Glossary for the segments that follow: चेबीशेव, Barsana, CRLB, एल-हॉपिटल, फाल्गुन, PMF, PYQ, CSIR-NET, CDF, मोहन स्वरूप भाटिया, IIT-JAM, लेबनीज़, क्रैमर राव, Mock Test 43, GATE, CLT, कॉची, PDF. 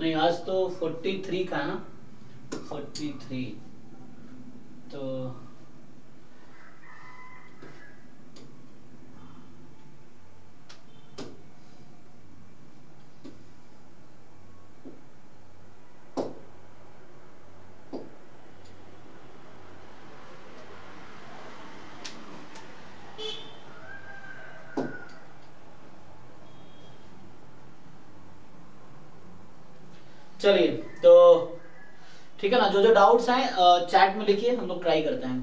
नहीं, आज तो 43 का ना, 43 तो चलिए। तो ठीक है ना, जो जो डाउट्स हैं चैट में लिखिए, हम लोग ट्राई करते हैं।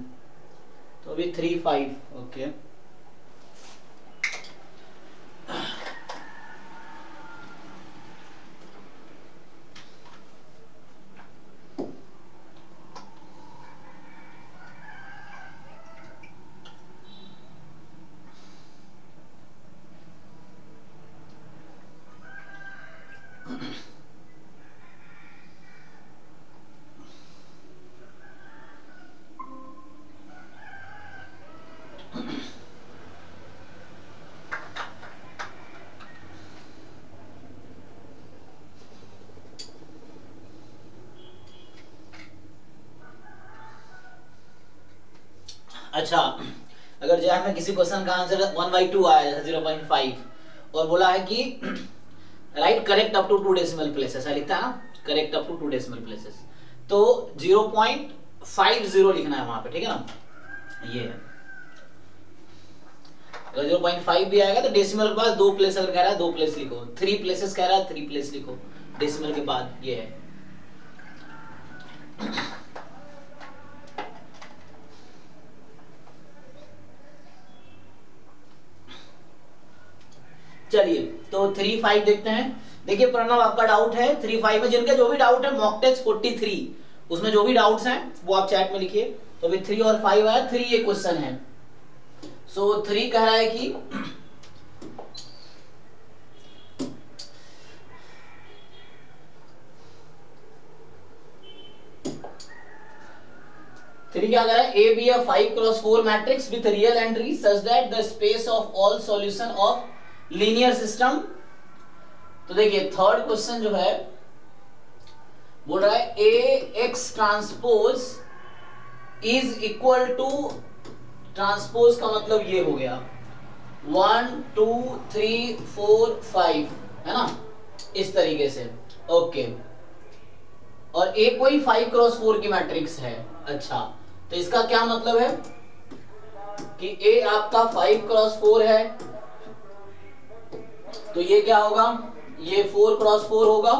तो अभी 3-5 ओके, अच्छा। अगर जो है हमें किसी क्वेश्चन का आंसर 1/2 आया है 0.5 और बोला है कि right correct up to 2 decimal places, ऐसा लिखता है ना, correct up to 2 decimal places, तो 0.50 लिखना है वहां पे, ठीक है ना। ये अगर 0.5 भी आएगा तो डेसिमल के बाद 2 प्लेस अगर कह रहा है 2 प्लेस लिखो, 3 प्लेसेस कह रहा है 3 प्लेस लिखो डेसिमल के बाद, ये है। चलिए तो 3-5 देखते हैं। देखिए प्रणव, आपका डाउट है 3-5 में, जिनके जो भी डाउट है मॉक टेस्ट 43 उसमें जो भी डाउट्स हैं वो आप चैट में लिखिए। तो अभी 3 और 5 आया। 3 ये क्वेश्चन है, सो 3 कह रहा है कि क्या कह रहा है, A B a 5x4 matrix with real entry such that the space of all solution of linear system. तो देखिए थर्ड क्वेश्चन जो है बोल रहा है A x transpose is equal to, transpose का मतलब ये हो गया 1 2 3 4 5 है ना, इस तरीके से ओके। और ए कोई 5x4 की मैट्रिक्स है। अच्छा तो इसका क्या मतलब है कि ए आपका 5x4 है, तो ये क्या होगा, ये 4x4 होगा।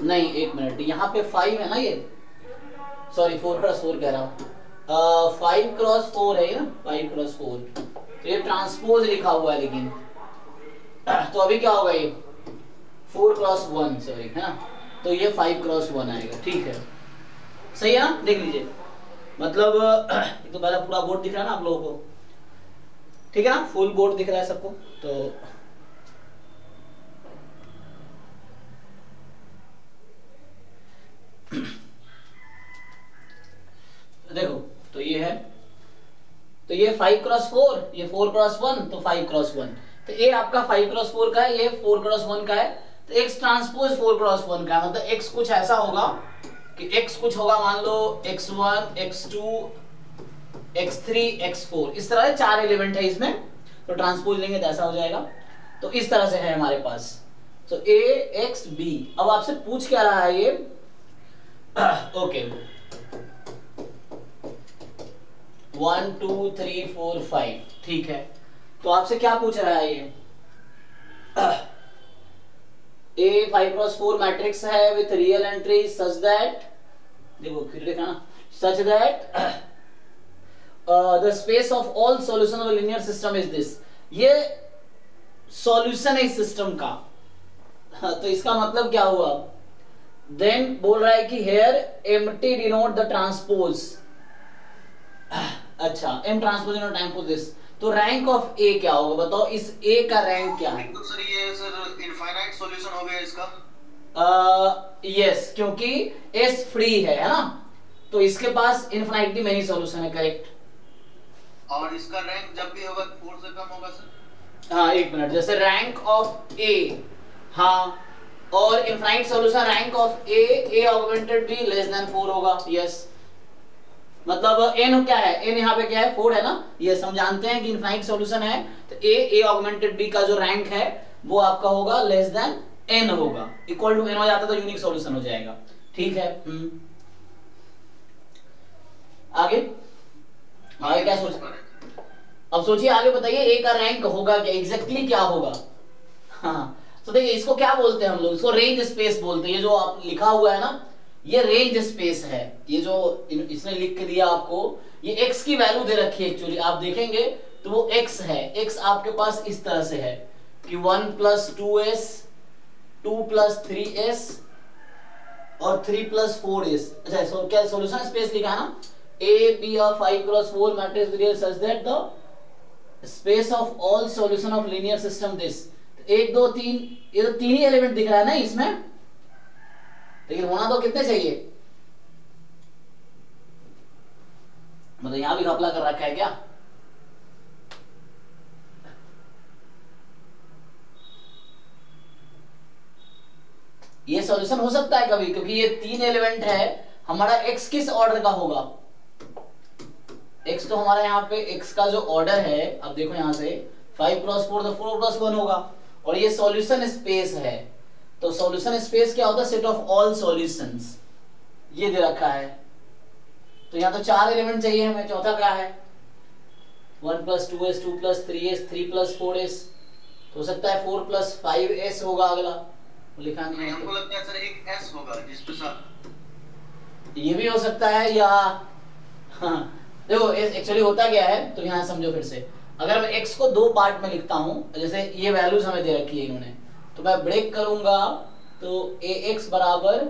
नहीं एक मिनट, यहाँ पे 5 है ना, ये सॉरी 4x4 कह रहा हूँ, 5x4 है ना, 5x4 तो ये ट्रांसपोज लिखा हुआ है, लेकिन तो अभी क्या होगा, ये 4x1 सॉरी है ना, तो ये 5x1 आएगा, ठीक है, सही है ना। देख लीजिए मतलब तो पहला पूरा बोर्ड दिख रहा है ना आप लोगों को, ठीक है ना, फुल बोर्ड दिख रहा है सबको। तो देखो तो ये है, तो ये 5x4, ये 4x1 तो 5x1, तो ये आपका 5x4 का है, ये 4x1 का है, तो x ट्रांसपोज 4x1 का है, मतलब x कुछ ऐसा होगा कि x कुछ होगा, मान लो x1 x2 x3 x4, इस तरह से 4 एलिमेंट है इसमें, तो ट्रांसपोज लेंगे तो ऐसा हो जाएगा। तो इस तरह से है हमारे पास, तो a x b। अब आपसे पूछ क्या रहा है ये, ओके 1 2 3 4 5, ठीक है। तो आपसे क्या पूछ रहा है ये, ए 5x4 मैट्रिक्स है with real entry such that, देखो फिर लिखा ना, such that the space of all solution of linear system is this, ये सॉल्यूशन है इस सिस्टम का। तो इसका मतलब क्या हुआ, देन बोल रहा है कि here empty denote the transpose, अच्छा M transpose denote time for this, तो रैंक ऑफ ए क्या होगा बताओ, इस ए का रैंक क्या है। बिल्कुल सर, ये सर इनफाइनाइट सॉल्यूशन हो गया इसका, यस, क्योंकि एस फ्री है ना, तो इसके पास इनफाइनाइटली मेनी सॉल्यूशन है, करेक्ट। और इसका रैंक जब भी होगा 4 से कम होगा सर। हाँ एक मिनट, जैसे रैंक ऑफ ए, हाँ और infinite solution rank of A augmented B less than 4 होगा। यस, मतलब एन क्या है, एन यहाँ पे क्या है 4 है ना। यस, हम जानते हैं कि इनफाइनाइट सॉल्यूशन है तो ए ऑगमेंटेड बी का जो रैंक है वो आपका होगा लेस देन एन होगा। इक्वल टू एन हो जाता तो यूनिक सॉल्यूशन हो जाएगा। ठीक है, आगे आगे क्या सोचना है, अब सोचिए आगे बताइए ए का रैंक होगा क्या, एग्जैक्टली क्या होगा। हाँ तो देखिए इसको क्या बोलते हैं हम लोग, इसको रेंज स्पेस बोलते हैं। ये जो आप लिखा हुआ है ना ये रेंज स्पेस है। ये जो इसने लिख के दिया आपको, ये x की वैल्यू दे रखी है। एक्चुअली आप देखेंगे तो वो x है। x आपके पास इस तरह से है कि 1 + 2s, 2 + 3s और 3 + 4s। अच्छा क्या सॉल्यूशन स्पेस लिखा है ना, a b of 5 × 4 matrix with such that the space of all solution of linear system this 1 2 3 ये तो 3 ही एलिमेंट दिख रहा है ना इसमें, लेकिन होना तो कितने चाहिए। मतलब यहां भी घपला कर रखा है क्या, ये सॉल्यूशन हो सकता है कभी, क्योंकि ये 3 एलिमेंट है। हमारा x किस ऑर्डर का होगा, x तो हमारा यहाँ पे x का जो ऑर्डर है अब देखो यहाँ से 5 + 4 तो 4 + 1 होगा। और ये सॉल्यूशन स्पेस है तो सॉल्यूशन स्पेस क्या होता है, सेट ऑफ ऑल सॉल्यूशंस। ये दे रखा है तो यहाँ तो 4 एलिमेंट चाहिए हमें। चौथा क्या है 1 + 2s, 2 + 3s, 3 + 4s, हो सकता है 4 + 5s होगा। अगला लिखा नहीं है सर, एक s होगा जिसपे ये भी हो सकता है या हाँ। देखो एक्चुअली होता क्या है तो यहाँ समझो फिर से, अगर मैं x को 2 पार्ट में लिखता हूँ, जैसे ये वैल्यूज हमें दे रखी है इन्होंने, तो मैं ब्रेक करूंगा तो ax बराबर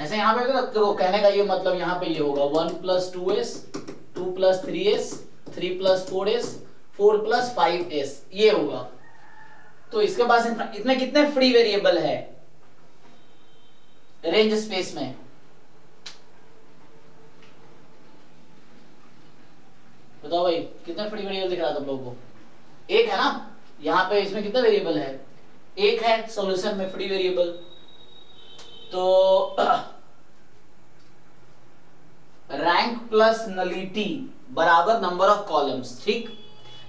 ऐसे यहाँ पे देखो तो कहने का ये मतलब यहाँ पे ये होगा 1 + 2s, 2 + 3s, 3 + 4s, 4 + 5s, ये होगा। तो इसके पास इतने कितने फ्री वेरिएबल है रेंज स्पेस में, बताओ भाई कितने फ्री वेरिएबल दिख रहा था तुम लोगों को। एक है ना यहाँ पे, इसमें कितने वेरिएबल है, एक है सॉल्यूशन में फ्री वेरिएबल। तो रैंक प्लस नलिटी बराबर नंबर ऑफ कॉलम्स। ठीक,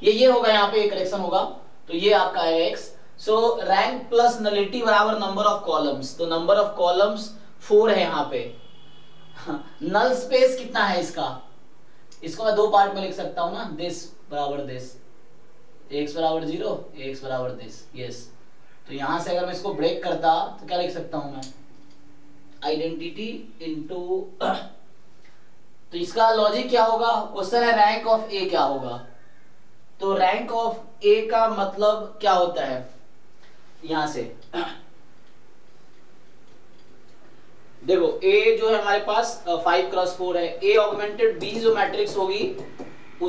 ये होगा, यहाँ पे एक करेक्शन होगा तो ये आपका है x। So rank plus nullity बराबर नंबर ऑफ कॉलम्स, तो नंबर ऑफ कॉलम्स 4 है यहाँ पे। नल स्पेस कितना है इसका, इसको मैं 2 पार्ट में लिख सकता हूँ ना, दिस बराबर दिस, x बराबर 0, x बराबर दिस। यस, तो यहाँ से अगर मैं इसको ब्रेक करता तो क्या लिख सकता हूँ मैं, आइडेंटिटी इनटू। तो इसका लॉजिक क्या होगा, क्वेश्चन है रैंक ऑफ ए क्या होगा। तो रैंक ऑफ ए का मतलब क्या होता है, यहां से देखो ए जो है हमारे पास 5 × 4 है। ए ऑगमेंटेड बी जो मैट्रिक्स होगी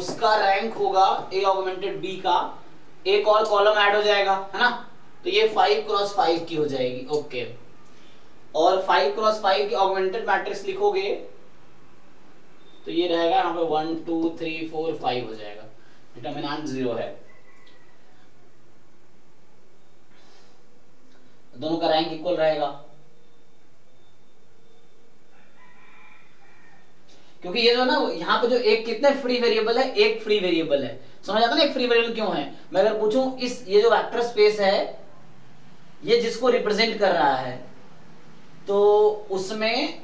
उसका रैंक होगा ए ऑगमेंटेड बी का, एक और कॉलम ऐड हो जाएगा है ना, तो ये 5 × 5 की हो जाएगी। ओके, और 5 × 5 की ऑगमेंटेड मैट्रिक्स लिखोगे तो ये रहेगा यहाँ पे 1 2 3 4 5 हो जाएगा। डिटरमिनेंट 0 है, दोनों का रैंक इक्वल रहेगा, क्योंकि ये जो ना यहाँ पे जो एक कितने फ्री वेरिएबल है, एक फ्री वेरिएबल है। समझ आता ना एक फ्री वेरिएबल क्यों है। मैं अगर पूछूं इस ये जो वेक्टर स्पेस है ये जिसको रिप्रेजेंट कर रहा है तो उसमें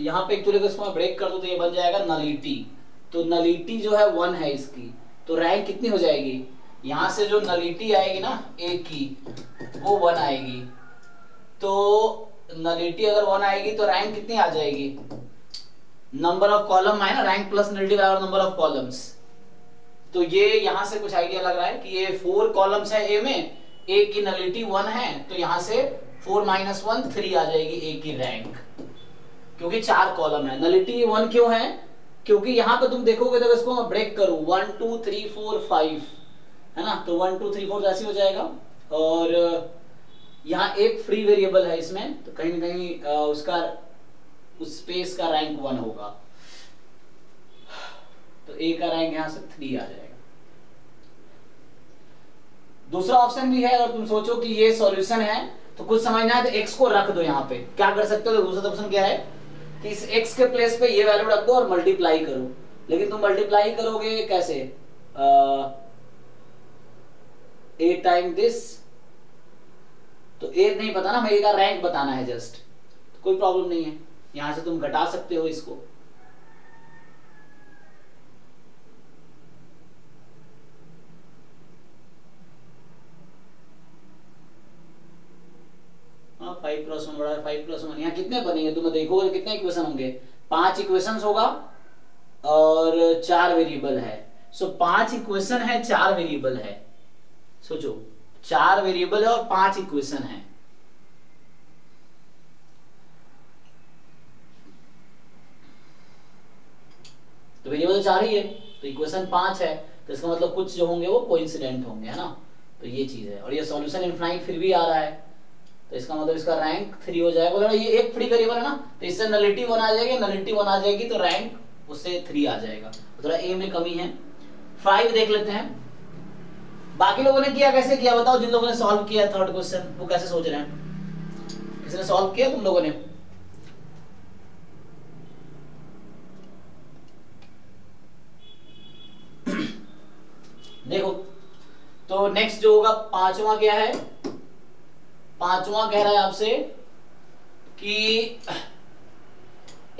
यहाँ पे एक्चुअली अगर इसको ब्रेक कर दो तो ये बन जाएगा नलिटी। तो नलिटी जो है 1 है इसकी, तो रैंक कितनी हो जाएगी, यहाँ से जो नलिटी आएगी ना ए की वो 1 आएगी। तो नलिटी अगर 1 आएगी तो रैंक कितनी आ जाएगी, नंबर ऑफ कॉलम है ना, रैंक प्लस नलिटी बराबर नंबर ऑफ कॉलम्स। तो ये यहाँ से कुछ आइडिया लग रहा है कि ये 4 कॉलम्स है ए में, ए की नलिटी 1 है तो यहाँ से 4 - 1 3 आ जाएगी ए की रैंक, क्योंकि 4 कॉलम है। नलिटी 1 क्यों है, क्योंकि यहाँ पे तुम देखोगे तो इसको मैं ब्रेक करूं 1 2 3 4 5 है ना, तो 1 2 3 4 ऐसे हो जाएगा और यहाँ एक फ्री वेरिएबल है इसमें, तो कहीं ना कहीं उसका उस स्पेस का रैंक 1 होगा, तो ए का रैंक यहां से 3 आ जाएगा। दूसरा ऑप्शन भी है, अगर तुम सोचो कि ये सॉल्यूशन है तो कुछ समझना है तो एक्स को रख दो यहाँ पे, क्या कर सकते हो? दूसरा ऑप्शन क्या है कि इस एक्स के प्लेस पे ये वैल्यू रख दो और मल्टीप्लाई करो, लेकिन तुम मल्टीप्लाई करोगे कैसे? ए टाइम दिस, तो ए नहीं पता ना, हमें ए का रैंक बताना है जस्ट, तो कोई प्रॉब्लम नहीं है, यहां से तुम घटा सकते हो इसको। हाँ, 5 क्रॉस 1 बड़ा है 5 क्रॉस 1। यहाँ कितने बनेंगे तुम देखोगे, कितने इक्वेशन होंगे? 5 इक्वेशन होगा और 4 वेरिएबल है। सो 5 इक्वेशन है, 4 वेरिएबल है। सोचो 4 वेरिएबल है और 5 इक्वेशन है, तो वेरिएबल 4 ही है, तो इक्वेशन 5 है, तो इसका मतलब कुछ जो होंगे वो कोइंसिडेंट होंगे, है ना? तो ये चीज है, और ये सॉल्यूशन इनफिनाइट फिर भी आ रहा है, तो इसका मतलब इसका रैंक 3 हो जाएगा। बोला ये एक फ्री वेरिएबल है ना, तो इससे नलिटी 1 आ जाएगी, नलिटी 1 आ जाएगी तो रैंक उससे 3 आ जाएगा। थोड़ा ए में कमी है। 5 देख लेते हैं, बाकी लोगों ने किया कैसे किया बताओ, जिन लोगों ने सॉल्व किया थर्ड क्वेश्चन वो कैसे सोच रहे हैं? किसने सॉल्व किया तुम लोगों ने? देखो तो नेक्स्ट जो होगा 5वां क्या है? 5वां कह रहा है आपसे कि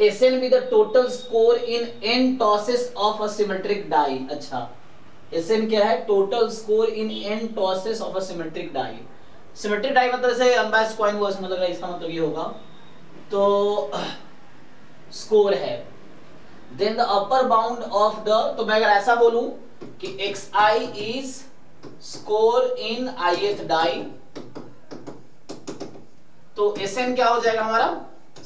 S N be the total score in N tosses of a symmetric die. अच्छा, SN क्या है? Total score in n tosses of a symmetric die. Symmetric die मतलब जैसे अनबैस्ड कॉइन हुआ, इसका मतलब ये होगा तो स्कोर है। Then the upper bound of the, तो मैं अगर ऐसा बोलूं कि xi is score in ith die, तो SN क्या हो जाएगा हमारा?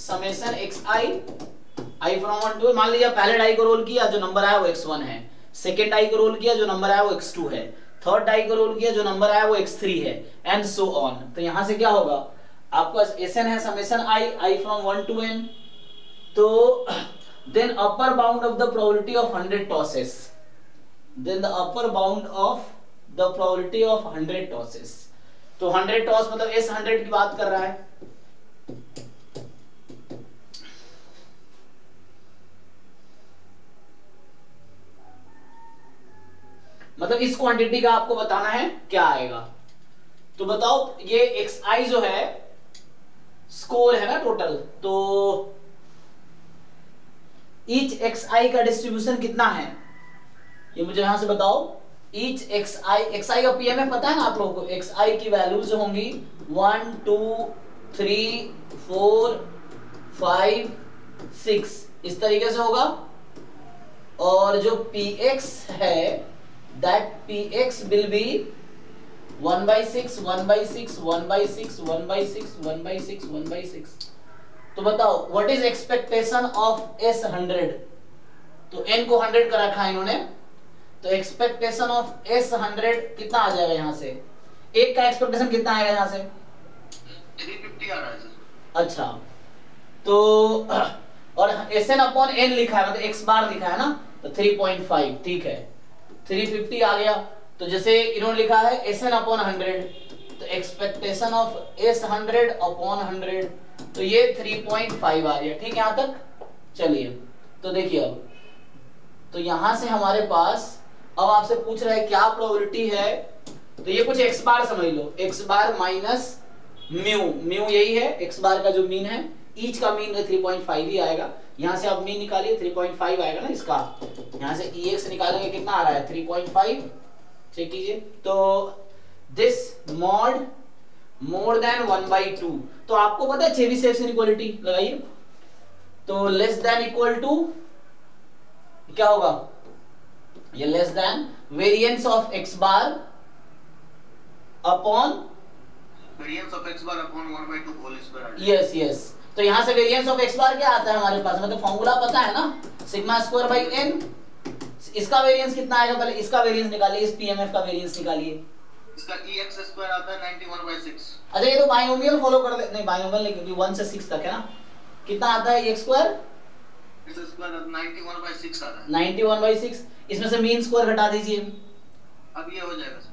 Summation xi i from 1 to, मान लीजिए पहले डाई को रोल किया जो नंबर आया वो x1 है, सेकेंड डाई को रोल किया जो नंबर आया वो x2 है, थर्ड डाई को रोल किया जो नंबर आया वो x3 है, एंड सो ऑन। तो यहां से क्या होगा आपका SN है summation i from 1 to n। तो then upper bound of the probability of 100 tosses, then the upper bound of the probability of 100 tosses, तो 100 टॉस मतलब S100 की बात कर रहा है। मतलब इस क्वांटिटी का आपको बताना है क्या आएगा। तो बताओ ये xi जो है स्कोर है ना टोटल, तो each xi का डिस्ट्रीब्यूशन कितना है ये मुझे यहां से बताओ। each xi का पीएमएफ पता है ना आप लोगों को? xi की वैल्यूज होंगी 1 2 3 4 5 6 इस तरीके से होगा, और जो px है that px will be 1/6 1/6 1/6 1/6 1/6 1/6 1/6 1/6। तो बताओ what is expectation of S100? तो n को 100 का रखा है इन्होंने, तो expectation of S100 कितना आ जाएगा यहाँ से? एक का expectation कितना आएगा यहाँ से? 350 आ रहा है सर। अच्छा, तो और Sn upon n लिखा है, मतलब x बार लिखा है ना, तो 3.5 ठीक है, 350 आ गया। तो जैसे इन्होंने लिखा है Sn अपॉन 100, तो एक्सपेक्टेशन ऑफ S100 अपॉन 100, तो ये 3.5 आ गया। ठीक है यहाँ तक? चलिए तो देखिए अब, तो यहां से हमारे पास अब आपसे पूछ रहा है क्या प्रोबेबिलिटी है, तो ये कुछ x बार समझ लो, x बार माइनस म्यू, म्यू यही है x बार का जो मीन है, ईच का मीन 3.5 ही आएगा। यहाँ से आप मीन निकालिए 3.5 आएगा ना इसका, यहाँ से ex निकालेंगे कितना आ रहा है 3.5, चेक कीजिए। तो दिस मॉड मोर देन 1/2, तो आपको पता है चेबीशेव इनइक्वालिटी लगाइए, तो लेस देन इक्वल टू क्या होगा? ये less than variance of x bar upon variance of x bar upon 1/2 whole square. Yes yes, तो यहाँ से वेरिएंस ऑफ x बार क्या आता है हमारे पास, मतलब फॉर्मूला पता है ना, सिग्मा स्क्वायर बाई n। इसका वेरिएंस कितना आएगा, पहले इसका वेरिएंस निकालिए, इस पीएमएफ का वेरिएंस निकालिए, इसका e x स्क्वायर आता है 91/6। अच्छा ये तो बाइनोमियल फॉलो कर ले, नहीं बाइनोमियल नहीं क्योंकि 1 से 6 तक है ना, कितना आता है x स्क्वायर, x स्क्वायर 91/6 आता है 91/6। इसमें से मीन स्क्वायर घटा दीजिए, अब ये हो जाएगा सर,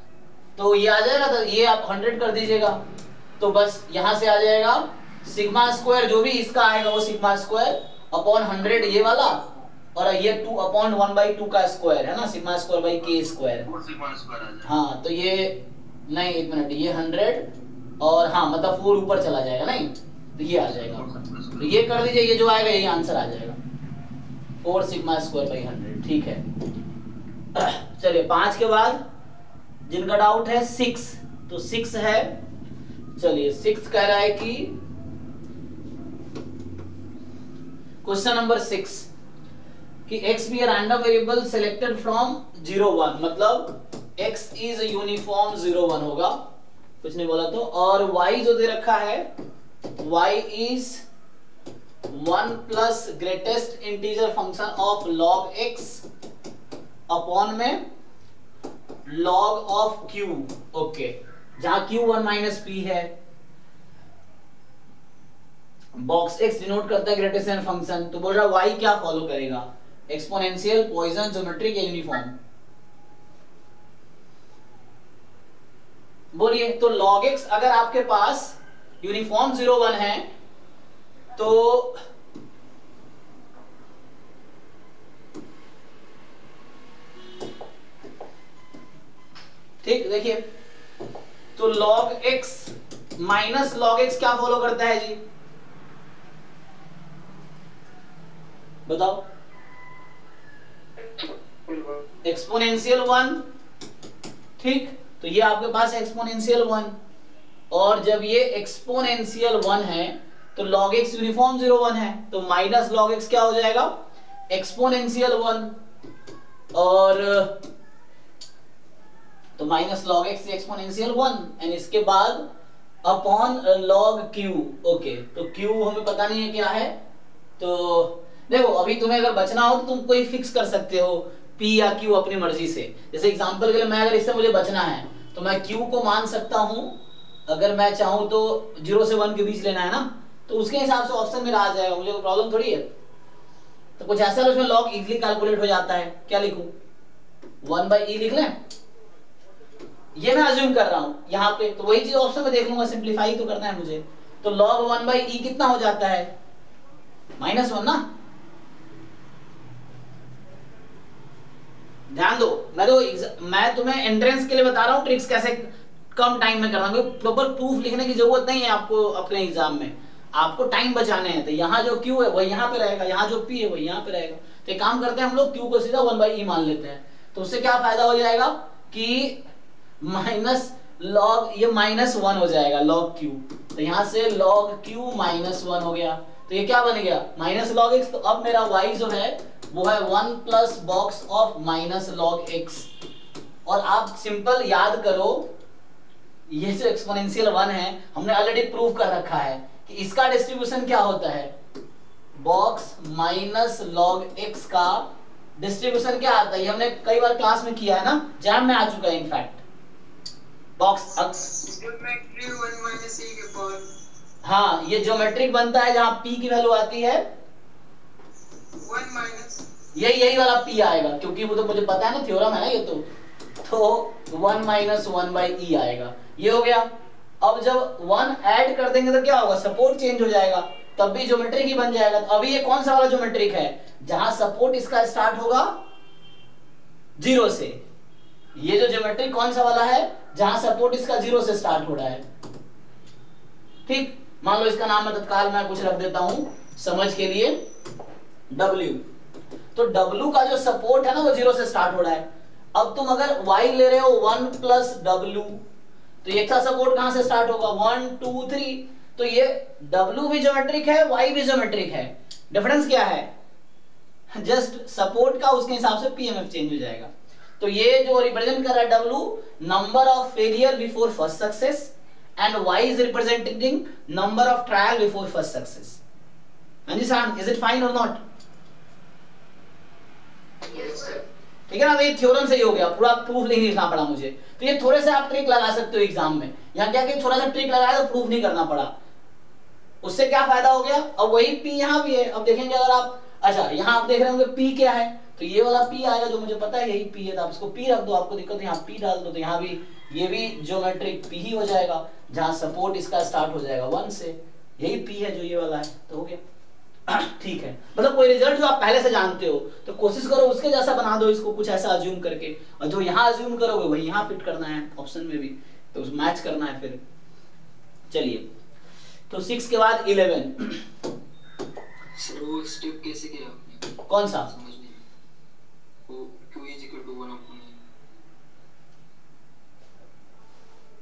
तो ये आ जाएगा, तो ये आप 100 कर दीजिएगा तो बस यहां से आ जाएगा सिग्मा स्क्वायर, जो भी इसका आएगा वो सिग्मा स्क्वायर अपॉन 100 ये वाला, और ये 2 अपॉन 1/2 का स्क्वायर है ना, सिग्मा स्क्वायर बाई के स्क्वायर, और सिग्मा स्क्वायर आ जाएगा। हां तो ये नहीं एक मिनट, ये 100 और हां मतलब 4 ऊपर चला जाएगा नहीं, तो ये आ जाएगा, तो ये कर दीजिए, ये जो आएगा यही आंसर आ जाएगा 4 सिग्मा स्क्वायर बाई 100। ठीक है चलिए 5 के बाद जिनका डाउट है 6, तो 6 है, चलिए 6 कह रहा है कि क्वेश्चन नंबर 6 कि x be a random variable selected from 0 1, मतलब x is a uniform 0 1 होगा, कुछ नहीं बोला तो, और y जो दे रखा है y is 1 plus greatest integer function of log x upon में log of q, ओके, जहां q 1 माइनस पी है, बॉक्स x डिनोट करता है ग्रेटेस्ट फंक्शन, तो बोल रहा y क्या फॉलो करेगा, एक्सपोनेंशियल, पॉइसन, ज्योमेट्रिक या यूनिफॉर्म, बोलिए। तो log x अगर आपके पास यूनिफॉर्म 0 1 है तो ठीक, देखिए तो log x minus log x क्या फॉलो करता है जी, बताओ, एक्सपोनेंशियल 1, ठीक, तो ये आपके पास एक्सपोनेंशियल 1, और जब ये एक्सपोनेंशियल 1 है तो log x यूनिफॉर्म 0 1 है, तो माइनस log x क्या हो जाएगा एक्सपोनेंशियल 1, और तो minus log x exponential 1 and इसके बाद अपॉन log q, ओके, तो q हमें पता नहीं है क्या है, तो देखो अभी तुम्हें अगर बचना हो तो तुम कोई फिक्स कर सकते हो P या Q अपनी मर्जी से, जैसे एग्जांपल के लिए मैं अगर इससे मुझे बचना है तो मैं Q को मान सकता हूं, अगर मैं चाहूं तो 0 से 1 के बीच लेना है ना, तो उसके हिसाब से ऑप्शन मेरा आ जाएगा, मुझे कोई प्रॉब्लम थोड़ी है। तो कुछ ऐसा उसमें लॉग इजिली कैलकुलेट हो जाता है, क्या लिखूं 1/e लिख लें, ये मैं अज्यूम कर रहा हूं यहाँ पे, तो वही चीज ऑप्शन में देख लूंगा, सिंप्लीफाई तो करना है मुझे, तो लॉग 1/e कितना हो जाता है -1 ना, ध्यान दो, मैं तुम्हें एंट्रेंस के लिए बता रहा हूँ ट्रिक्स कैसे कम टाइम में करना, प्रॉपर प्रूफ लिखने की जरूरत नहीं है आपको अपने एग्जाम में, आपको टाइम बचाने हैं, तो यहाँ जो Q है वही यहाँ पे रहेगा, यहाँ जो P है वही यहाँ पे रहेगा, तो एक काम करते हैं हम लोग Q को सीधा 1/e मान लेते हैं, तो उससे क्या फायदा हो जाएगा कि माइनस लॉग, ये -1 हो जाएगा लॉग Q, तो यहाँ से लॉग Q -1 हो गया, तो ये क्या बन गया माइनस लॉग एक्स, तो अब मेरा y जो है वो है 1 plus box of minus log x, और आप सिंपल याद करो ये जो एक्सपोनेंशियल 1 है हमने ऑलरेडी प्रूव कर रखा है कि इसका डिस्ट्रीब्यूशन क्या होता है, बॉक्स माइनस लॉग x का डिस्ट्रीब्यूशन क्या आता है, ये हमने कई बार क्लास में किया है ना, जैम में आ चुका है इनफैक्ट बॉक्स हाँ, ये ज्योमेट्रिक बनता है जहां p की वैल्यू आती है 1 माइनस, यही वाला p आएगा क्योंकि वो तो मुझे पता है ना, थ्योरम है ना ये, तो 1 -1/e आएगा, ये हो गया। अब जब 1 ऐड कर देंगे तो क्या होगा, सपोर्ट चेंज हो जाएगा, तब भी ज्योमेट्रिक ही बन जाएगा, तो अभी ये कौन सा वाला ज्योमेट्रिक है जहां सपोर्ट इसका स्टार्ट होगा 0 से, ये जो ज्योमेट्रिक कौन सा वाला है जहां सपोर्ट इसका 0 से स्टार्ट हो रहा है, ठीक, मान लो इसका नाम है तत्काल मैं कुछ रख देता हूं समझ के लिए W, तो W का जो सपोर्ट है ना वो 0 से स्टार्ट हो रहा है, अब तुम अगर Y ले रहे हो 1 प्लस W, तो ये था सपोर्ट कहां से स्टार्ट होगा 1 2 3, तो ये W भी ज्योमेट्रिक है Y भी ज्योमेट्रिक है, डिफरेंस क्या है जस्ट सपोर्ट का, उसके हिसाब से PMF चेंज हो जाएगा, तो ये जो रिप्रेजेंट कर रहा है W number of failure before first success, and y is representing number of trial before first success. Anjisan, is it fine or not? Yes sir. ठीक है ना। तो ये थ्योरम से ही हो गया, पूरा प्रूफ नहीं लिखना पड़ा मुझे। तो ये थोड़े से आप ट्रिक लगा सकते हो एग्जाम में, यहाँ क्या कि थोड़ा सा ट्रिक लगाया तो प्रूफ नहीं करना पड़ा, उससे क्या फायदा हो गया। अब वही पी यहाँ भी है, अब देखेंगे अगर आप, अच्छा यहाँ आप देख रहे होंगे पी क्या है, तो ये वाला पी आएगा जो मुझे पता है यही पी है, तो आप इसको पी रख दो, आपको दिक्कत यहाँ पी डाल दो, तो यहाँ भी ये भी ज्योमेट्रिक पी ही हो जाएगा, जहाँ सपोर्ट इसका स्टार्ट हो जाएगा 1 से, यही पी है जो ये वाला है, तो हो गया ठीक है। मतलब कोई रिजल्ट जो आप पहले से जानते हो तो कोशिश करो उसके जैसा बना दो इसको, कुछ ऐसा अज्यूम करके, और जो यहाँ अज्यूम करोगे वही यहाँ फिट करना है, ऑप्शन में भी तो मैच करना है फिर। चलिए तो 6 के बाद 11 स्टेप कैसे किया आपने? कौन सा?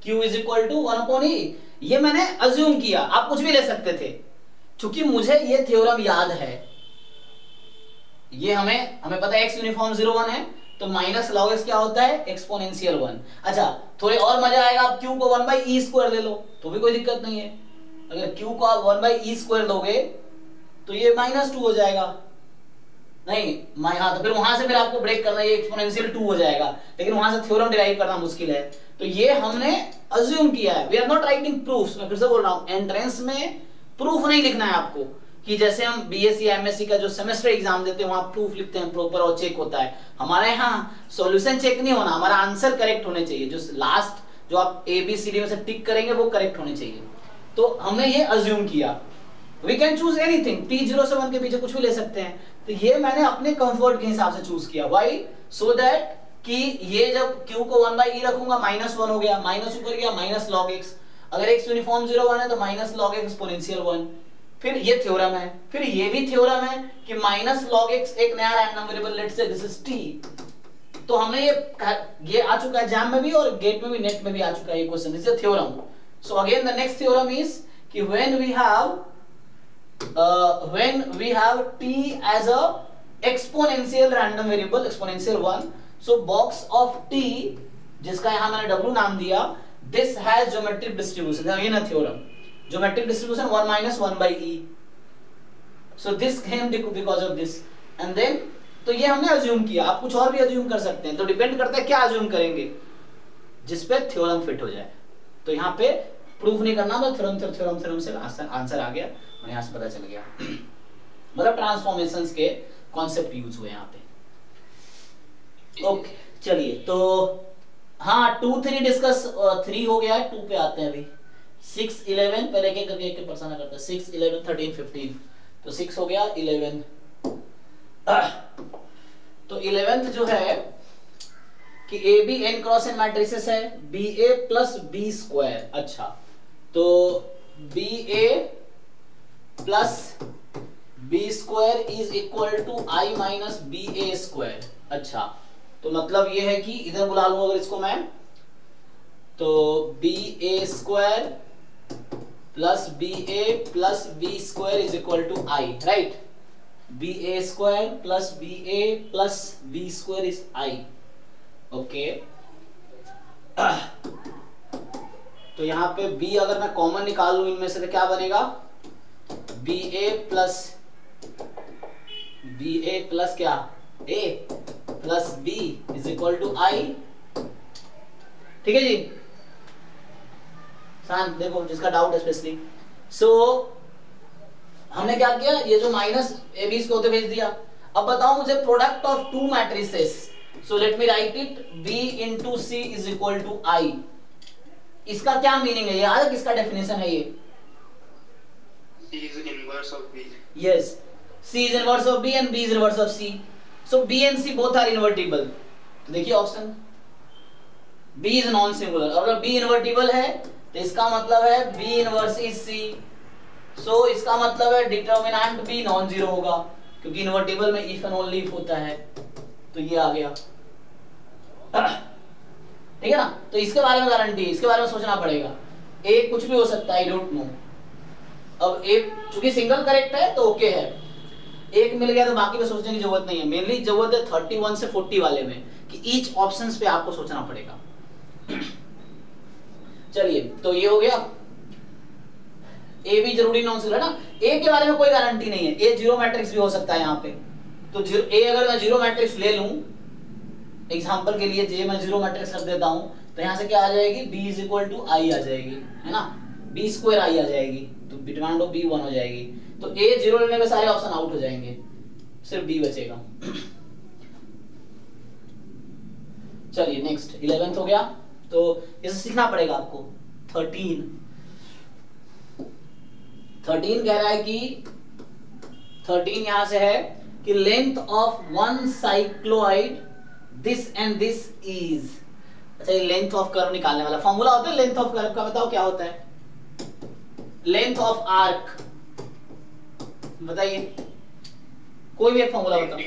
Q is equal to 1 upon E ये मैंने assume किया, आप कुछ भी ले सकते थे, क्योंकि मुझे ये theorem याद है, ये हमें पता है x uniform 0 1 है, तो minus log x क्या होता है एक्सपोनेंशियल 1। अच्छा थोड़े और मजा आएगा, आप Q को 1/e² ले लो तो भी कोई दिक्कत नहीं है, अगर Q को आप 1/e² लोगे तो ये -2 हो जाएगा, नहीं हाँ, तो फिर वहां से फिर आपको ब्रेक करना, ये एक्सपोनेंशियल 2 हो जाएगा, लेकिन वहां से थ्योरम डिराइव करना मुश्किल है, तो ये हमने अज्यूम किया है। We are not writing proofs, मैं फिर से बोल रहा हूं, एंट्रेंस में प्रूफ नहीं लिखना है आपको, कि जैसे हम बीएससी एमएससी का जो सेमेस्टर एग्जाम देते हैं वहां प्रूफ लिखते हैं प्रॉपर और चेक होता है, हमारे यहाँ सॉल्यूशन चेक नहीं होना, हमारा आंसर करेक्ट होने चाहिए, जो लास्ट जो आप ABCD में से टिक करेंगे वो करेक्ट होने चाहिए। तो हमने ये अज्यूम किया, we can choose anything, P 0 से 1 के पीछे कुछ भी ले सकते हैं, तो ये मैंने अपने कंफर्ट के हिसाब से चूज किया, व्हाई सो दैट कि ये जब Q को 1/e रखूंगा -1 हो गया, माइनस ऊपर गया माइनस लॉग x, अगर x यूनिफॉर्म 0 1 है तो माइनस लॉग x एक्सपोनेंशियल 1, फिर ये थ्योरम है, फिर ये भी थ्योरम है कि माइनस लॉग x एक नया random variable, let's say this is t। तो हमने ये आ चुका है जैम में भी और गेट में भी, नेट में भी आ चुका है ये question, this is theorem. So again the next theorem is कि when we have t as a exponential random variable, exponential 1, so box of t, जिसका यहाँ मैंने w नाम दिया, this has geometric distribution, again a theorem, geometric distribution 1 minus 1/e, so this came because of this, and then तो ये हमने assume किया, आप कुछ और भी assume कर सकते हैं, तो depend करता है क्या assume करेंगे, जिसपे theorem fit हो जाए। तो यहाँ पे प्रूफ नहीं करना, तो थ्योरम से आंसर आ गया और यहाँ से पता चल गया, मतलब ट्रांसफॉर्मेशंस के कॉन्सेप्ट यूज हुए यहाँ पे। ओके चलिए तो हाँ 2 3 डिस्कस 3 हो गया है, 2 पे आते हैं अभी। 6 11 पहले एक करके एक परसेंट करते हैं, 6 11 13 15, तो 6 हो गया, 11 तो 11th जो है कि AB n×n मैट्रिसेस है, BA + B स्क्वायर, अच्छा तो BA + B square is equal to I - BA square. अच्छा तो मतलब ये है कि इधर बुला लूं अगर इसको मैं, तो BA² + BA + B square is equal to I, right, BA² + BA + B square is I. Okay तो यहाँ पे B अगर मैं कॉमन निकाल लूं इनमें से तो क्या बनेगा, BA + क्या A + B is equal to I, ठीक है जी, शांत देखो जिसका डाउट है स्पेशली। सो हमने क्या किया, ये जो माइनस AB इसको तो भेज दिया, अब बताओ मुझे product of 2 matrices, so let me write it, B × C is equal to I। इसका क्या मीनिंग है, याद है किसका डेफिनेशन है ये, C is inverse of B, yes, C is inverse of B and B is inverse of C, so B and C both are invertible। तो देखिए option B is non singular, अगर B invertible है तो इसका मतलब है B inverse is C, so इसका मतलब है डिटरमिनेंट B नॉन जीरो होगा, क्योंकि इनवर्टिबल में if and only if होता है, तो ये आ गया, ठीक है ना। तो इसके बारे में गारंटी, इसके बारे में सोचना पड़ेगा, A कुछ भी हो सकता है, I don't know। अब A चूंकि सिंगल करेक्ट है तो ओके है, एक मिल गया तो बाकी पे सोचने की जरूरत नहीं है, मेनली जरूरत है 31 से 40 वाले में कि ईच ऑप्शंस पे आपको सोचना पड़ेगा। चलिए तो ये हो गया, A भी जरूरी नॉन सिंगल है ना, A के बारे में कोई गारंटी नहीं है, A जीरो मैट्रिक्स भी हो सकता है यहाँ पे, तो A अगर मैं जीरो मैट्रिक्स ले लूं एग्जाम्पल के लिए जे मैं जीरो मैट्रिक्स रख देता हूँ तो यहाँ से क्या आ जाएगी b is equal to I आ जाएगी, है ना, b स्क्वायर आई आ जाएगी, तो डिमांड ऑफ b 1 हो जाएगी। तो a जीरो लेने में सारे ऑप्शन आउट हो जाएंगे, सिर्फ b बचेगा। चलिए नेक्स्ट 11th हो गया, तो इसे सीखना पड़ेगा आपको। 13 कह रहा है कि 13 यहां से है कि length of one cycloid this and this is. अच्छा, ये लेंथ ऑफ कर्व निकालने वाला फॉर्मूला होता है लेंथ ऑफ कर्व का, बताओ क्या होता है? लेंथ ऑफ आर्क बताइए, कोई भी एक फॉर्मूला बताओ।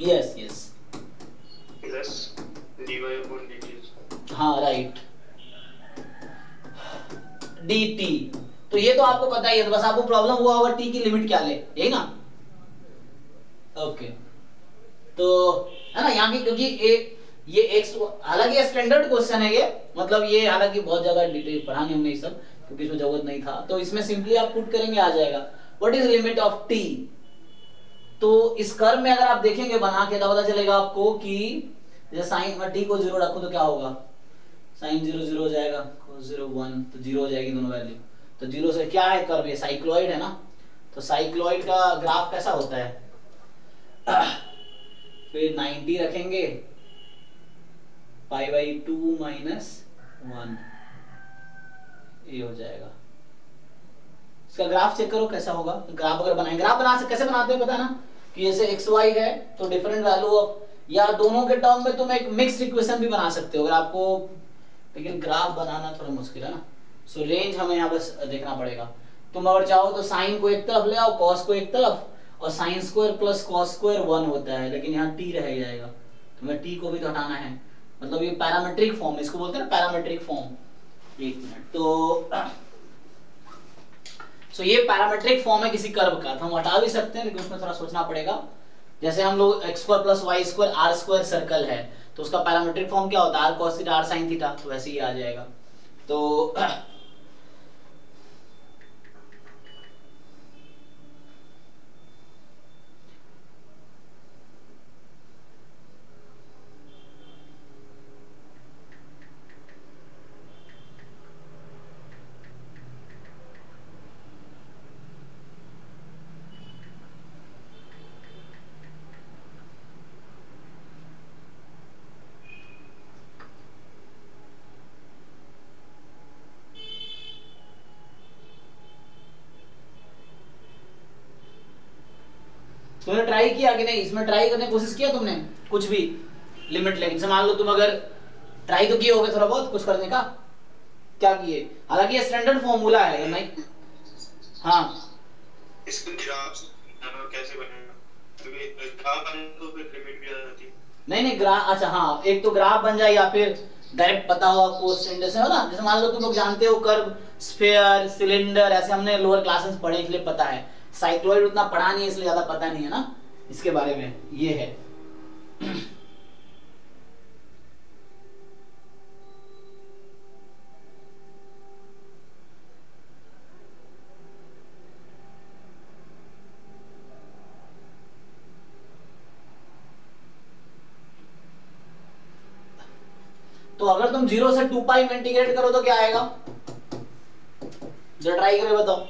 Yes yes plus dy upon dt। हाँ राइट, dt। तो ये तो आपको पता ही है, तो बस आपको प्रॉब्लम हुआ होगा t की लिमिट क्या ले, यही ना? ओके, तो है ना यहाँ की, क्योंकि ये x, हालांकि स्टैंडर्ड क्वेश्चन है ये, मतलब ये हालांकि बहुत ज्यादा डिटेल पढ़ानी हमने इस सब, क्योंकि इसमें जरूरत नहीं था। तो इसमें सिंपली आप पुट करेंगे आ जाएगा what is limit of t। तो इस कर्व में अगर आप देखेंगे बना के तो पता चलेगा आपको कि जैसे साइन और t को जीरो रखो तो क्या होगा, साइन जीरो जीरो हो जाएगा, cos जीरो वन, तो जीरो हो जाएगी दोनों वैल्यू। तो जीरो से क्या है कर्व, ये साइक्लॉइड है ना, तो साइक्लॉइड का ग्राफ कैसा होता है? फिर 90 रखेंगे, पाई बाई 2 माइनस 1, ये हो जाएगा। इसका ग्राफ चेक करो कैसा होगा। तो ग्राफ अगर बनाएंगे, ग्राफ बना से कैसे बनाते हैं पता है ना, कि जैसे एक्स वाई है तो डिफरेंट वैल्यू ऑफ, या दोनों के टर्म में तुम एक मिक्स्ड इक्वेशन भी बना सकते हो अगर आपको, लेकिन ग्राफ बनाना थोड़ा मुश्किल है ना। सो रेंज हमें यहाँ बस देखना पड़ेगा। तुम अगर चाहो तो साइन को एक तरफ ले आओ, कॉस को एक तरफ, और sine square plus cos square 1 होता है, लेकिन यहाँ टी रह जाएगा। तुम्हें टी को भी तो हटाना है, मतलब ये पैरामेट्रिक फॉर्म, इसको बोलते हैं ना पैरामेट्रिक फॉर्म। एक मिनट, तो ये पैरामेट्रिक फॉर्म है किसी कर्व का, तो हम हटा भी सकते हैं, लेकिन उसमें थोड़ा सोचना पड़ेगा। जैसे हम लोग x square plus Y square are square circle है, तो उसका पैरामेट्रिक फॉर्म क्या होता है? Are cos theta are sine theta, तो वैसे ही आ जाएगा। तो तुमने ट्राई किया कि नहीं, इसमें ट्राई करने की कोशिश किया तुमने कुछ भी लिमिट लेके? मान लो तुम अगर ट्राई तो किए होगे थोड़ा बहुत कुछ करने का, क्या किए? हालांकि ये स्टैंडर्ड फॉर्मूला है नहीं, हाँ इसको ग्राफ कैसे बनेगा, तो ग्राफ बने तो फिर लिमिट भी आ जाती है। नहीं ग्राफ, अच्छा हाँ, एक तो ग्राफ बन जाए या फिर डायरेक्ट पता हो आपको स्टैंडर्ड है ना। जैसे मान लो तुम लोग जानते हो कर्व, स्फीयर, सिलेंडर, ऐसे हमने लोअर क्लासेस पढ़े इसलिए पता है, साइक्लॉइड उतना पढ़ा नहीं है इसलिए ज्यादा पता नहीं है ना इसके बारे में। ये है तो अगर तुम जीरो से 2 पाई में इंटीग्रेट करो तो क्या आएगा, जरा ट्राई करके बताओ।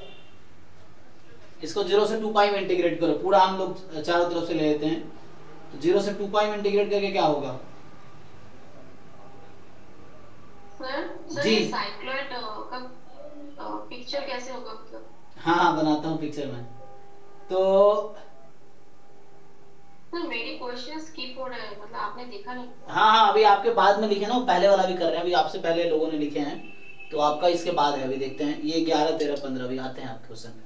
इसको जीरो से 2 पाई में इंटीग्रेट करो, पूरा हम लोग चारों तरफ से ले लेते हैं, तो जीरो से 2 पाई में इंटीग्रेट करके क्या होगा? सर जी साइक्लॉइड का पिक्चर कैसे होगा मतलब? हाँ बनाता हूँ पिक्चर में। तो सर मेरी क्वेश्चन स्किप हो रहे हैं, मतलब आपने देखा नहीं? हाँ, अभी आपके बाद में लिखे ना, पहले वाला भी कर रहे हैं, अभी आपसे पहले लोगों ने लिखे हैं, तो आपका इसके बाद है। अभी देखते हैं ये 11, 13, 15 अभी आते हैं आपके क्वेश्चन।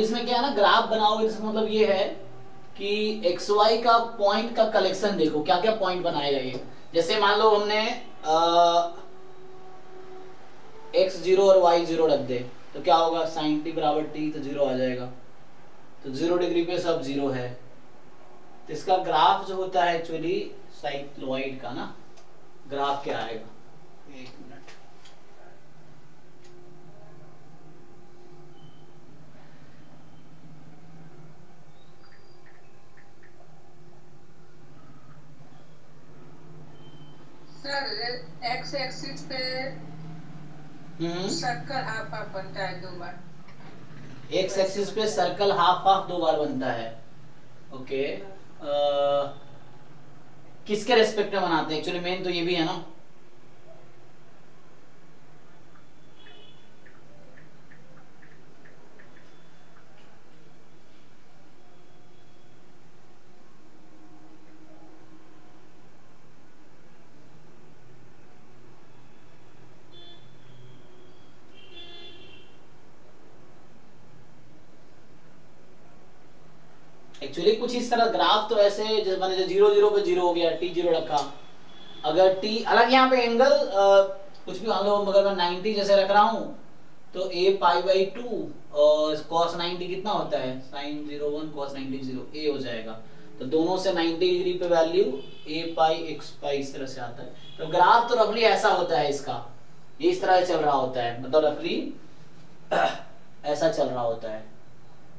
इसमें क्या है ना, ग्राफ बनाओगे, मतलब ये है कि एक्स वाई का पॉइंट का कलेक्शन देखो, क्या क्या पॉइंट बनाएगा ये। जैसे मान लो हमने x0 और y0 रख दे तो क्या होगा, sin t बराबर t तो जीरो आ जाएगा, तो 0 डिग्री पे सब जीरो है। तो इसका ग्राफ जो होता है एक्चुअली साइक्लॉइड का ना, ग्राफ क्या आएगा, एक मिनट, सर एक्स एक्सिस पे सर्कल हाफ हाफ बनता है दो बार, एक्स एक्सिस पे सर्कल हाफ हाफ दो बार बनता है। ओके किसके रेस्पेक्ट में बनाते हैं, एक्चुअली मेन तो ये भी है ना, एक्चुअली कुछ इस तरह ग्राफ तो ऐसे मैंने जो 0 0 पे 0 हो गया, t 0 रखा, अगर t अलग, यहाँ पे एंगल कुछ भी मान लो, मगर मैं 90 जैसे रख रहा हूँ तो a पाई बाई 2 और cos 90 कितना होता है, sin 0 1 cos 90 0 a हो जाएगा। तो दोनों से 90 डिग्री पे value a pi x pi इस तरह से आता है। तो ग्राफ तो रफली ऐसा होता है इसका, ये इस तरह से चल रहा होता है, मतलब रफली ऐसा चल रहा होता है।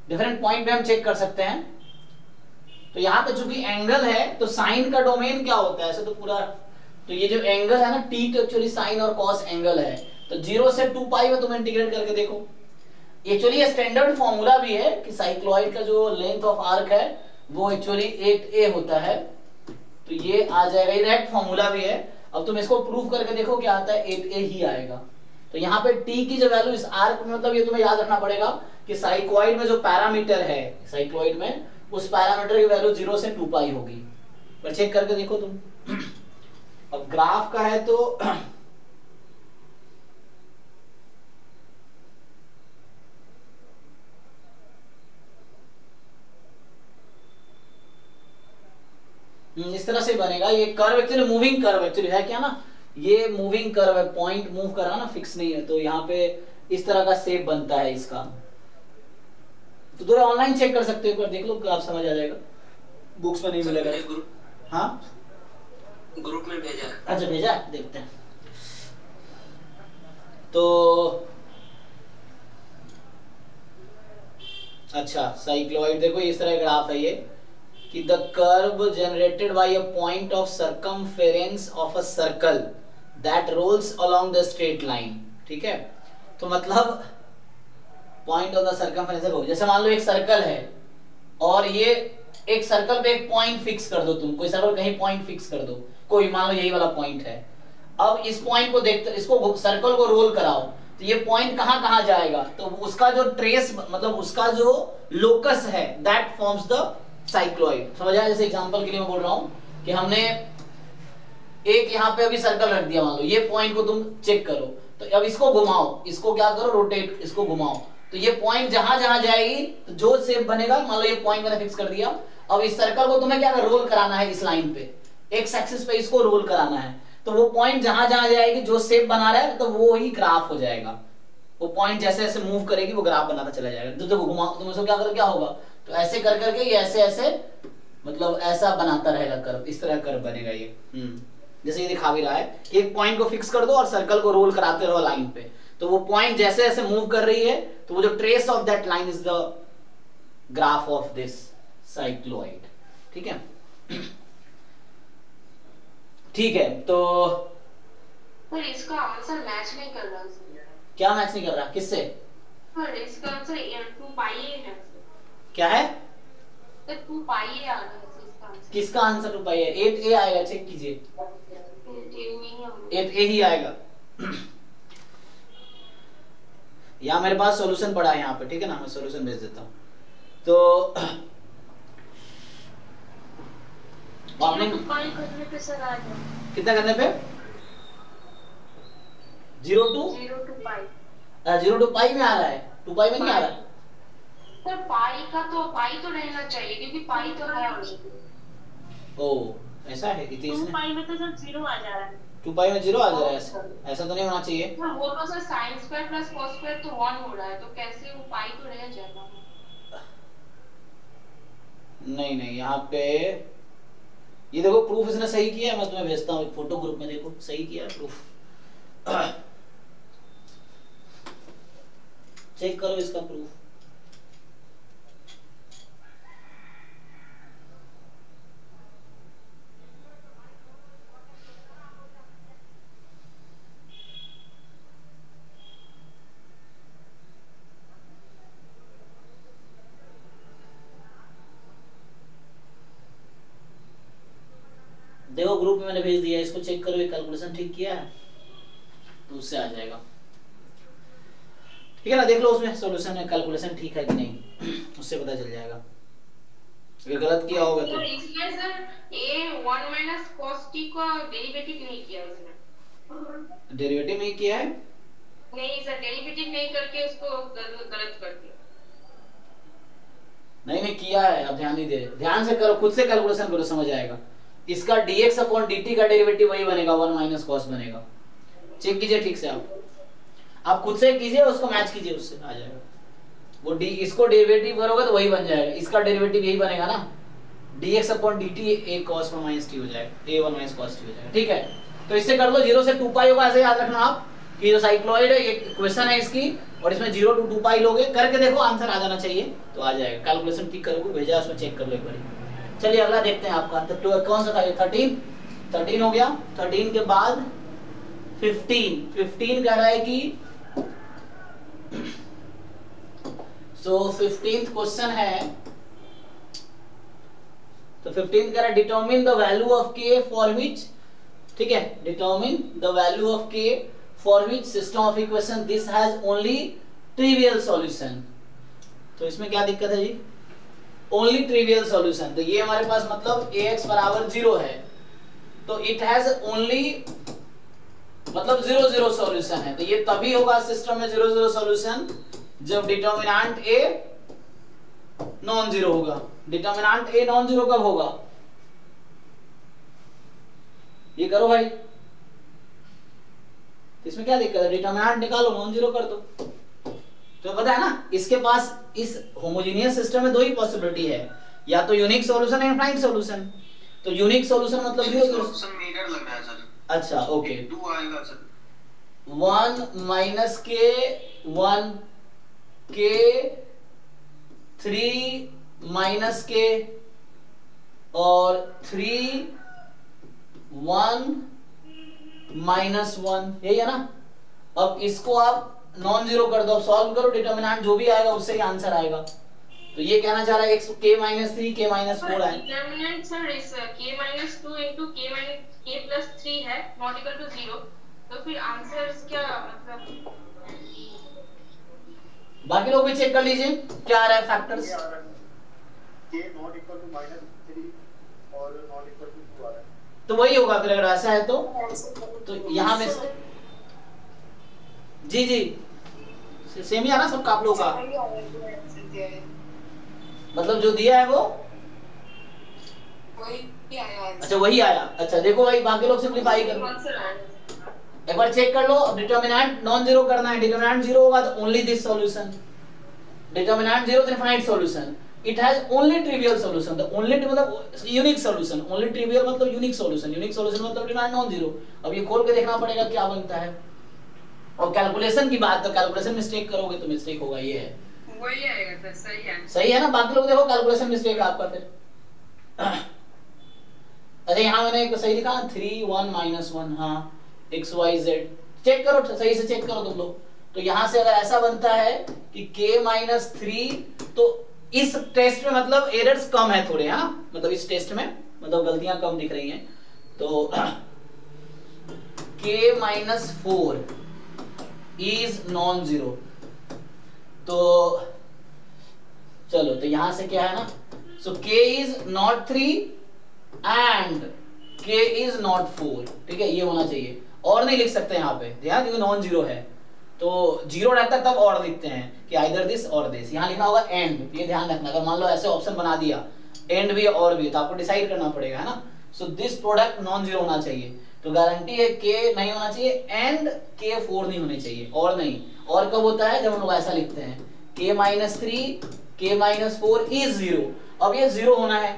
डिफरेंट पॉइंट पे हम चेक कर सकते हैं। तो यहाँ पे चूंकि एंगल है तो साइन का डोमेन क्या होता है ऐसे, तो पूरा तो ये जो एंगल है ना टी तो एक्चुअली साइन और कॉस एंगल है। तो 0 से 2 पाई में तुम इंटीग्रेट करके देखो। एक्चुअली स्टैंडर्ड फॉर्मूला भी है कि साइक्लॉइड का जो लेंथ ऑफ आर्क है वो एक्चुअली 8a होता है, तो ये आ जाएगा, ये डायरेक्ट फॉर्मूला भी है। अब तुम इसको प्रूव करके देखो क्या आता है, 8a ही आएगा। तो यहाँ पे टी की जो वैल्यू इस आर्क में, मतलब ये तुम्हें याद रखना पड़ेगा कि साइक्लॉइड में जो पैरामीटर है, साइक्लॉइड में उस पैरामीटर की वैल्यू 0 से 2 पाई होगी। पर चेक करके देखो तुम। अब ग्राफ का है तो इस तरह से बनेगा ये curve. Actually moving curve actually है क्या ना, ये मूविंग कर्व है, पॉइंट मूव कर रहा ना, फिक्स नहीं है। तो यहाँ पे इस तरह का शेप बनता है इसका। तो थोड़ा ऑनलाइन चेक कर सकते हो, देख लो आप, समझ आ जाएगा, बुक्स में नहीं मिलेगा। हाँ ग्रुप में भेजा है। अच्छा भेजा, देखते हैं। तो अच्छा साइक्लॉइड देखो इस तरह ग्राफ है ये कि the curve generated by a point of circumference of a circle that rolls along the straight line. ठीक है, तो मतलब पॉइंट ऑफ द सर्कमफेरेंस, जैसे मान लो एक सर्कल है और ये एक सर्कल पे एक पॉइंट फिक्स कर दो तुम, कोई सर्कल कहीं पॉइंट फिक्स कर दो, कोई मान लो यही वाला पॉइंट है। अब इस पॉइंट को देखते, इसको सर्कल को रोल कराओ तो ये पॉइंट कहाँ कहाँ जाएगा, तो उसका जो ट्रेस, मतलब उसका जो लोकस है दैट फॉर्म्स द साइक्लॉइड। समझ आया, जैसे एग्जांपल के लिए मैं बोल रहा हूँ कि हमने एक यहाँ पे अभी सर्कल रख दिया, मान लो ये पॉइंट को तुम चेक करो, तो अब इसको घुमाओ, इसको क्या करो, रोटेट, इसको घुमाओ, तो ये पॉइंट जहां जहां जाएगी तो जो शेप बनेगा, मान लो ये पॉइंट मैंने फिक्स कर दिया। अब इस सर्कल को तुम्हें क्या रोल कराना है, इस लाइन पे एक्स एक्सिस पे इसको रोल कराना है, तो वो पॉइंट जहां जहां जाएगी जो शेप बना रहा है तो वो ही ग्राफ हो जाएगा। वो पॉइंट जैसे जैसे मूव करेगी वो ग्राफ बनाता चला जाएगा। तो जब घुमाओ तुम इसको क्या करो, क्या होगा, तो ऐसे कर करके ये ऐसे ऐसे, मतलब ऐसा बनाता रहेगा कर्व, इस तरह कर्व बनेगा ये। जैसे ये दिखा भी रहा है, एक पॉइंट को फिक्स कर दो और सर्कल को रोल कराते रहो लाइन पे, तो वो पॉइंट जैसे जैसे मूव कर रही है तो वो जो trace of that line is the graph of this cycloid. ठीक है, ठीक है। तो पर इसका आंसर मैच नहीं कर रहा। क्या मैच नहीं कर रहा, किससे? पर इसका आंसर 2 पाई है। क्या है, तो 2 पाई है इसका आंसर। किसका आंसर 2 पाई है? 8a आएगा, चेक कीजिए, 8a ही आएगा। या मेरे पास सॉल्यूशन पड़ा है यहाँ पे, ठीक है ना, मैं सॉल्यूशन भेज देता हूँ। तो आपने करने पे सर आ जाए, कितना करने पे 0 टू पाई में आ रहा है, 2 पाई में नहीं आ रहा है। सर पाई का तो रहना चाहिए क्योंकि पाई तो है ऑलरेडी। ओह ऐसा है, इतने 2 पाई में तो सर 0 आ जा रहा है, 2 पाई में 0 आ जा रहा है, ऐसा तो नहीं होना चाहिए। हां वो तो sir sin square plus cos square तो 1 हो रहा है, तो कैसे वो पाई तो रह जाएगा? नहीं नहीं यहाँ पे ये देखो प्रूफ इसने सही किया है, मैं तुम्हें भेजता हूँ फोटो ग्रुप में, देखो सही किया प्रूफ, चेक करो इसका प्रूफ। देखो ग्रुप में मैंने भेज दिया, इसको चेक करो, ये कैलकुलेशन ठीक किया है तो उससे आ जाएगा, ठीक है ना? देख लो उसमें सॉल्यूशन है, कैलकुलेशन ठीक है कि नहीं, उससे पता चल जाएगा अगर गलत किया होगा तो। इसलिए सर ए 1 - cos t का डेरिवेटिव नहीं किया उसने, डेरिवेटिव नहीं किया है? नहीं सर डेरिवेटिव नहीं करके उसको गलत कर दिया। नहीं नहीं किया है, अब ध्यान नहीं दे, ध्यान से करो, खुद से कैलकुलेशन करो, समझ आएगा। इसका dx अपॉन dt का डेरिवेटिव वही बनेगा, 1 माइनस cos बनेगा। चेक कीजिए ठीक से, आप खुद से कीजिए, उसको मैच कीजिए, उससे आ जाएगा वो d। इसको डेरिवेटिव करोगे तो वही बन जाएगा, इसका डेरिवेटिव यही बनेगा ना, dx upon dt a cos minus t हो जाएगा, a 1 माइनस cos t हो जाएगा, ठीक है? तो इससे कर लो, 0 से 2 पाई होगा, ऐसे याद रखना आप कि जो साइक्लॉइड है ये इक्वेशन है इसकी, और इसमें 0 टू 2 पाई लोगे, करके देखो आंसर आ जाना चाहिए, तो आ जाएगा। कैलकुलेशन ठीक करोगे, भेजा उसमें चेक कर लो एक बार। चलिए अगला देखते हैं आपका, तो कौन सा था ये? 13 हो गया। 13 के बाद 15 कह रहा है कि सो 15th क्वेश्चन है, तो 15 कह रहा है डिटरमिन द वैल्यू ऑफ के फॉर विच, ठीक है, डिटरमिन द वैल्यू ऑफ के for which system of equation this has only trivial solution. तो इसमें क्या दिक्कत है जी? ओनली ट्रिवियल सॉल्यूशन, तो ये हमारे पास मतलब ax बराबर 0 है, तो इट हैज ओनली मतलब 0 सॉल्यूशन है, तो ये तभी होगा सिस्टम में 0 सॉल्यूशन जब डिटरमिनेंट a नॉन जीरो होगा। डिटरमिनेंट a नॉन जीरो कब होगा? ये करो भाई, इसमें क्या दिक्कत है? डिटरमिनेंट निकालो, नॉन जीरो कर दो, तो पता है ना इसके पास इस होमोजेनियस सिस्टम में दो ही पॉसिबिलिटी है, या तो यूनिक सॉल्यूशन या इनफाइनाइट सॉल्यूशन। तो यूनिक सॉल्यूशन मतलब मिरर लग रहा है सर। अच्छा ओके, 2 आएगा सर, 1 माइनस के 1 के 3 माइनस के और 3 1 माइनस 1, यही है ना? अब इसको आप नॉन जीरो कर दो, सॉल्व करो, डिटरमिनेंट जो भी आएगा उससे ही आंसर आएगा। तो ये कहना चाह रहा है k - 3 k - 4 है डिटरमिनेंट सर, इस k - 2 * k + 3 है नॉट इक्वल टू 0, तो फिर आंसर क्या मतलब? बाकी लोग भी चेक कर लीजिए क्या आ रहा है factors. k not equal to -3 और नॉट इक्वल टू 2 आ रहा है, तो वही होगा फिर अगर ऐसा है तो यहां में जी जी सेम ही आना सबका, आप लोगों का मतलब जो दिया है वो वही आया। अच्छा वही आया, अच्छा देखो भाई बाकी लोग सिंपलीफाई करो, एक बार चेक कर लो। डिटरमिनेंट नॉन जीरो करना है, डिटरमिनेंट जीरो होगा तो only this solution, determinant zero तो infinite solution, it has only trivial solution, the only मतलब यूनिक सॉल्यूशन, ओनली ट्रिवियल मतलब यूनिक सॉल्यूशन, यूनिक सॉल्यूशन मतलब डिटरमिनेंट नॉन जीरो। अब ये खोल के देखना पड़ेगा क्या बनता है, और कैलकुलेशन की बात, तो कैलकुलेशन मिस्टेक करोगे तो मिस्टेक होगा, ये है वही आएगा सर, सही है ना? बाकी लोग देखो कैलकुलेशन मिस्टेक आपका फिर। अरे यहां मैंने एक सही लिखा 3 1 1, हां x y z, चेक करो सही से, चेक करो तुम लोग। तो यहां से अगर ऐसा बनता है कि k - 3, तो इस टेस्ट में मतलब एरर्स कम है थोड़े, हां मतलब इस टेस्ट में मतलब गलतियां कम दिख रही हैं, तो k - 4 इज नॉन जीरो, तो चलो तो यहां से क्या है ना, so k is not 3 and k is not 4, ठीक है ये होना चाहिए, और नहीं लिख सकते यहाँ पे, ध्यान, क्योंकि नॉन जीरो है। तो जीरो रहता है तब और लिखते हैं कि आइदर दिस और दिस, यहाँ लिखना होगा एंड, ये ध्यान रखना। अगर मान लो ऐसे ऑप्शन बना दिया एंड भी और भी, तो आपको डिसाइड करना पड़ेगा, है ना। So this product non zero होना चाहिए, तो गारंटी है के नहीं होना चाहिए एंड के 4 नहीं होने चाहिए, और नहीं। और कब होता है, जब हम लोग ऐसा लिखते हैं k-3 k-4 इज जीरो। अब ये जीरो होना है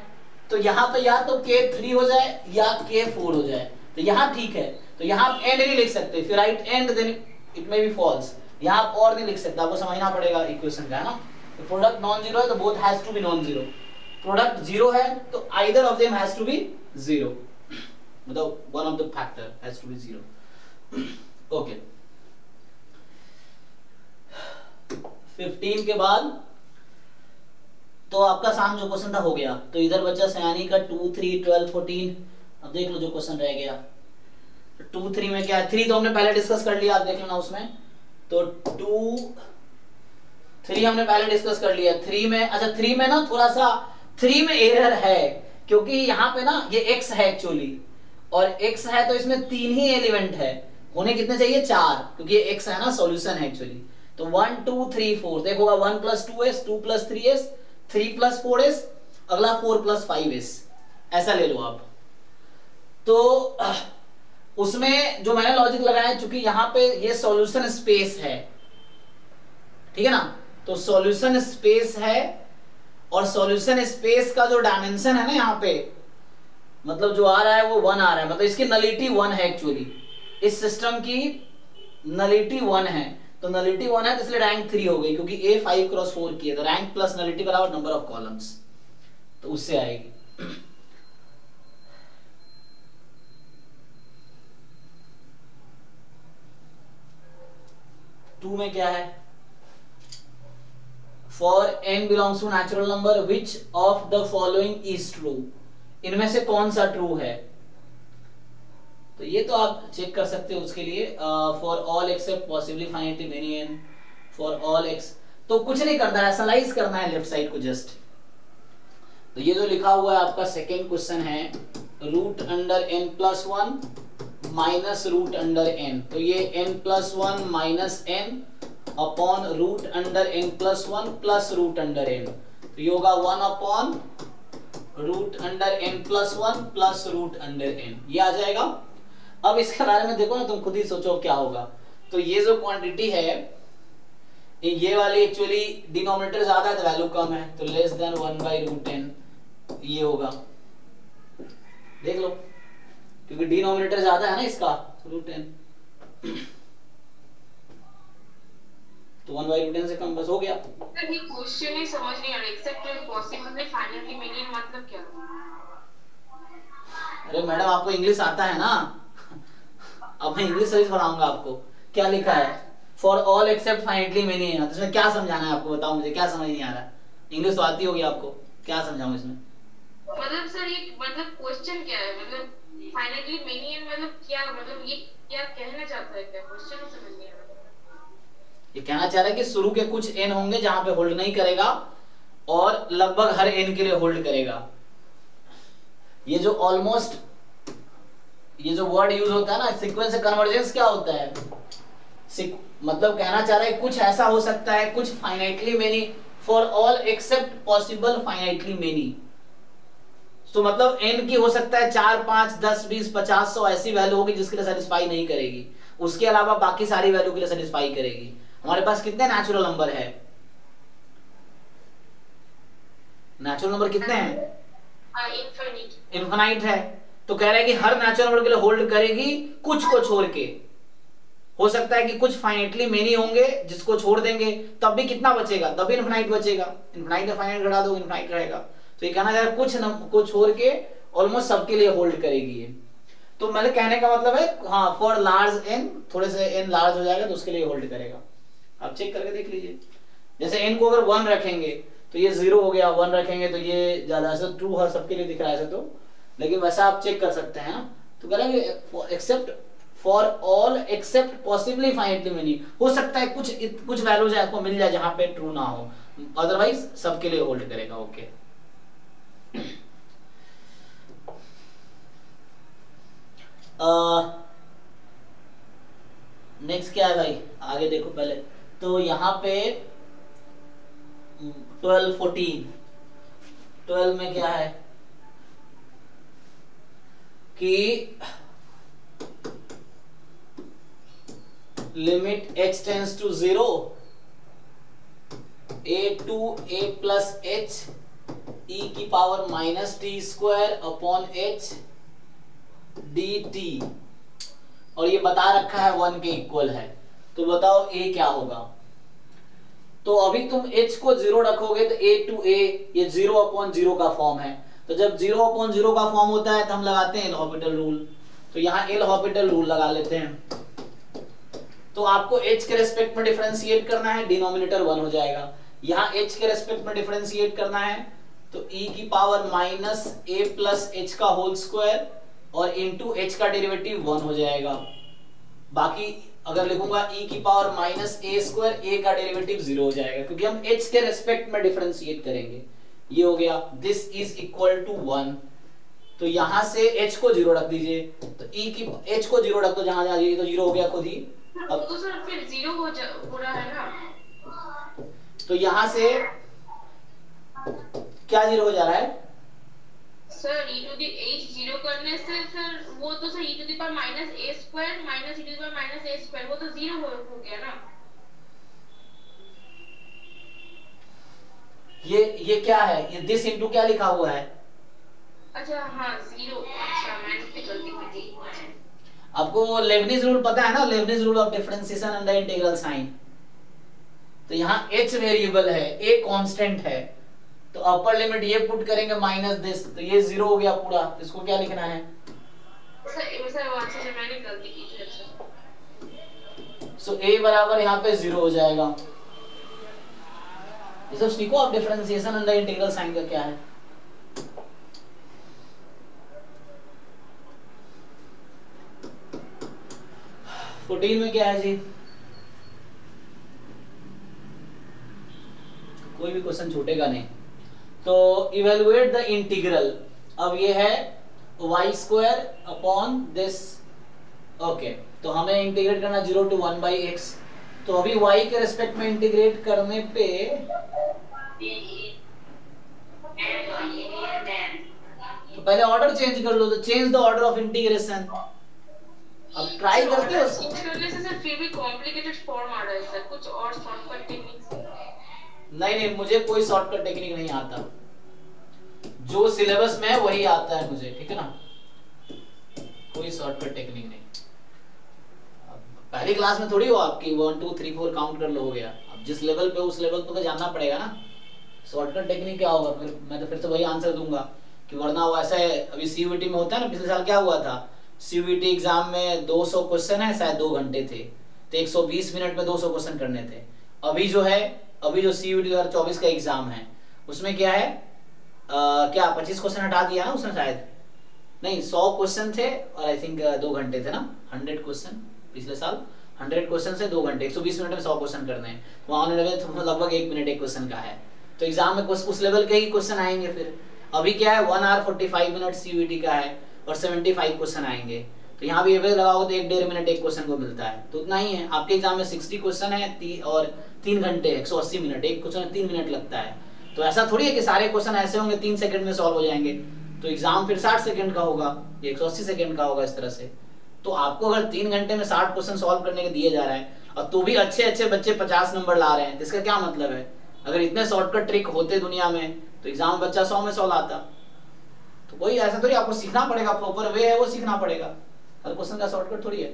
तो यहाँ पे या तो k3 हो जाए या k4 हो जाए, तो यहाँ ठीक है। तो यहाँ आप एंड नहीं लिख सकते, फिर right and then it may be false, यहाँ आप और नहीं लिख सकते, आपको समझना पड़ेगा इक्वेशन का, है ना। तो प्रोडक्ट नॉन जीरो है तो both has to be non zero, product zero है तो either of them has to be zero, मतलब one of the factor has to be zero. Okay, 15 के बाद तो आपका साम जो क्वेश्चन था हो गया। तो इधर बच्चा सयानी का 2, 3, 12, 14। अब देख लो जो क्वेश्चन रह गया, 2, 3 में क्या है, 3 तो हमने पहले डिस्कस कर लिया, आप देख लेना उसमें। तो 2, 3 हमने पहले डिस्कस कर लिया। 3 में, अच्छा 3 में ना थोड़ा सा 3 में एरर है, क्योंकि यहाँ पे ना ये x है एक्चुअली, और x है तो इसमें 3 ही एलिमेंट है, होने कितने चाहिए 4, क्योंकि ये x है ना, सॉल्यूशन है एक्चुअली। तो 1, 2, 3, 4 देखोगा, 1 + 2s, 2 + 3s, 3 + 4s, अगला 4 + 5s, ऐसा ले लो आप। तो उसमें जो मैंने लॉजिक लगाया, चूंकि यहाँ पे ये सॉल्यूशन स्पेस है, ठीक है ना, तो सॉल्यूशन स्पेस है, और सॉल्यूशन स्पेस का जो डायमेंशन है ना यहाँ पे, मतलब जो आ रहा है वो 1 आ रहा है, मतलब इसकी नलिटी 1 है एक्चुअली, इस सिस्टम की नलिटी 1 है। तो नलिटी 1 है तो इसलिए रैंक 3 हो गई, क्योंकि ए 5 क्रॉस 4 की है, तो रैंक प्लस नलिटी बराबर नंबर ऑफ कॉलम्स, तो उससे आएगी। टू में क्या है, For n belongs to natural number, which of the following is true? इनमें से कौन सा ट्रू है, तो ये तो आप चेक कर सकते हो उसके लिए। For all except possibly finitely many n, for all x, तो कुछ नहीं करना है, एनालाइज करना है लेफ्ट साइड को जस्ट। तो ये जो लिखा हुआ है आपका सेकेंड क्वेश्चन है, √(n+1) -√(n), तो ये n+1 -n upon √(n+1) + √(n), तो ये होगा 1 अपॉन √(n+1) + √(n), ये आ जाएगा। अब इसके बारे में देखो ना, तुम खुद ही सोचो क्या होगा। तो ये जो क्वांटिटी है ये वाली, एक्चुअली डिनोमिनेटर ज्यादा है तो वैल्यू कम है, तो लेस देन 1/√(n) ये होगा, देख लो, क्योंकि डिनोमिनेटर ज्यादा है ना इसका, √(n), तो 1/√(n) से कम, बस हो गया। ये क्वेश्चन ही समझ नहीं आ रहा, एक्सेप्ट पॉसिबली फाइनली मिलियन मतलब क्या है? अरे मैडम आपको इंग्लिश आता है ना, अब मैं इंग्लिश सर्विस बनाऊंगा आपको। क्या लिखा है, for all except finally million, तो इसमें क्या समझाना है आपको, बताओ मुझे, क्या समझ नहीं आ रहा? इंग्लिश तो आती होगी आपको, क्या समझाऊं इसमें? मतलब सर ये मतलब क्वेश्चन क्या है, मतलब फाइनली मिलियन मतलब क्या, मतलब ये क्या कहना चाहता है, क्या क्वेश्चन समझ नहीं आ रहा? ये कहना चाह रहा है कि शुरू के कुछ n होंगे जहां पे होल्ड नहीं करेगा, और लगभग हर n के लिए होल्ड करेगा। ये जो ऑलमोस्ट, ये जो वर्ड यूज होता है ना सीक्वेंस से कन्वर्जेंस, क्या होता है, मतलब कहना चाह रहा है कुछ ऐसा हो सकता है, कुछ finitely many, for all except possible finitely many, तो मतलब n की हो सकता है 4, 5, 10, 20, 50, 100 ऐसी वैल्यू होगी जिसके लिए सेटिस्फाई नहीं करेगी, उसके अलावा बाकी सारी वैल्यू के लिए सेटिस्फाई करेगी। हमारे पास कितने नेचुरल नंबर है, नेचुरल नंबर कितने हैं? इनफिनाइट है, तो कह रहा है कि हर नेचुरल नंबर के लिए होल्ड करेगी, कुछ को छोड़ के। हो सकता है कि कुछ फाइनाइटली मेनी होंगे जिसको छोड़ देंगे, तब भी कितना बचेगा, तब भी इनफिनाइट बचेगा, इनफिनाइट में फाइनाइट घटा दो इनफिनाइट रहेगा। तो ये कहना चाह रहा है कुछ को छोड़ के ऑलमोस्ट सबके लिए होल्ड करेगी ये, तो मैंने कहने का मतलब है हाँ, फॉर लार्ज एन, थोड़े से एन लार्ज हो जाएगा तो उसके लिए होल्ड करेगा। आप चेक करके देख लीजिए, जैसे n को अगर 1 रखेंगे तो ये 0 हो गया, 1 रखेंगे तो ये ज्यादा से ट्रू हर सबके लिए दिख रहा है तो, लेकिन वैसा आप चेक कर सकते हैं ना। तो कह रहे हैं except for all except possibly finitely many, हो सकता है कुछ वैल्यूज आपको मिल जाए जहां पे ट्रू ना हो, अदरवाइज सबके लिए होल्ड करेगा। ओके, नेक्स्ट क्या है भाई, आगे देखो पहले तो यहाँ पे 12 में क्या है कि limit x tends to 0 a2a+h e⁻t² upon h dt और ये बता रखा है 1 के इक्वल है, तो बताओ a क्या होगा। तो अभी तुम h को 0 रखोगे तो a2a ये 0/0 का फॉर्म है, तो जब 0/0 का फॉर्म होता है तो हम लगाते हैं एल-हॉपिटल रूल। तो यहाँ एल-हॉपिटल रूल लगा लेते हैं, तो आपको h के रेस्पेक्ट में डिफरेंशिएट करना है, डिनोमिनेटर 1 हो जाएगा। यहाँ h के रेस्पेक्ट में डिफरेंशिएट करना है तो e⁻-a+h का होल स्क्वायर और इनटू h का डेरिवेटिव 1 हो जाएगा। बाकी अगर लिखूंगा e⁻-a² a का डेरिवेटिव 0 हो जाएगा क्योंकि हम h के रेस्पेक्ट में डिफरेंशिएट करेंगे। ये हो गया दिस इज इक्वल टू 1। तो यहाँ से h को 0 रख दीजिए, तो h को 0 रख दो, जहां जाइए तो 0 हो गया खुद ही। अब तो सर फिर 0 हो रहा है ना, तो यहाँ से क्या 0 हो जा रहा है सर, e⁻h 0 करने से सर वो तो सर e⁻-a² वो तो 0 हो गया ना। ये क्या है, ये दिस इंटू क्या लिखा हुआ है, अच्छा हाँ 0, अच्छा मैंने गलती की थी। आपको लेबनीज़ रूल पता है ना, लेबनीज़ rule of differentiation under integral sign. तो यहाँ h वेरिएबल है, a कांस्टेंट है, तो अपर लिमिट ये पुट करेंगे माइनस दिस, तो ये 0 हो गया पूरा। इसको क्या लिखना है सर, मैंने गलती की थी। अच्छा सो a बराबर यहाँ पे 0 हो जाएगा। ये सब सीखो आप, डिफरेंशिएशन अंडर इंटीग्रल साइन का क्या है। प्रोटीन में क्या है जी, कोई भी क्वेश्चन छूटेगा नहीं। तो इवेलुएट द इंटीग्रल, अब ये है y² अपॉन दिस, ओके। तो हमें इंटीग्रेट करना 0 to 1/x, तो अभी y के रेस्पेक्ट में इंटीग्रेट करने पे तो पहले ऑर्डर चेंज कर लो, तो change the order of integration. अब ट्राई करते हो उसको सर, फिर भी कॉम्प्लिकेटेड फॉर्म आ रहा है सर, कुछ और शॉर्टकट टेक्निक। नहीं, मुझे कोई शॉर्टकट टेक्निक नहीं आता, जो सिलेबस में है वही आता है मुझे, ठीक है ना, कोई शॉर्टकट टेक्निक नहीं। पहली क्लास में थोड़ी हो आपकी 1 2 3 4 काउंट कर लो हो गया। अब जिस लेवल पे उस लेवल पे जानना पड़ेगा ना, शॉर्टकट टेक्निक क्या होगा। फिर मैं तो फिर से वही आंसर दूंगा कि वरना वो ऐसा है, अभी सीयूईटी में होता है ना, पिछले साल क्या हुआ था, CUET एग्जाम में 200 क्वेश्चन है, शायद 2 घंटे थे, तो 120 मिनट में 200 क्वेश्चन करने थे। अभी जो CUET 2024 का एग्जाम है उसमें क्या है, क्या 25 क्वेश्चन हटा दिया ना उसने, शायद नहीं 100 क्वेश्चन थे और आई थिंक 2 घंटे थे ना, 100 क्वेश्चन पिछले साल, 100 क्वेश्चन से 2 घंटे, 120 मिनट में 100 क्वेश्चन करने हैं, वहाँ उन्होंने लगभग 1 मिनट एक क्वेश्चन का है, तो एग्जाम में उस लेवल के ही क्वेश्चन आएंगे। फिर अभी क्या है 1 hour 45 minutes CUET का है और 75 क्वेश्चन आएंगे, तो यहाँ भी एवरेज लगाओगे तो 1.5 मिनट एक क्वेश्चन को मिलता है, तो उतना ही है। आपके एग्जाम में 60 क्वेश्चन है और 3 घंटे 180 मिनट, एक क्वेश्चन 3 मिनट लगता है, तो ऐसा थोड़ी है कि सारे क्वेश्चन ऐसे होंगे 3 सेकंड में सॉल्व हो जाएंगे, तो एग्जाम फिर 60 सेकंड का होगा, 180 सेकंड का होगा इस तरह से। तो आपको अगर 3 घंटे में 60 क्वेश्चन सॉल्व करने के दिए जा रहा है और तो भी अच्छे अच्छे बच्चे 50 नंबर ला रहे हैं, तो इसका क्या मतलब है। अगर इतने शॉर्टकट ट्रिक होते दुनिया में तो एग्जाम बच्चा 100 में 100 लाता। तो कोई ऐसा थोड़ी, आपको सीखना पड़ेगा, प्रॉपर वे है वो सीखना पड़ेगा, हर क्वेश्चन का शॉर्टकट थोड़ी है।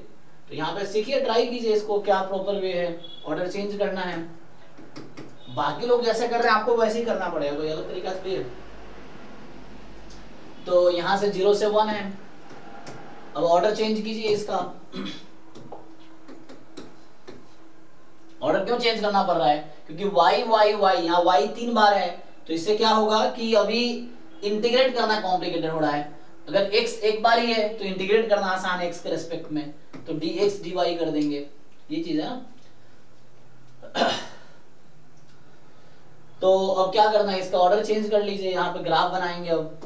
तो यहाँ पे सीखिए, ट्राई कीजिए इसको, क्या प्रॉपर वे है, ऑर्डर चेंज करना है। बाकी लोग जैसे कर रहे हैं आपको वैसे ही करना पड़ेगा, कोई अलग तरीका से फिर। तो यहाँ से 0 से 1 है, अब ऑर्डर चेंज कीजिए इसका। ऑर्डर क्यों चेंज करना पड़ रहा है, क्योंकि वाई वाई वाई, यहाँ वाई 3 बार है, तो इससे क्या होगा कि अभी इंटीग्रेट करना कॉम्प्लिकेटेड हो रहा है। अगर x एक बार ही है तो इंटीग्रेट करना आसान है x के रेस्पेक्ट में, तो dx dy कर देंगे, ये चीज है ना। तो अब क्या करना है, इसका ऑर्डर चेंज कर लीजिए, यहाँ पे ग्राफ बनाएंगे। अब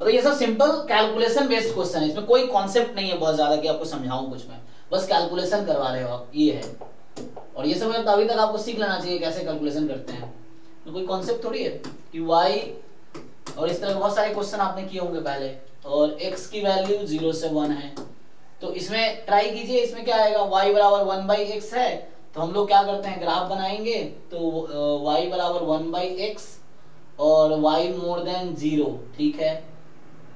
तो ये सब सिंपल कैलकुलेशन बेस्ड क्वेश्चन है, इसमें कोई कॉन्सेप्ट नहीं है बहुत ज्यादा कि आपको समझाऊं कुछ में। बस कैलकुलेशन करवा रहे हो आप, ये है। और ये सब अभी तक आपको सीख लेना चाहिए कैसे कैलकुलेशन करते हैं, तो कोई कॉन्सेप्ट थोड़ी है कि वाई और इस तरह के बहुत सारे क्वेश्चन आपने किए होंगे पहले। और x की वैल्यू 0 से 1 है, तो इसमें ट्राई कीजिए, इसमें क्या आएगा y बराबर 1/x है, तो हम लोग क्या करते हैं ग्राफ बनाएंगे, तो y बराबर 1/x और y मोर देन 0, ठीक है,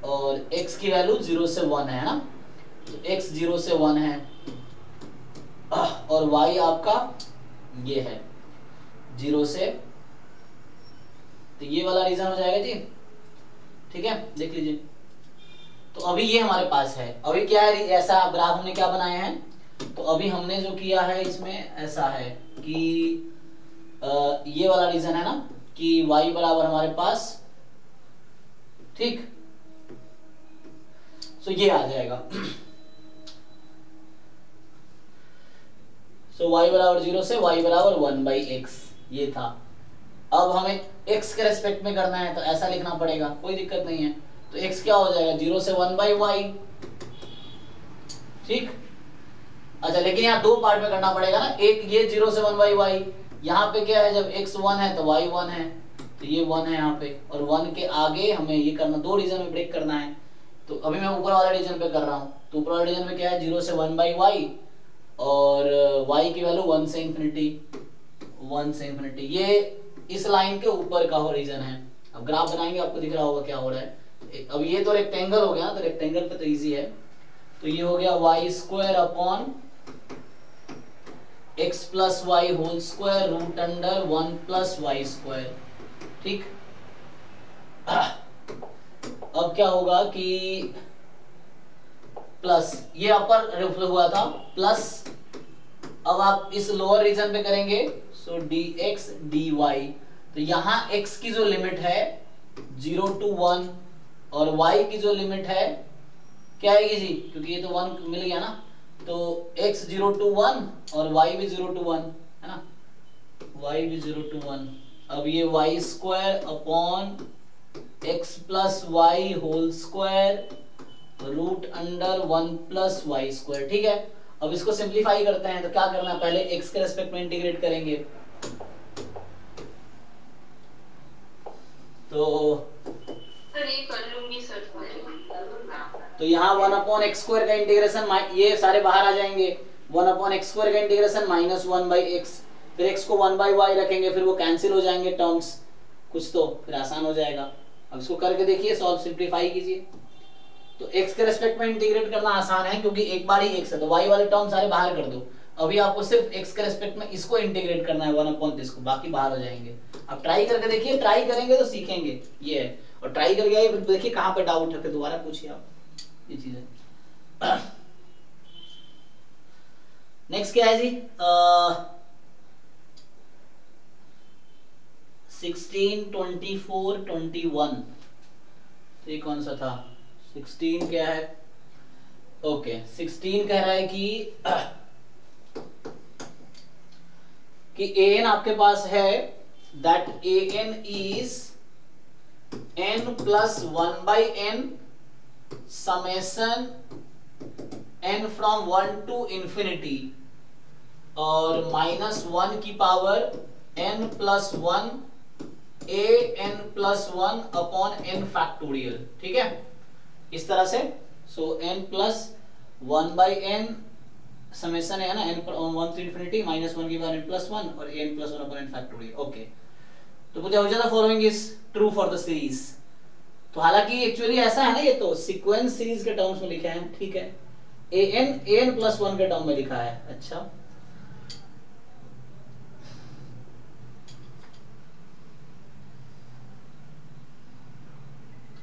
और x की वैल्यू 0 से 1 है ना, तो x 0 से 1 है और y आपका ये है 0 से, तो ये वाला रीजन हो जाएगा जी, ठीक है, देख लीजिए। तो अभी ये हमारे पास है, अभी क्या है ऐसा ग्राफ हमने क्या बनाए हैं, तो अभी हमने जो किया है इसमें ऐसा है कि ये वाला रीजन है ना कि y बराबर हमारे पास, ठीक, सो ये आ जाएगा, सो y बराबर 0 से y बराबर 1/x ये था। अब हमें x के रेस्पेक्ट में करना है तो ऐसा लिखना पड़ेगा, कोई दिक्कत नहीं है। तो x क्या हो जाएगा 0 से 1/y, ठीक। अच्छा लेकिन यहाँ दो पार्ट में करना पड़ेगा ना, एक ये 0 से 1/y, यहाँ पे क्या है जब x 1 है तो y 1 है, तो ये 1 है यहाँ पे, और 1 के आगे हमें ये करना, दो रीजन में ब्रेक करना है। तो अभी मैं ऊपर वाले रीजन पे कर रहा हूँ, तो ऊपर वाले रीजन में क्या है 0 से 1/y और y की वैल्यू 1 से इन्फिनिटी, ये इस लाइन के ऊपर का हो रीजन है। अब ग्राफ बनाएंगे आपको दिख रहा होगा क्या हो रहा है। अब ये तो रेक्टेंगल हो गया, तो रेक्टेंगल पे तो इजी है, तो ये हो गया y square upon x plus y whole square root under 1 plus Y square, ठीक। अब क्या होगा कि प्लस ये अपर रिफ्लेक्ट हुआ था प्लस, अब आप इस लोअर रीजन पे करेंगे, so d x d y, तो यहाँ एक्स की जो लिमिट है 0 to 1 और y की जो लिमिट है क्या आएगी जी, क्योंकि ये तो 1 मिल गया ना, तो x 0 to 1 और y भी 0 to 1 है ना, y भी 0 to 1। अब ये y square upon x plus y whole square root under 1 plus Y square, ठीक है। अब इसको सिंप्लीफाई करते हैं, तो क्या करना है पहले x के रेस्पेक्ट में इंटीग्रेट करेंगे, तो यहाँ 1/x² का इंटीग्रेशन, ये सारे बाहर आ जाएंगे, 1/x² का इंटीग्रेशन माइनस 1/x, फिर x को 1/y रखेंगे, फिर वो कैंसिल हो जाएंगे टर्म्स कुछ, तो फिर आसान हो जाएगा। अब इसको करके देखिए, सॉल्व सिंप्लीफाई कीजिए। तो x के रेस्पेक्ट में इंटीग्रेट करना आसान है क्योंकि एक बार ही x है, तो y वाले टर्म सारे बाहर कर दो। अभी आपको सिर्फ x के रेस्पेक्ट में इसको इंटीग्रेट करना है 1/3 को, बाकी बाहर हो जाएंगे। अब ट्राई करके देखिए, ट्राई करेंगे तो सीखेंगे, ये है। और ट्राई करके आइए, फिर देखिए कहाँ पे डाउट है, फिर दोबारा पूछिए आप, ये चीज है। नेक्स्ट क्या है जी, 16, 24, 21, तो ये कौन सा था, 16 क्या है, ओके 16 कह रहा है कि an आपके पास है that an is n + 1/n summation n from 1 to infinity और -1 की power n + 1 an + 1 upon n factorial, ठीक है, इस तरह से। सो n + 1/n समेशन है ना, n from 1 to infinity -1 की पावर n + 1 और an + 1 upon n factorial, okay. तो मुझे हो जाता following is true for the series, तो हालांकि एक्चुअली ऐसा है ना, ये तो सीक्वेंस सीरीज के टर्म्स में लिखा है, ठीक है, an + 1 के टर्म में लिखा है। अच्छा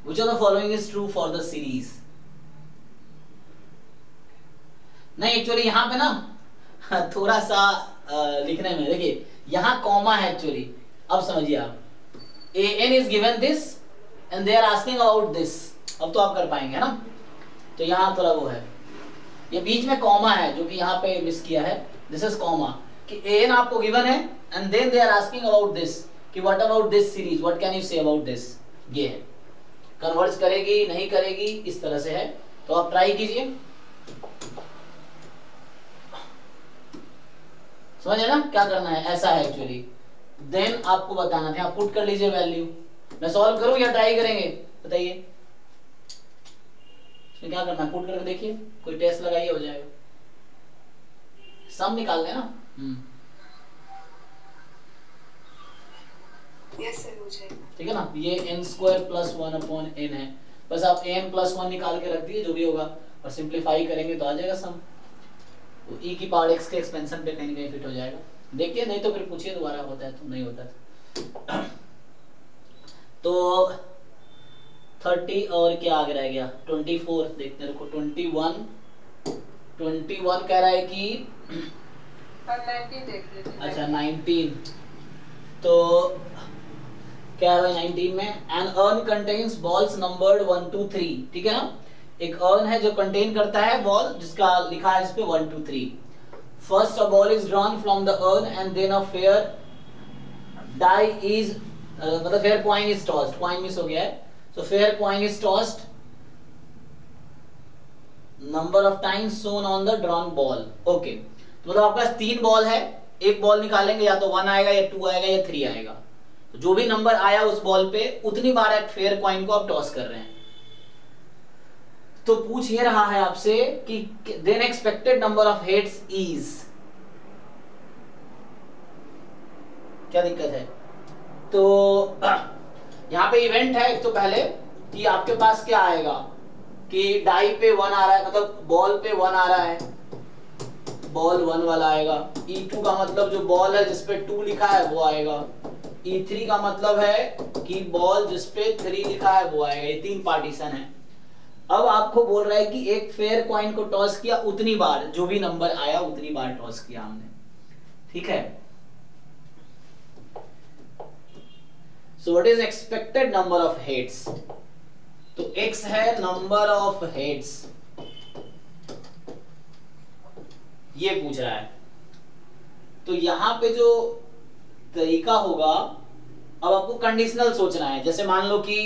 which of the following is true for the series, नहीं एक्चुअली यहाँ पे ना थोड़ा सा लिखने में, देखिए यहाँ कॉमा है एक्चुअली, अब समझिए आप, an is given this and they are asking about this, अब तो आप कर पाएंगे ना, तो यहाँ थोड़ा वो है, ये बीच में कॉमा है जो कि यहाँ पे मिस किया है, दिस इज कॉमा, कि an आपको गिवन है and then they are asking about this, कि what about this series, what can you say about this, ये है, कन्वर्ज करेगी नहीं करेगी, इस तरह से है। तो आप ट्राई कीजिए, समझ है ना क्या करना है, ऐसा है एक्चुअली। देन आपको बताना था, आप पुट कर लीजिए वैल्यू। मैं सॉल्व करूं या ट्राई करेंगे, बताइए इसमें क्या करना है। पुट करके देखिए, कोई टेस्ट लगाइए, हो जाएगा। सम निकाल लेना। यस सर, हो जाएगा। ठीक है ना, ये n² + 1/n है। बस आप n+1 निकाल के रख दीजिए जो भी होगा, और सिंपलीफाई करेंगे तो आ जाएगा सम। तो e की पावर x के एक्सपेंशन पे कहीं कहीं फिट हो जाएगा। देखिए, नहीं तो फिर पूछिए दोबारा, होता है तो नहीं होता तो 30 और क्या आगे रह गया 24। देखते रखो 21 कह रहा है कि 19 देख लेते हैं। अच्छा 19, तो क्या है 19 में an urn contains balls numbered 1 2 3। ठीक है ना, एक अर्न है जो कंटेन करता है बॉल जिसका लिखा है इस पे 1 2 3। First a ball is drawn from the urn and then a fair die is मतलब fair coin is tossed. Coin miss हो गया है, so fair coin is tossed number of times shown on the drawn ball. Okay, तो मतलब आपका 3 ball है, एक ball निकालेंगे या तो 1 आएगा या 2 आएगा या 3 आएगा। तो जो भी नंबर आया उस बॉल पे उतनी बार एक फेयर कॉइन को आप टॉस कर रहे हैं। तो पूछ ये रहा है आपसे कि then expected number of heads is, क्या दिक्कत है। तो यहाँ पे इवेंट है एक, तो पहले कि आपके पास क्या आएगा कि डाई पे 1 आ रहा है, मतलब बॉल पे 1 आ रहा है, बॉल 1 वाला आएगा। E2 का मतलब जो बॉल है जिसपे 2 लिखा है वो आएगा। E3 का मतलब है कि बॉल जिसपे 3 लिखा है वो आएगा। ये 3 पार्टीशन है। अब आपको बोल रहा है कि एक फेयर कॉइन को टॉस किया उतनी बार, जो भी नंबर आया उतनी बार टॉस किया हमने। ठीक है, so what is expected number of heads. तो x है नंबर ऑफ हेड्स, ये पूछ रहा है। तो यहां पे जो तरीका होगा, अब आपको कंडीशनल सोचना है। जैसे मान लो कि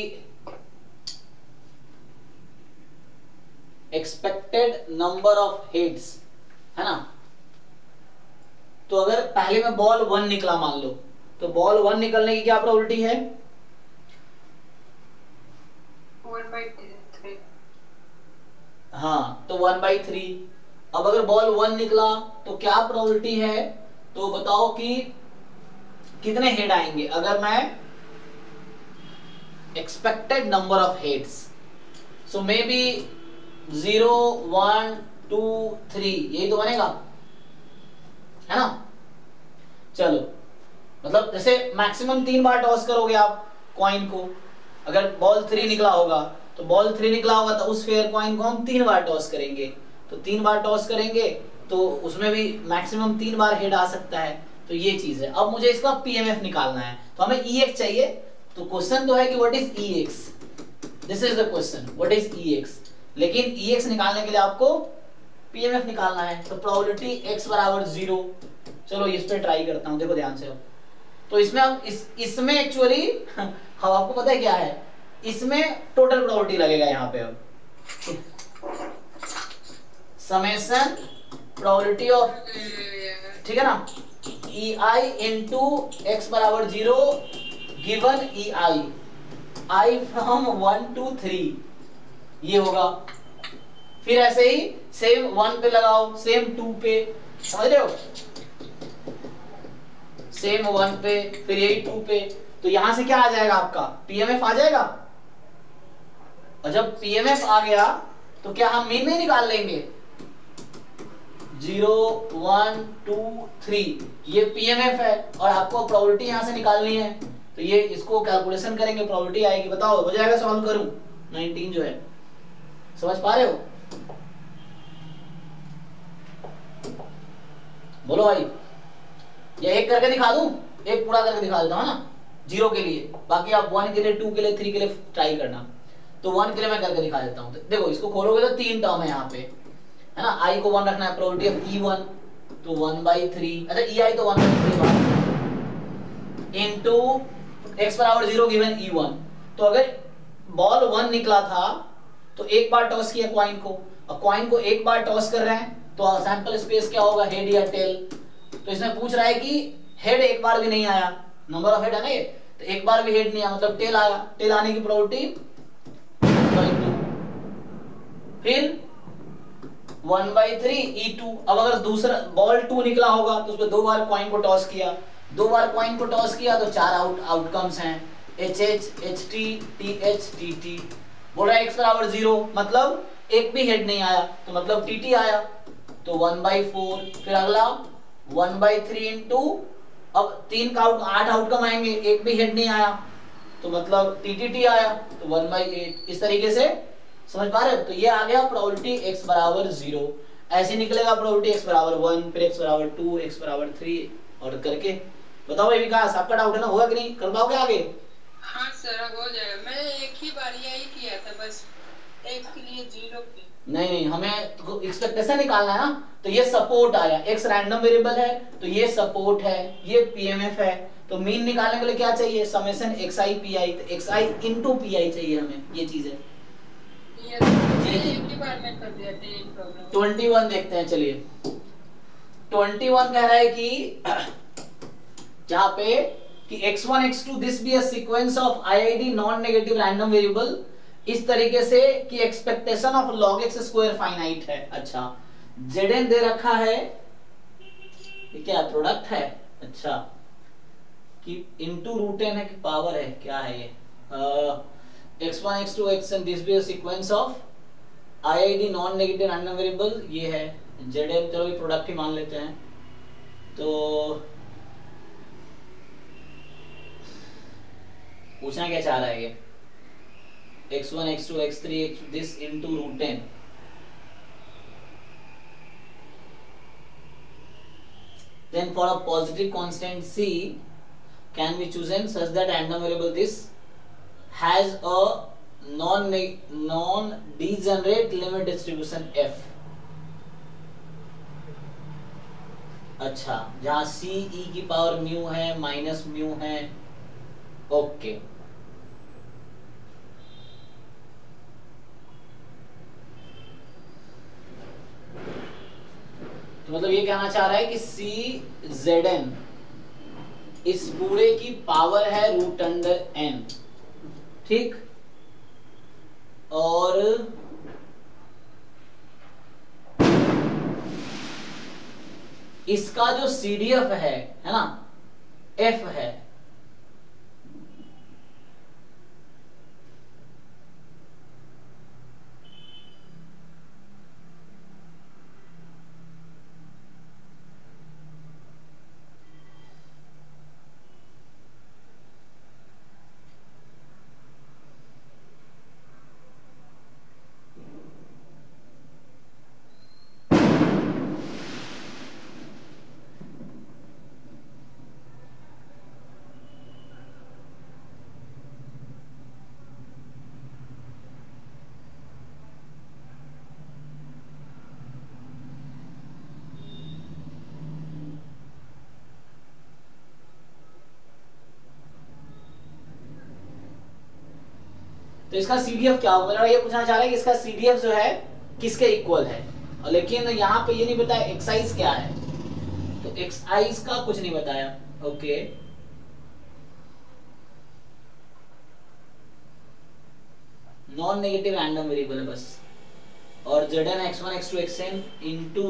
एक्सपेक्टेड नंबर ऑफ हेड्स है ना, तो अगर पहले में बॉल 1 निकला मान लो, तो बॉल 1 निकलने की क्या प्रोबेबिलिटी है 1/3। हाँ, तो 1/3। अब अगर बॉल 1 निकला तो क्या प्रोबेबिलिटी है, तो बताओ कि कितने हेड आएंगे अगर मैं expected number of heads. So may be 0 1 2 3, यही तो बनेगा है ना। चलो, मतलब जैसे मैक्सिमम 3 बार टॉस करोगे आप कॉइन को। अगर बॉल 3 निकला होगा तो उस फेयर कॉइन को हम 3 बार टॉस करेंगे। तो 3 बार टॉस करेंगे तो उसमें भी मैक्सिमम 3 बार हेड आ सकता है। तो ये चीज है। अब मुझे इसका पीएमएफ निकालना है, तो हमें ईएक्स चाहिए। तो क्वेश्चन तो है कि what is EX, this is the question, what is EX. लेकिन ईएक्स निकालने के लिए आपको पीएमएफ निकालना है। तो प्रोबेबिलिटी x बराबर 0। चलो इस पे ट्राई करता हूं, देखो ध्यान से। अब तो इसमें हम इसमें एक्चुअली हम आपको पता है क्या है, इसमें टोटल प्रोबेबिलिटी लगेगा यहाँ पे। अब समेशन प्रोबेबिलिटी ऑफ, ठीक है ना, ei × x बराबर 0 गिवन ei फ्रॉम 1 to 3 ये होगा। फिर ऐसे ही सेम 1 पे लगाओ, सेम 2 पे, समझ रहे हो, सेम 1 पे, फिर यही 2 पे। तो यहां से क्या आ जाएगा आपका पीएमएफ आ जाएगा। और जब पीएमएफ आ गया तो क्या हम मीन में निकाल लेंगे 0 1 2 3, ये पीएमएफ है और आपको प्रोबेबिलिटी यहां से निकालनी है। तो ये इसको कैलकुलेशन करेंगे, प्रोबेबिलिटी आएगी। बताओ हो जाएगा, सॉल्व करूं 19 जो है, समझ पा रहे हो, बोलो भाई। या एक करके दिखा दूं, एक पूरा करके दिखा देता हूं ना 0 के लिए, बाकी आप 1 के लिए, 2 के लिए, 3 के लिए ट्राई करना। तो 1 के लिए मैं करके दिखा देता हूं। तो देखो इसको खोलोगे तो 3 टर्म है यहाँ पे, है ना। i को 1 रखना है, प्रोबेबिलिटी ऑफ e1 तो 1/3, अच्छा ei तो 1/3 इनटू x बराबर 0 गिवन e1। तो अगर बॉल 1 निकला था तो एक बार टॉस किया कॉइन को, और कॉइन को एक बार टॉस कर रहे हैं तो सैंपल स्पेस क्या होगा, हेड या टेल। तो इसमें पूछ रहा है कि हेड एक बार भी नहीं आया, नंबर ऑफ हेड है ना ये, तो एक बार भी हेड नहीं आया मतलब टेल आया, टेल आने की प्रोबेबिलिटी, फिर 1/3 E2। अब अगर दूसरा बॉल 2 निकला होगा तो उसमें 2 बार कॉइन को टॉस किया, 2 बार कॉइन को टॉस किया तो 4 आउटकम्स हैं HH, HT, TH, TT। बोल रहा है x बराबर 0 मतलब एक भी हेड नहीं आया तो मतलब TT आया, तो 1/4। फिर अगला 1/3 इंटू, अब 3 का 8 आउटकम आएंगे, एक भी हेड नहीं आया तो मतलब TTT आया, तो 1/8। इस तरीके से समझ पा रहे हो। तो ये आ गया प्रोबेबिलिटी x बराबर 0। ऐसे निकलेगा प्रोबेबिलिटी x बराबर 1, फिर x बराबर 2, x बराबर 3 और करके। बताओ भाई विकास, आपका डाउट है ना, होगा कि नहीं, कर पाओगे आगे? हाँ सर हो जाएगा, मैं एक ही बार यही किया था बस, x के लिए 0 पे। नहीं, हमें तो एक्सपेक्टेशन निकालना है ना, तो ये सपोर्ट आया, x रैंडम वेरिएबल है तो ये सपोर्ट है, ये पीएमएफ है, तो मीन निकालने के लिए क्या चाहिए, समेशन xi pi, तो xi into pi चाहिए हमें, ये चीज है। एक ही बार में कर दिया था प्रॉब्लम। 21 देखते हैं, चलिए 21 कह रहा है कि जहां पे कि x1 x2 this be a sequence of IID non negative random variable, इस तरीके से कि expectation of log x square finite है। अच्छा zn दे रखा है, ये क्या प्रोडक्ट है, अच्छा कि इनटू √n है कि पावर है, क्या है ये x1 x2 xn this be a sequence of IID non negative random variable, ये है zn, चलो ये प्रोडक्ट ही मान लेते हैं। तो पूछना क्या चाह रहा है ये x1 x2 x3 this into √10। Then for a positive constant c can be chosen such that random variable this has a non-degenerate limit distribution f। अच्छा जहाँ c e की पावर म्यू है माइनस म्यू है, okay. तो मतलब ये कहना चाह रहा है कि c zn इस पूरे की पावर है √n, ठीक, और इसका जो CDF है ना, F है, तो इसका CDF क्या होगा, मतलब ये पूछना चाह रहा है कि इसका CDF जो है किसके इक्वल है, और लेकिन यहाँ पे ये नहीं बताया एक्साइज क्या है, तो एक्साइज का कुछ नहीं बताया, okay. Non negative random variable है बस, और zn x1 x2 xn into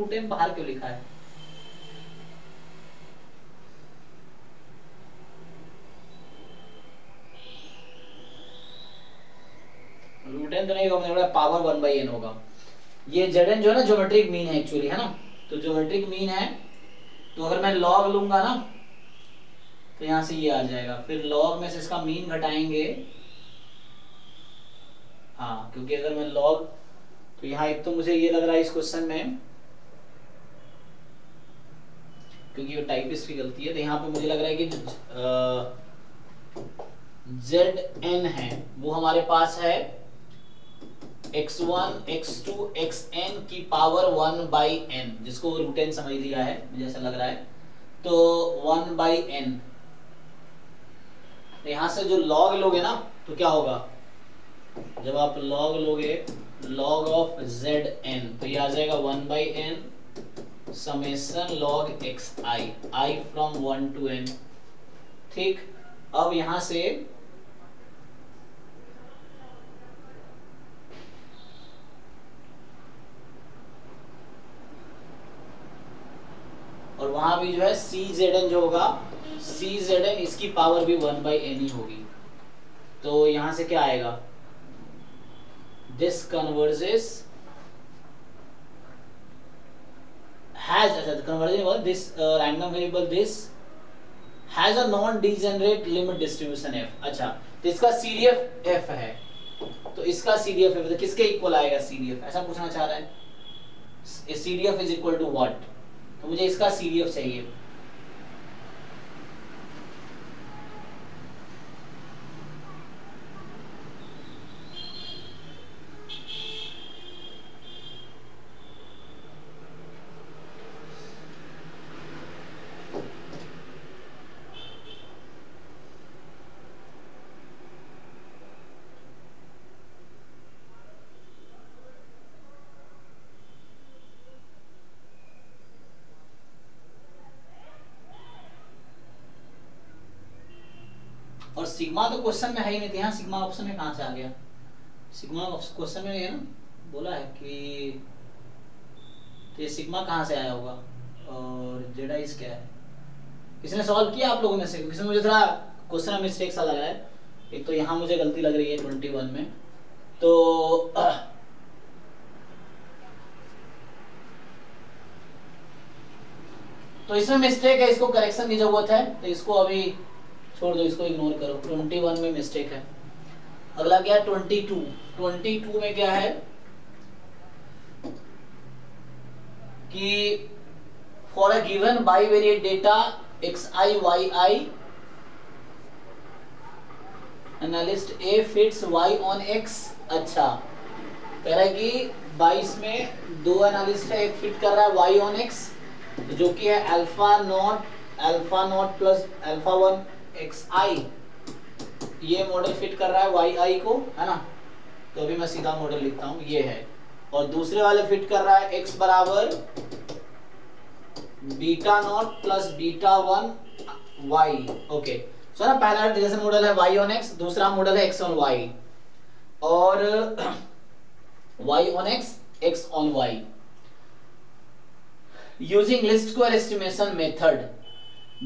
√n बाहर क्यों लिखा है, √n तो नहीं होगा, मतलब पावर 1/n होगा। ये zn जो है ना ज्योमेट्रिक मीन है एक्चुअली, है ना, तो ज्योमेट्रिक मीन है, तो अगर मैं लॉग लूंगा ना तो यहां से ये आ जाएगा, फिर लॉग में से इसका मीन घटाएंगे, हाँ, क्योंकि अगर मैं लॉग, तो यहाँ एक तो मुझे ये लग रहा है इस क्वेश्चन में, क्योंकि वो टाइपिस्ट की गलती है, तो यहाँ पे मुझे लग रहा है कि zn है वो हमारे पास है x1 x2 xn की पावर 1/n, जिसको √n समझ लिया है मुझे ऐसा लग रहा है, तो 1/n। यहां से जो लॉग लोगे ना तो क्या होगा, जब आप लॉग लोगे log ऑफ zn तो ये आ जाएगा 1/n summation log x i, i from 1 to n। ठीक, अब यहां से और वहां भी जो है सी जेड एन जो होगा, सी जेड एन इसकी पावर भी 1/n ही होगी। तो यहां से क्या आएगा, दिस कन्वर्जेस हैज, अच्छा convergence this random variable this has a non degenerate limit distribution F. अच्छा तो इसका सीडीएफ एफ है, तो इसका सीडीएफ एफ तो किसके इक्वल आएगा, सीडीएफ ऐसा पूछना चाह रहा है, CDF is equal to what. तो मुझे इसका सीडीएफ चाहिए, और सिग्मा तो क्वेश्चन में है ही नहीं, यहाँ सिग्मा ऑप्शन में कहाँ से आ गया, सिग्मा क्वेश्चन में है ना, बोला है कि तो ये सिग्मा कहाँ से आया होगा, और जेड आइस क्या है, किसने सॉल्व किया आप लोगों में से, किसने, मुझे थोड़ा क्वेश्चन में मिस्टेक सा लग रहा है। एक तो यहाँ मुझे गलती लग रही है 21 में, तो इसमें मिस्टेक है, इसको करेक्शन की जरूरत है, तो इसको अभी छोड़ दो, इसको इग्नोर करो। 21 में मिस्टेक है। अगला क्या है, 22 में क्या है कि for a given bivariate data x i y i analyst A fits y on x. अच्छा कह रहा है कि 22 में 2 एनालिस्ट है, एक फिट कर रहा है वाई ऑन एक्स जो कि है alpha naught plus alpha one x i, ये मॉडल फिट कर रहा है वाई आई को, है ना। तो अभी मैं सीधा मॉडल लिखता हूं, ये है, और दूसरे वाले फिट कर रहा है एक्स बराबर beta naught plus beta one y. Okay so ना, पहला जैसे मॉडल है वाई ऑन एक्स, दूसरा मॉडल है एक्स ऑन वाई, और y on x, x on y. Using least square estimation method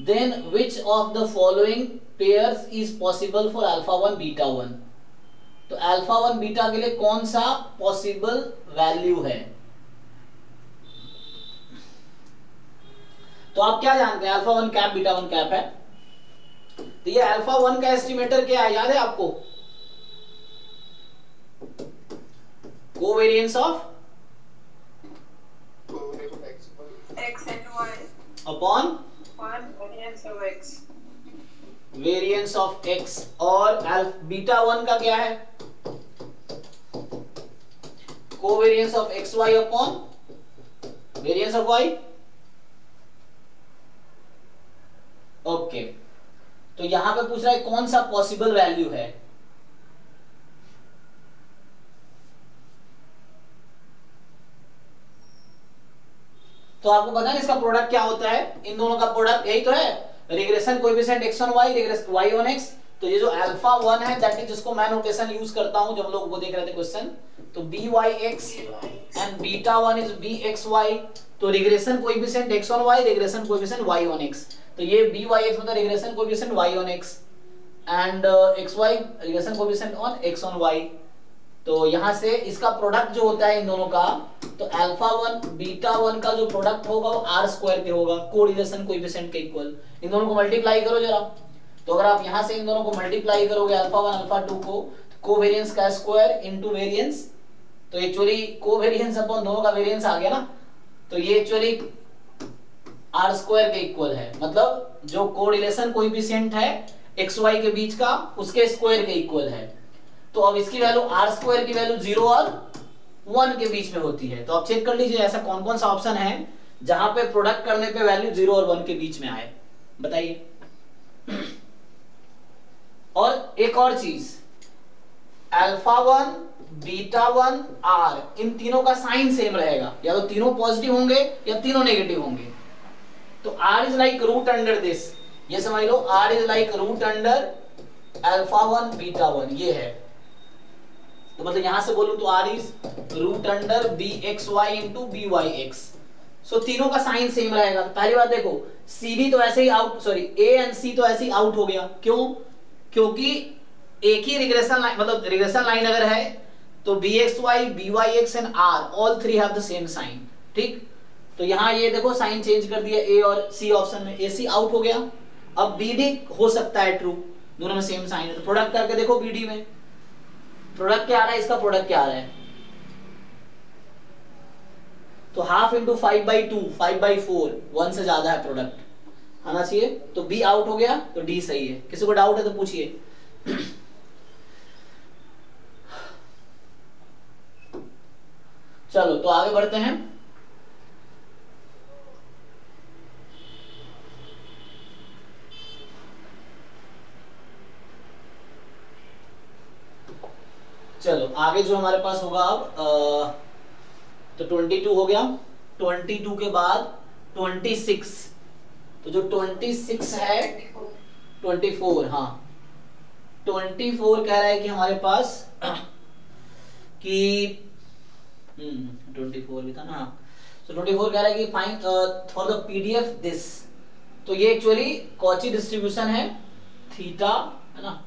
then which of the following pairs is possible for alpha 1 beta 1। तो alpha 1 beta के लिए कौन सा possible value है, तो आप क्या जानते हैं alpha 1 cap beta 1 cap है, तो ये alpha 1 का estimator क्या है, याद है आपको, covariance of x and y upon variance of x. और बीटा वन का क्या है, covariance of x y upon variance of y. Okay तो यहां पे पूछ रहा है कौन सा पॉसिबल वैल्यू है, तो आपको पता है इसका प्रोडक्ट क्या होता है, इन दोनों का प्रोडक्ट यही तो है, regression coefficient x on y, regression y on x. तो ये जो अल्फा 1 है दैट इज, जिसको मैं नोटेशन यूज करता हूं, जब लोग वो देख रहे थे क्वेश्चन, तो b y x and beta 1 is b x y, तो regression coefficient x on y, regression coefficient y on x, तो ये बी वाई एक्स होता है regression coefficient y on x, and x y regression coefficient on x on y. तो यहाँ से इसका product जो होता है इन दोनों का, तो अल्फा 1 बीटा 1 का जो प्रोडक्ट होगा वो आर स्क्वायर के होगा, कोरिलेशन कोएफिशिएंट के इक्वल। इन दोनों को मल्टीप्लाई करो जरा, तो अगर आप यहाँ से इन दोनों को मल्टीप्लाई करोगे अल्फा 1 अल्फा 2 को, कोवेरिएंस का स्क्वायर इनटू वेरिएंस, तो एक्चुअली कोवेरिएंस अपॉन दोनों का वेरिएंस आ गया ना, तो ये एक्चुअली आर स्क्वायर के इक्वल है, मतलब जो कोरिलेशन कोएफिशिएंट है एक्स वाई के बीच का उसके स्क्वायर के इक्वल है। तो अब इसकी वैल्यू आर स्क्वायर की वैल्यू 0 और 1 के बीच में होती है। तो आप चेक कर लीजिए ऐसा कौन कौन सा ऑप्शन है जहां पे प्रोडक्ट करने पे वैल्यू 0 और 1 के बीच में आए, बताइए। और एक और चीज, अल्फा 1 बीटा वन आर, इन तीनों का साइन सेम रहेगा, या तो तीनों पॉजिटिव होंगे या तीनों नेगेटिव होंगे। तो r is like root under this, ये समझ लो r is like root under alpha one beta one, ये है। तो मतलब यहां से बोलूं तो r is root under b x y into b y x. So तीनों का साइन सेम रहेगा। पहली बात देखो, सीबी तो ऐसे ही आउट, सॉरी ए एंड सी तो ऐसे ही आउट हो गया। क्यों? क्योंकि एक ही रिग्रेशन लाइन, मतलब रिग्रेशन लाइन अगर है तो b x y b y x and are all three have the same sign. ठीक, तो यहाँ ये देखो साइन चेंज कर दिया ए और सी ऑप्शन में, ए सी आउट हो गया। अब बी डी हो सकता है ट्रू, दोनों में सेम साइन है। तो प्रोडक्ट करके देखो, बी डी में प्रोडक्ट क्या आ रहा है, इसका प्रोडक्ट क्या आ रहा है, तो हाफ इंटू 5/2, 5/4, 1 से ज्यादा है प्रोडक्ट आना चाहिए। तो बी आउट हो गया, तो डी सही है। किसी को डाउट है तो पूछिए। चलो तो आगे बढ़ते हैं। चलो आगे जो हमारे पास होगा अब तो 22 हो गया। 22 के बाद 26, तो जो 26 है 24, हाँ 24 कह रहा है कि हमारे पास कि 24 भी था ना, तो 24 कह रहा है कि find for the PDF this. तो ये एक्चुअली कॉची डिस्ट्रीब्यूशन है, थीटा है ना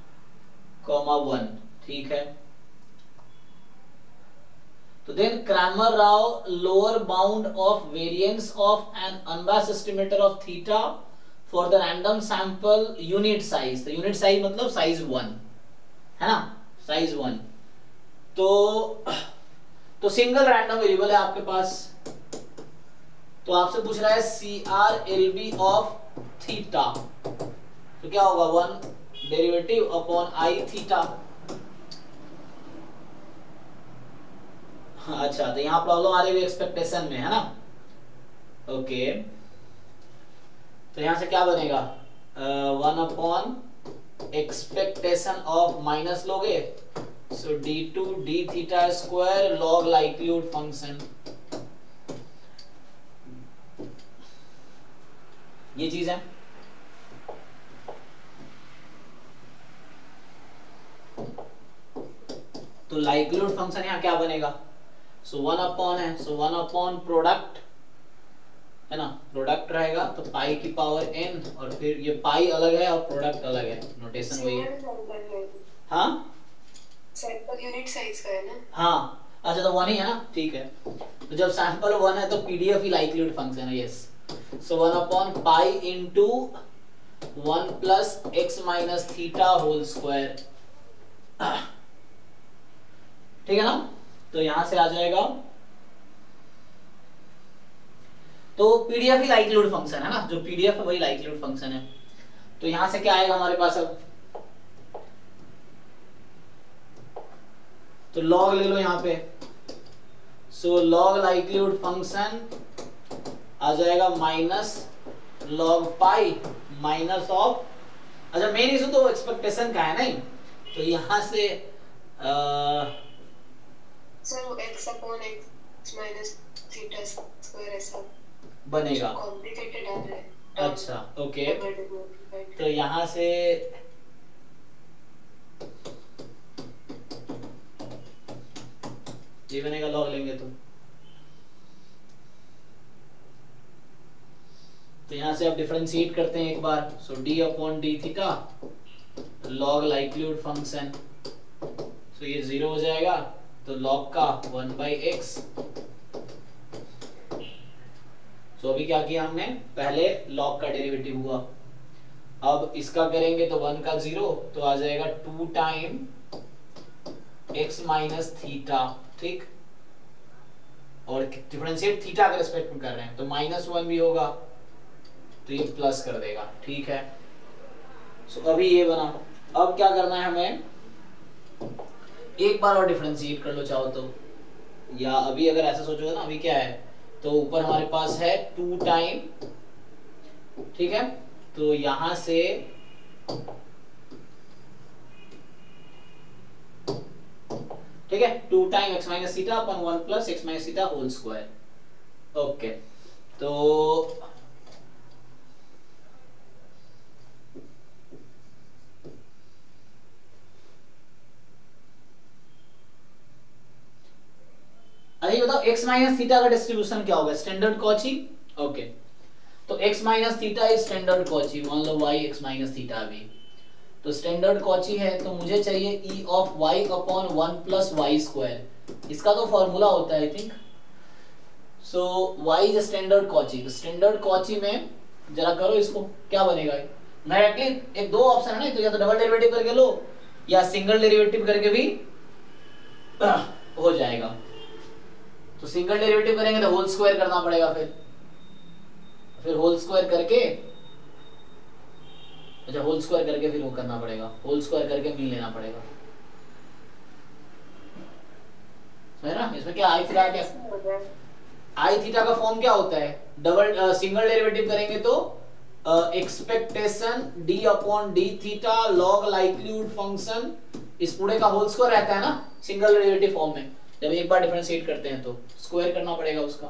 कॉमा 1, ठीक है। तो then क्रैमर राव lower bound of variance of an unbiased estimator of theta for the random sample unit size. तो यूनिट साइज मतलब साइज 1 है ना, साइज 1। तो सिंगल रैंडम वेरिएबल है आपके पास। तो आपसे पूछ रहा है CRLB ऑफ थीटा, तो क्या होगा 1 डेरिवेटिव अपॉन आई थीटा। अच्छा, तो यहां प्रॉब्लम आ रही है एक्सपेक्टेशन में है ना, ओके। तो यहां से क्या बनेगा 1 अपॉन एक्सपेक्टेशन ऑफ, माइनस लोगे so d2 d theta square log likelihood function। ये चीज है। तो likelihood function यहाँ क्या बनेगा, so 1 अपॉन है, so 1 अपॉन प्रोडक्ट है ना, प्रोडक्ट रहेगा तो पाई की पावर n, और फिर ये पाई अलग है और प्रोडक्ट अलग है, नोटेशन वही है। हाँ सैंपल यूनिट साइज का है ना, हाँ अच्छा तो 1 ही है ना, ठीक है। तो जब सैंपल 1 है तो पीडीएफ ही लाइक्लीहुड फंक्शन है, yes. So 1 upon pi into 1 plus x minus theta whole square, ठीक है ना। तो यहां से आ जाएगा, तो पीडीएफ ही लाइक्लीहुड फंक्शन है ना, जो पीडीएफ है वही लाइक्लीहुड फंक्शन है। तो यहां से क्या आएगा हमारे पास अब, तो लॉग ले लो यहाँ पे, सो लॉग लाइक्लीहुड फंक्शन आ जाएगा minus log pi minus of. अच्छा मेन इशू तो एक्सपेक्टेशन का है नहीं, तो यहाँ से sir x upon x minus theta square ऐसा बनेगा, कॉम्प्लिकेटेड आ रहा है। अच्छा ओके, तो यहाँ से ये बनेगा लॉग लेंगे तो यहां से आप डिफरेंशिएट करते हैं एक बार, so d upon d theta log likelihood function, so ये 0 हो जाएगा, तो लॉग का 1/x। सो अभी क्या किया हमने, पहले लॉग का डेरिवेटिव हुआ, अब इसका करेंगे तो 1 का 0 तो आ जाएगा 2 टाइम x माइनस थीटा, ठीक। और डिफरेंशिएट थीटा के रिस्पेक्ट में कर रहे हैं तो -1 भी होगा, तो ये प्लस कर देगा, ठीक है। सो अभी ये बना, अब क्या करना है हमें, एक बार और डिफरेंशिएट कर लो चाहो तो, या अभी अगर ऐसा सोचोगे ना, अभी क्या है तो ऊपर हमारे पास है 2 टाइम, ठीक है। तो यहां से ठीक है, 2 time x minus theta upon 1 plus x minus theta whole square. Okay, तो अभी बताओ x माइनस थीटा का डिस्ट्रीब्यूशन क्या होगा, स्टैंडर्ड कॉची। ओके, तो x minus theta is standard कॉची, मान लो y x माइनस थीटा भी तो स्टैंडर्ड कॉची है, तो मुझे चाहिए e of y upon 1 plus Y square. इसका तो फॉर्मूला होता है I think, so y is standard कॉची। तो स्टैंडर्ड कॉची में जरा करो इसको, क्या बनेगा डायरेक्टली, एक दो ऑप्शन है ना, तो या तो डबल डेरिवेटिव करके लो या सिंगल डेरिवेटिव करके भी हो जाएगा। तो सिंगल डेरिवेटिव करेंगे तो होल स्क्वायर करना पड़ेगा, फिर होल स्क्वायर करके, अच्छा होल स्क्वायर करके फिर वो करना पड़ेगा, होल स्क्वायर करके मिल लेना पड़ेगा, है ना। इसमें क्या आई थीटा, क्या आई थीटा का फॉर्म क्या होता है, डबल सिंगल डेरिवेटिव करेंगे तो expectation d upon d theta log likelihood function, इस पूरे का होल स्क्वायर रहता है ना सिंगल डेरिवेटिव फॉर्म में, जब एक बार डिफरेंशिएट करते हैं तो स्क्वायर करना पड़ेगा उसका।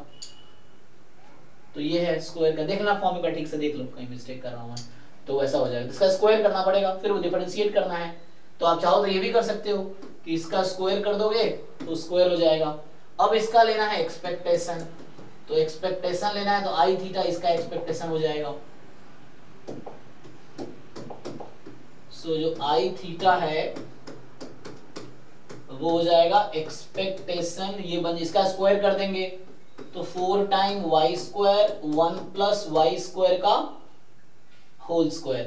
तो ये है स्क्वायर का, देखना फॉर्म का ठीक से देख लो, कहीं मिस्टेक कर रहा हूं मैं, तो वैसा हो जाएगा। इसका स्क्वायर करना पड़ेगा, फिर वो डिफरेंशिएट करना है, तो आप चाहो तो ये भी कर सकते हो कि इसका स्क्वायर कर दोगे तो स्क्वायर हो जाएगा। अब इसका लेना है एक्सपेक्टेशन, तो एक्सपेक्टेशन लेना है तो आई थीटा इसका एक्सपेक्टेशन हो जाएगा। सो जो आई थीटा है वो हो जाएगा एक्सपेक्टेशन, ये बन इसका स्क्वायर कर देंगे तो 4 time y square 1 plus y square का होल स्क्वायर।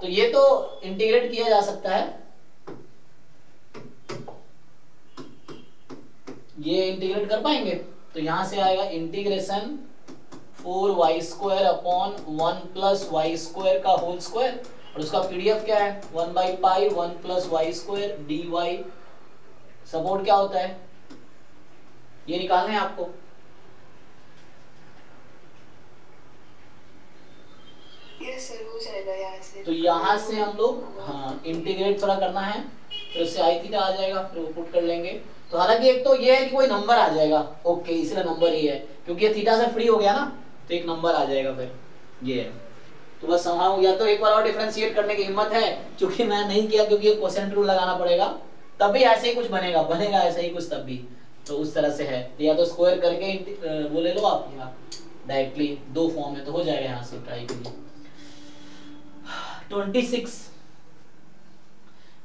तो ये तो इंटीग्रेट किया जा सकता है, ये इंटीग्रेट कर पाएंगे, तो यहां से आएगा integration 4y square upon 1 plus y square का होल स्क्वायर, और उसका पीडीएफ क्या है 1/π 1 plus y square dy। Support क्या होता है ये निकालना है आपको, हो जाएगा यहाँ से, तो यहाँ से हम लोग हाँ इंटीग्रेट थोड़ा करना है, फिर उससे आई थीटा आ जाएगा, फिर वो पुट कर लेंगे। तो हालांकि एक तो ये है कि कोई नंबर आ जाएगा, ओके इसलिए नंबर ही है, क्योंकि ये थीटा से फ्री हो गया ना, तो एक नंबर आ जाएगा फिर ये है। तो बस संभाव या तो एक बार और डिफ्रेंशिएट करने की हिम्मत है, चूंकि मैं नहीं किया क्योंकि क्वोशिएंट रूल लगाना पड़ेगा, तब भी ऐसे ही कुछ बनेगा, बनेगा ऐसे ही कुछ तब भी, तो उस तरह से है। या तो स्क्वायर करके वो ले लो आप, यहाँ डायरेक्टली दो फॉर्म है तो हो जाएगा। यहाँ से ट्राई कीजिए 26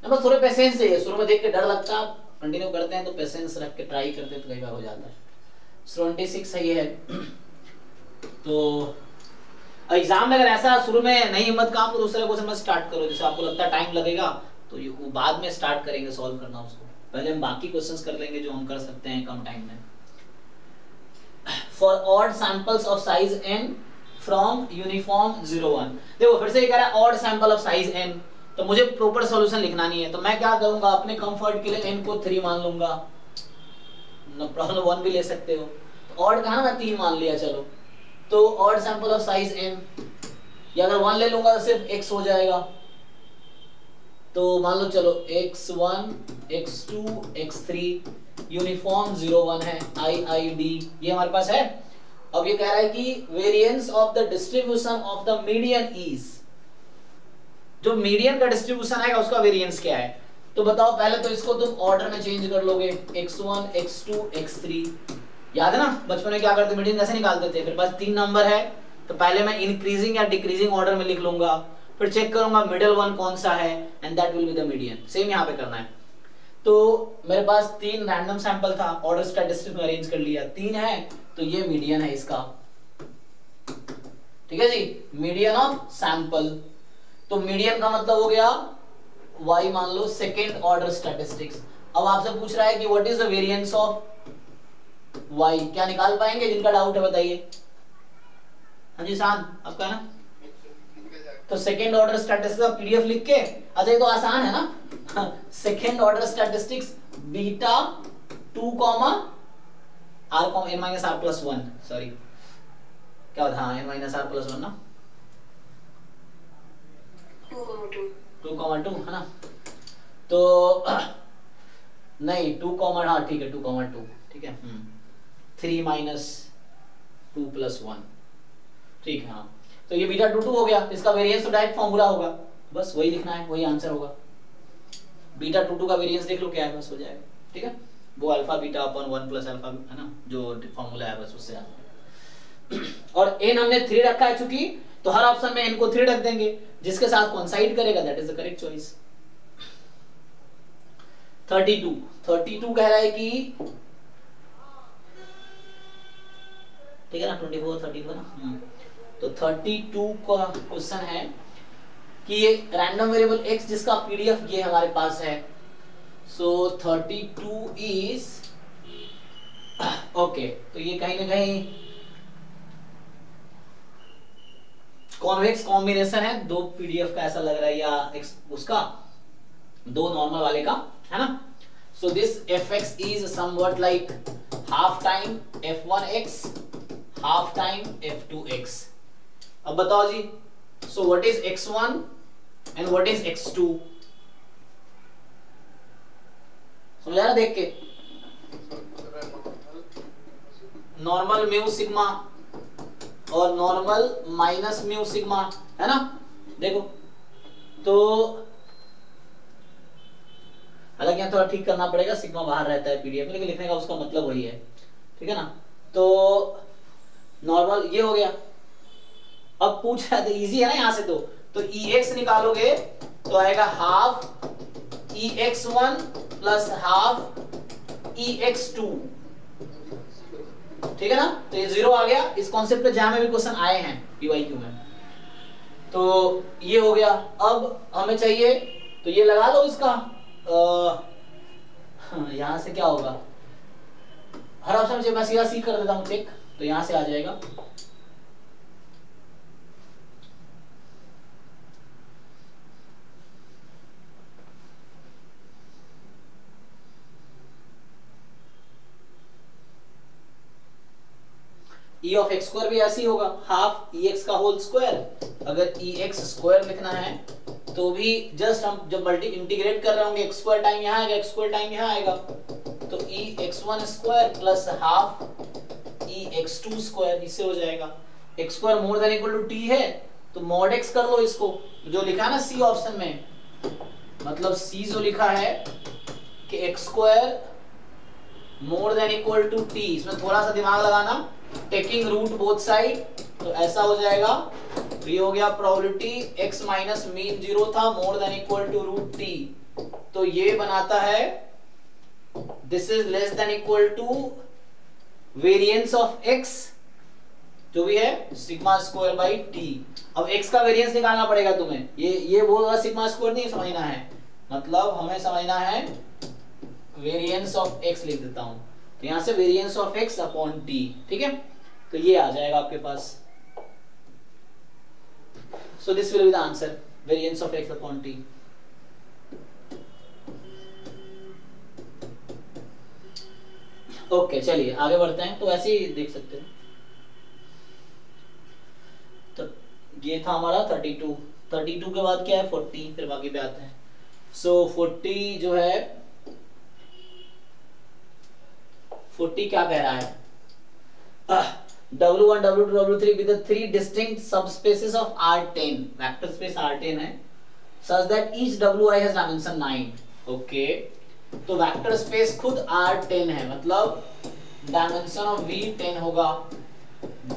नंबर, थोड़े पेशेंस चाहिए, शुरू में देख के डर लगता है, कंटिन्यू करते हैं तो पेशेंस रख के ट्राई करते हैं तो कई बार हो जाता है। 26 है ये है। तो एग्जाम में अगर ऐसा शुरू में नहीं हिम्मत काम तो दूसरे क्वेश्चन में स्टार्ट करो, जैसे आपको लगता है टाइम लगेगा तो ये बाद में स्टार्ट करेंगे सॉल्व करना उसको, पहले हम बाकी क्वेश्चंस कर लेंगे जो हम कर सकते हैं कम टाइम में। For odd samples of size and from uniform 01, देखो फिर से ये कह रहा है odd sample of size n, तो मुझे प्रॉपर सॉल्यूशन लिखना नहीं है, तो मैं क्या करूंगा अपने कंफर्ट के लिए n को 3 मान लूंगा, प्रॉब्लम 1 भी ले सकते हो, तो ऑड कहा ना मैं 3 मान लिया, चलो तो odd sample of size n, या अगर 1 ले लूंगा तो सिर्फ x हो जाएगा, तो मान लो चलो x1 x2 x3 यूनिफॉर्म 01 है, IID ये हमारे पास है। अब ये कह रहा है कि variance of the distribution of the median is, जो मीडियन का डिस्ट्रीब्यूशन आएगा उसका वेरिएंस क्या है, तो बताओ पहले तो इसको तुम ऑर्डर में चेंज कर लोगे, x1 x2 x3 याद है ना, बचपन में क्या करते मीडियन कैसे निकालते थे, फिर बस 3 नंबर है तो पहले मैं इंक्रीजिंग या डिक्रीजिंग ऑर्डर में लिख लूंगा, फिर चेक करूंगा मिडिल वन कौन सा है and that will be the median. Same यहाँ पे करना है, तो मेरे पास 3 रैंडम सैंपल था, ऑर्डर स्टैटिस्टिक्स में अरेंज कर लिया, 3 है तो ये मीडियन है इसका, ठीक है जी, मीडियन ऑफ सैंपल। तो मीडियन का मतलब हो गया y मान लो सेकेंड ऑर्डर स्टैटिस्टिक्स। अब आपसे पूछ रहा है कि what is the variance of y, क्या निकाल पाएंगे जिनका डाउट है बताइए। हाँ जी शान आपका है ना, तो सेकेंड ऑर्डर स्टैटिस्टिक्स का पीडीएफ लिख के, अच्छा ये तो आसान है ना, second order statistics beta 2, r n - r + 1 sorry क्या होता है n - r + 1 ना 2,2 है ना, तो नहीं 2, हाँ ठीक है 2, 2 ठीक है 3 - 2 + 1 ठीक है हाँ। तो ये बीटा 2 हो गया, इसका वेरिएंस तो डायरेक्ट फॉर्मूला होगा, बस वही लिखना है, वही आंसर होगा। बीटा 2 का वेरिएंस देख लो क्या है, बस हो जाएगा ठीक है। वो अल्फा बीटा अपन 1 प्लस अल्फा है ना, जो फॉर्मूला है बस उससे आता। और n हमने 3 रखा है चूंकि, तो हर ऑप्शन में n को 3 रख देंगे, जिसके साथ कोइंसाइड करेगा that is the correct choice. 32 कह रहा है कि ठीक है ना 24, 32 ना, तो 32 का क्वेश्चन है कि ये रैंडम वेरिएबल x जिसका पीडीएफ ये हमारे पास है। सो 32 इज ओके, तो ये कहीं ना कहीं कॉन्वेक्स कॉम्बिनेशन है, 2 पीडीएफ का ऐसा लग रहा है, या x उसका 2 नॉर्मल वाले का है ना। So this fx is somewhat like half time f1x half time f2x। अब बताओ जी, so what is x1 and what is x2? समझा ना देख के, नॉर्मल म्यू सिग्मा और नॉर्मल माइनस म्यू सिग्मा है ना। देखो तो हालांकि यहाँ थोड़ा ठीक करना पड़ेगा, सिग्मा बाहर रहता है पीडीएफ में, लेकिन लिखने का उसका मतलब वही है ठीक है ना। तो नॉर्मल ये हो गया। अब पूछ रहा है इजी है ना, यहां से तो ex निकालोगे तो आएगा half ex1 plus half ex2 ठीक है ना। तो ये 0 आ गया, इस कॉन्सेप्ट पे जहां में भी क्वेश्चन आए हैं पीवाईक्यू में, तो ये हो गया। अब हमें चाहिए तो ये लगा लो इसका यहां से क्या होगा, हर ऑप्शन से मैं सीधा सी कर देता हूं चेक, तो यहां से आ जाएगा। e ऑफ एक्स स्क्वायर भी ऐसे ही होगा, हाफ ई एक्स का होल स्क्वायर। अगर ई एक्स स्क्वायर लिखना है तो भी जस्ट हम जब मल्टी इंटीग्रेट कर रहे होंगे, एक्स स्क्वायर टाइम यहाँ आएगा, एक्स स्क्वायर टाइम यहाँ आएगा, तो E X one square plus half E X two square, इससे हो जाएगा X square more than equal to T है, तो मॉड एक्स कर लो इसको, जो लिखा है ना सी ऑप्शन में, मतलब सी जो लिखा है कि X square more than equal to T, इसमें थोड़ा सा दिमाग लगाना, टेकिंग रूट बोथ साइड, तो ऐसा हो जाएगा। तो ये हो गया प्रोबेबिलिटी x माइनस मीन 0 था more than equal to root t, तो ये बनाता है this is less than equal to variance of x जो भी है सिग्मा स्क्वायर बाई t। अब x का वेरिएंस निकालना पड़ेगा तुम्हें, ये वो सिग्मा स्क्वायर नहीं समझना है, मतलब हमें समझना है वेरिएंस ऑफ x, लिख देता हूं तो यहां से variance of x upon t ठीक है। तो ये आ जाएगा आपके पास, so this will be the answer variance of x upon t। Okay चलिए आगे बढ़ते हैं, तो ऐसे ही देख सकते हैं। तो ये था हमारा 32, 32 के बाद क्या है 40, फिर बाकी पे आते हैं। सो 40 जो है 40 क्या कह रहा है, W1, W2, W3 with the 3 distinct subspaces of R10, vector space R10 है, such that each WI has dimension 9, okay, तो vector space खुद R10 है, मतलब dimension of V 10 होगा,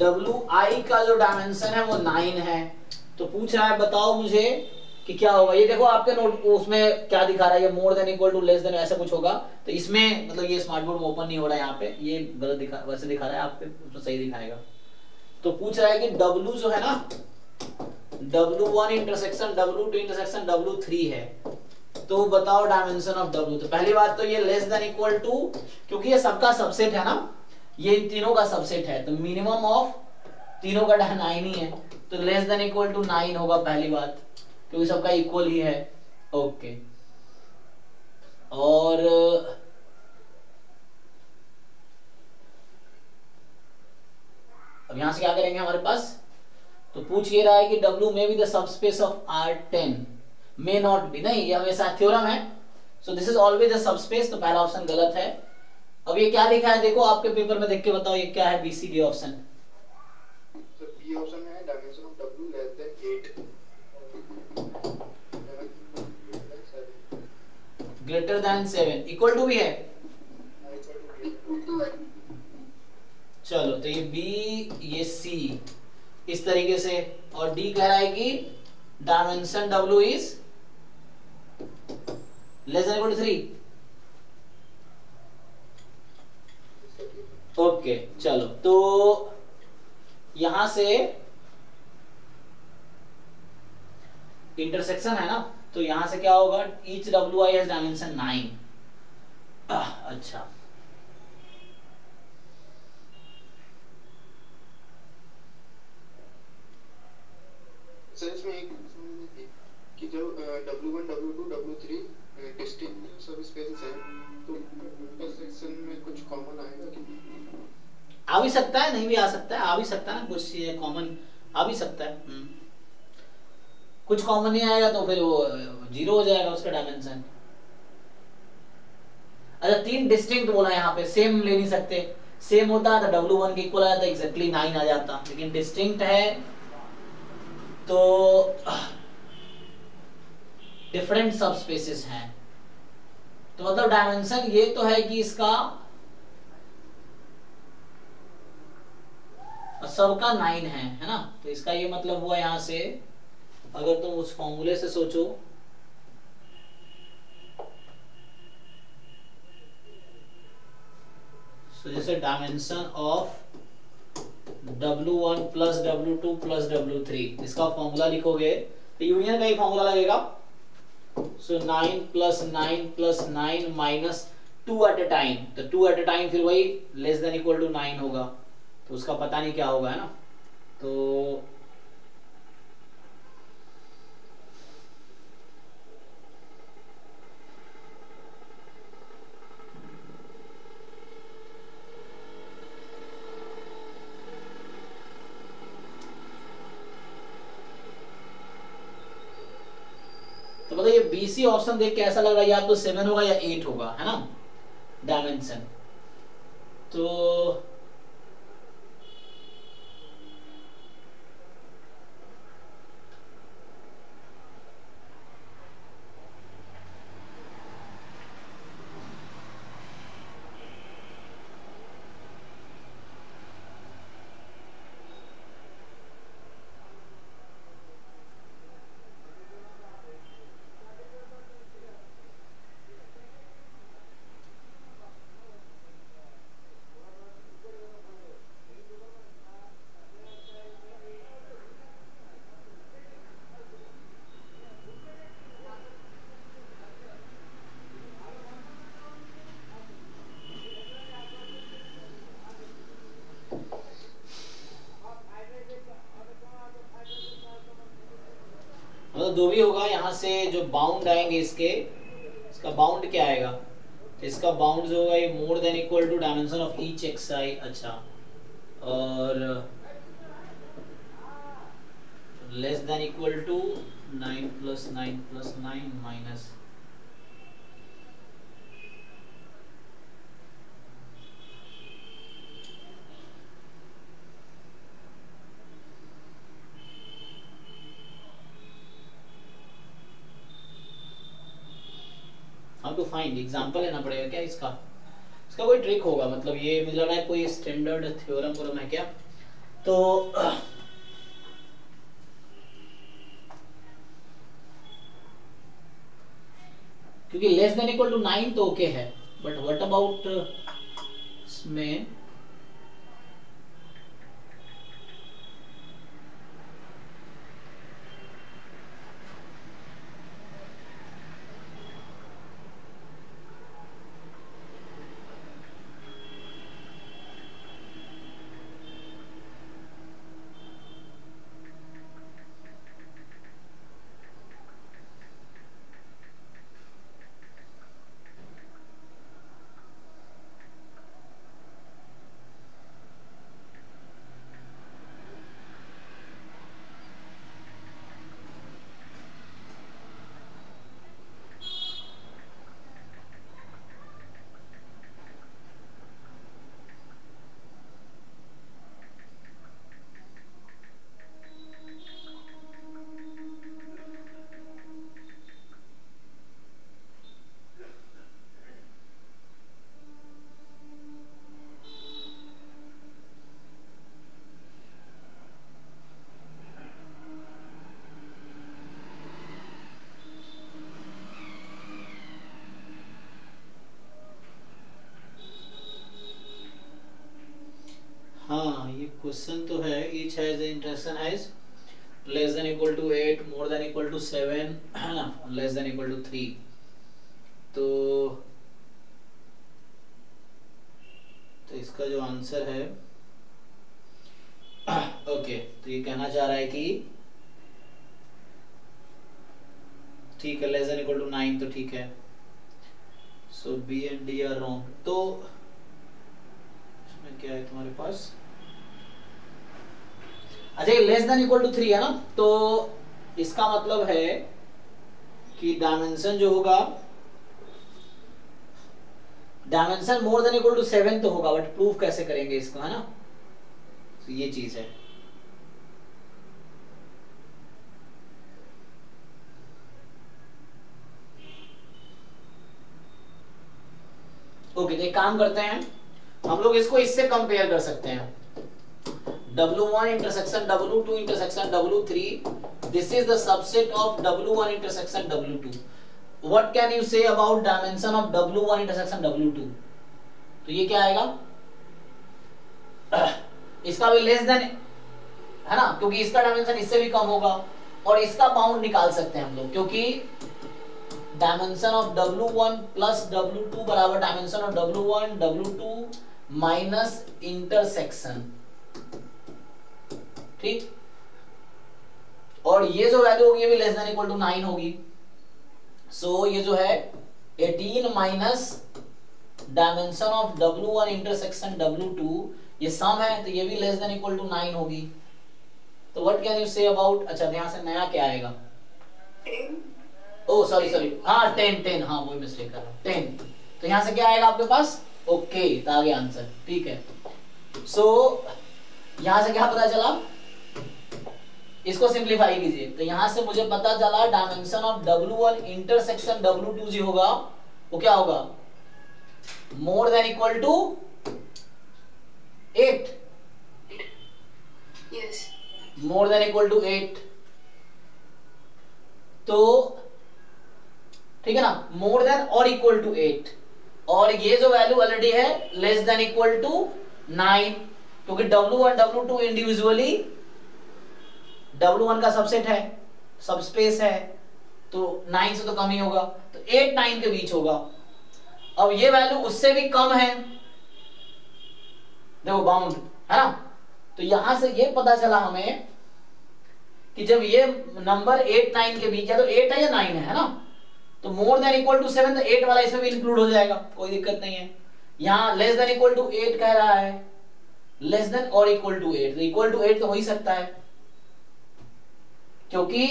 WI का जो dimension है वो 9 है। तो पूछ रहा है बताओ मुझे कि क्या होगा, ये देखो आपके नोट उसमें क्या दिखा रहा है, ये more than equal to less than ऐसा कुछ होगा, तो इसमें मतलब ये स्मार्ट बोर्ड में ओपन नहीं हो रहा है, यहाँ पे ये गलत दिखा वैसे दिखा रहा है, आप पे उसमें सही दिखाएगा। तो पूछ रहा है कि W जो है ना W1 intersection W2 intersection W3 है, तो बताओ डायमेंशन ऑफ W। तो पहली बात तो ये लेस देन इक्वल टू, क्योंकि ये सबका सबसेट है ना, ये तीनों का सबसेट है, तो मिनिमम ऑफ तीनों का 9 ही है, तो लेस देन इक्वल टू 9 होगा पहली बात, क्योंकि सबका इक्वल ही है ओके। और अब यहां से क्या करेंगे हमारे पास, तो पूछ ये रहा है कि W में भी the subspace of R10 may not be, नहीं ये हमेशा थ्योरम है, so this is always a subspace, तो पहला ऑप्शन गलत है। अब ये क्या लिखा है देखो, आपके पेपर में देख के बताओ ये क्या है BCD option. Sir B option में है dimension of w less than 8 greater than 7 equal to भी है। चलो तो ये बी ये सी इस तरीके से, और डी कह रहा है कि dimension w is less than equal to 3। Okay चलो तो यहां से इंटरसेक्शन है ना, तो यहां से क्या होगा each W I S dimension 9। अच्छा सर इसमें एक कि जब W1, W2, W3 distinct subspaces हैं, तो इंटरसेक्शन में कुछ कॉमन आएगा कि आ भी सकता है नहीं भी आ सकता है, आ भी सकता है कुछ चीजें कॉमन आ भी सकता है, कुछ कॉमन नहीं आएगा तो फिर वो जीरो हो जाएगा उसका डायमेंशन। अच्छा तीन डिस्टिंक्ट बोला यहाँ पे, सेम ले नहीं सकते, सेम होता तो W1 के इक्वल आ जाता एग्जैक्टली 9 आ जाता, लेकिन डिस्टिंक्ट है तो डिफरेंट सबस्पेसेस हैं, तो मतलब डायमेंशन ये तो है कि इसका सबका 9 है ना, तो इसका ये मतलब हुआ यहां से अगर तुम तो उस फॉर्मूले से सोचो तो जैसे dimension of W1 plus W2 plus W3 इसका फॉर्मूला लिखोगे तो यूनियन का ही फॉर्मूला लगेगा। So 9 plus 9 plus 9 minus 2 at a time, तो 2 एट ए टाइम फिर वही लेस देन इक्वल टू 9 होगा, तो उसका पता नहीं क्या होगा है ना। तो ये बीसी ऑप्शन देख के ऐसा लग रहा है या तो 7 होगा या 8 होगा है ना डायमेंशन। तो जो भी होगा यहाँ से जो बाउंड आएंगे इसके, इसका बाउंड क्या आएगा, इसका बाउंड जो होगा ये more than equal to dimension of each x I. अच्छा और less than equal to 9 plus 9 plus 9 minus to find example लेना पड़ेगा क्या इसका, इसका कोई ट्रिक होगा, मतलब ये मुझे लग रहा है कोई स्टैंडर्ड थ्योरम है क्या। तो क्योंकि लेस देन इक्वल टू 9 तो ओके है, बट व्हाट अबाउट इसमें notation as less than equal to 8, more than equal to 7, less than equal to 3. तो इसका जो आंसर है ओके, तो ये कहना चाह रहा है कि ठीक है less than equal to 9 तो ठीक है. So B and D are wrong. तो इसमें क्या है तुम्हारे पास? अच्छा ये लेस देन इक्वल टू 3 है ना, तो इसका मतलब है कि डायमेंशन जो होगा, dimension more than equal to 7 तो होगा, बट प्रूफ कैसे करेंगे इसको, है ना. तो ये चीज है. ओके तो एक काम करते हैं हम लोग, इसको इससे कंपेयर कर सकते हैं. W1 intersection W2 intersection W3. This is the subset of W1 intersection W2. What can you say about dimension of W1 intersection W2? तो ये क्या आएगा? इसका भी लेस देन है ना, क्योंकि इसका डायमेंशन इससे भी कम होगा, और इसका बाउंड निकाल सकते हैं हम लोग, क्योंकि dimension of W1 plus W2 बराबर dimension of W1 W2 minus intersection. ठीक, और ये जो वैल्यू होगी ये भी लेस देन इक्वल टू 9 होगी. सो ये जो है 18 minus dimension of W1 intersection W2 ये सम है, तो ये भी लेस देन इक्वल टू 9 होगी. तो what can you say about, अच्छा यहां से नया क्या आएगा? 10. ओह सॉरी हां 10 हां वही मिस्टेक कर रहा हूं, 10. तो यहां से क्या आएगा आपके पास? ओके तो आ गया आंसर. ठीक है, सो यहां से क्या पता चला, इसको सिंपलीफाई कीजिए, तो यहां से मुझे पता चला dimension of W1 intersection W2 जी होगा, वो क्या होगा? More than equal to 8. Yes, more than equal to 8. तो ठीक है ना, मोर देन और इक्वल टू 8, और ये जो वैल्यू ऑलरेडी है लेस देन इक्वल टू 9, क्योंकि W1 W2 इंडिविजुअली W1 का सबसेट है, सबस्पेस है, तो 9 से तो कम ही होगा, तो 8 9 के बीच होगा. अब ये वैल्यू उससे भी कम है, देखो बाउंड है ना. तो यहां से ये पता चला हमें कि जब ये नंबर 8 9 के बीच है, तो 8 है या 9 है ना, तो मोर देन इक्वल टू 7, तो 8 वाला इसमें भी इंक्लूड हो जाएगा, कोई दिक्कत नहीं है. यहां लेस देन इक्वल टू 8 कह रहा है, लेस देन और इक्वल टू 8, तो इक्वल टू 8 तो हो ही सकता है, क्योंकि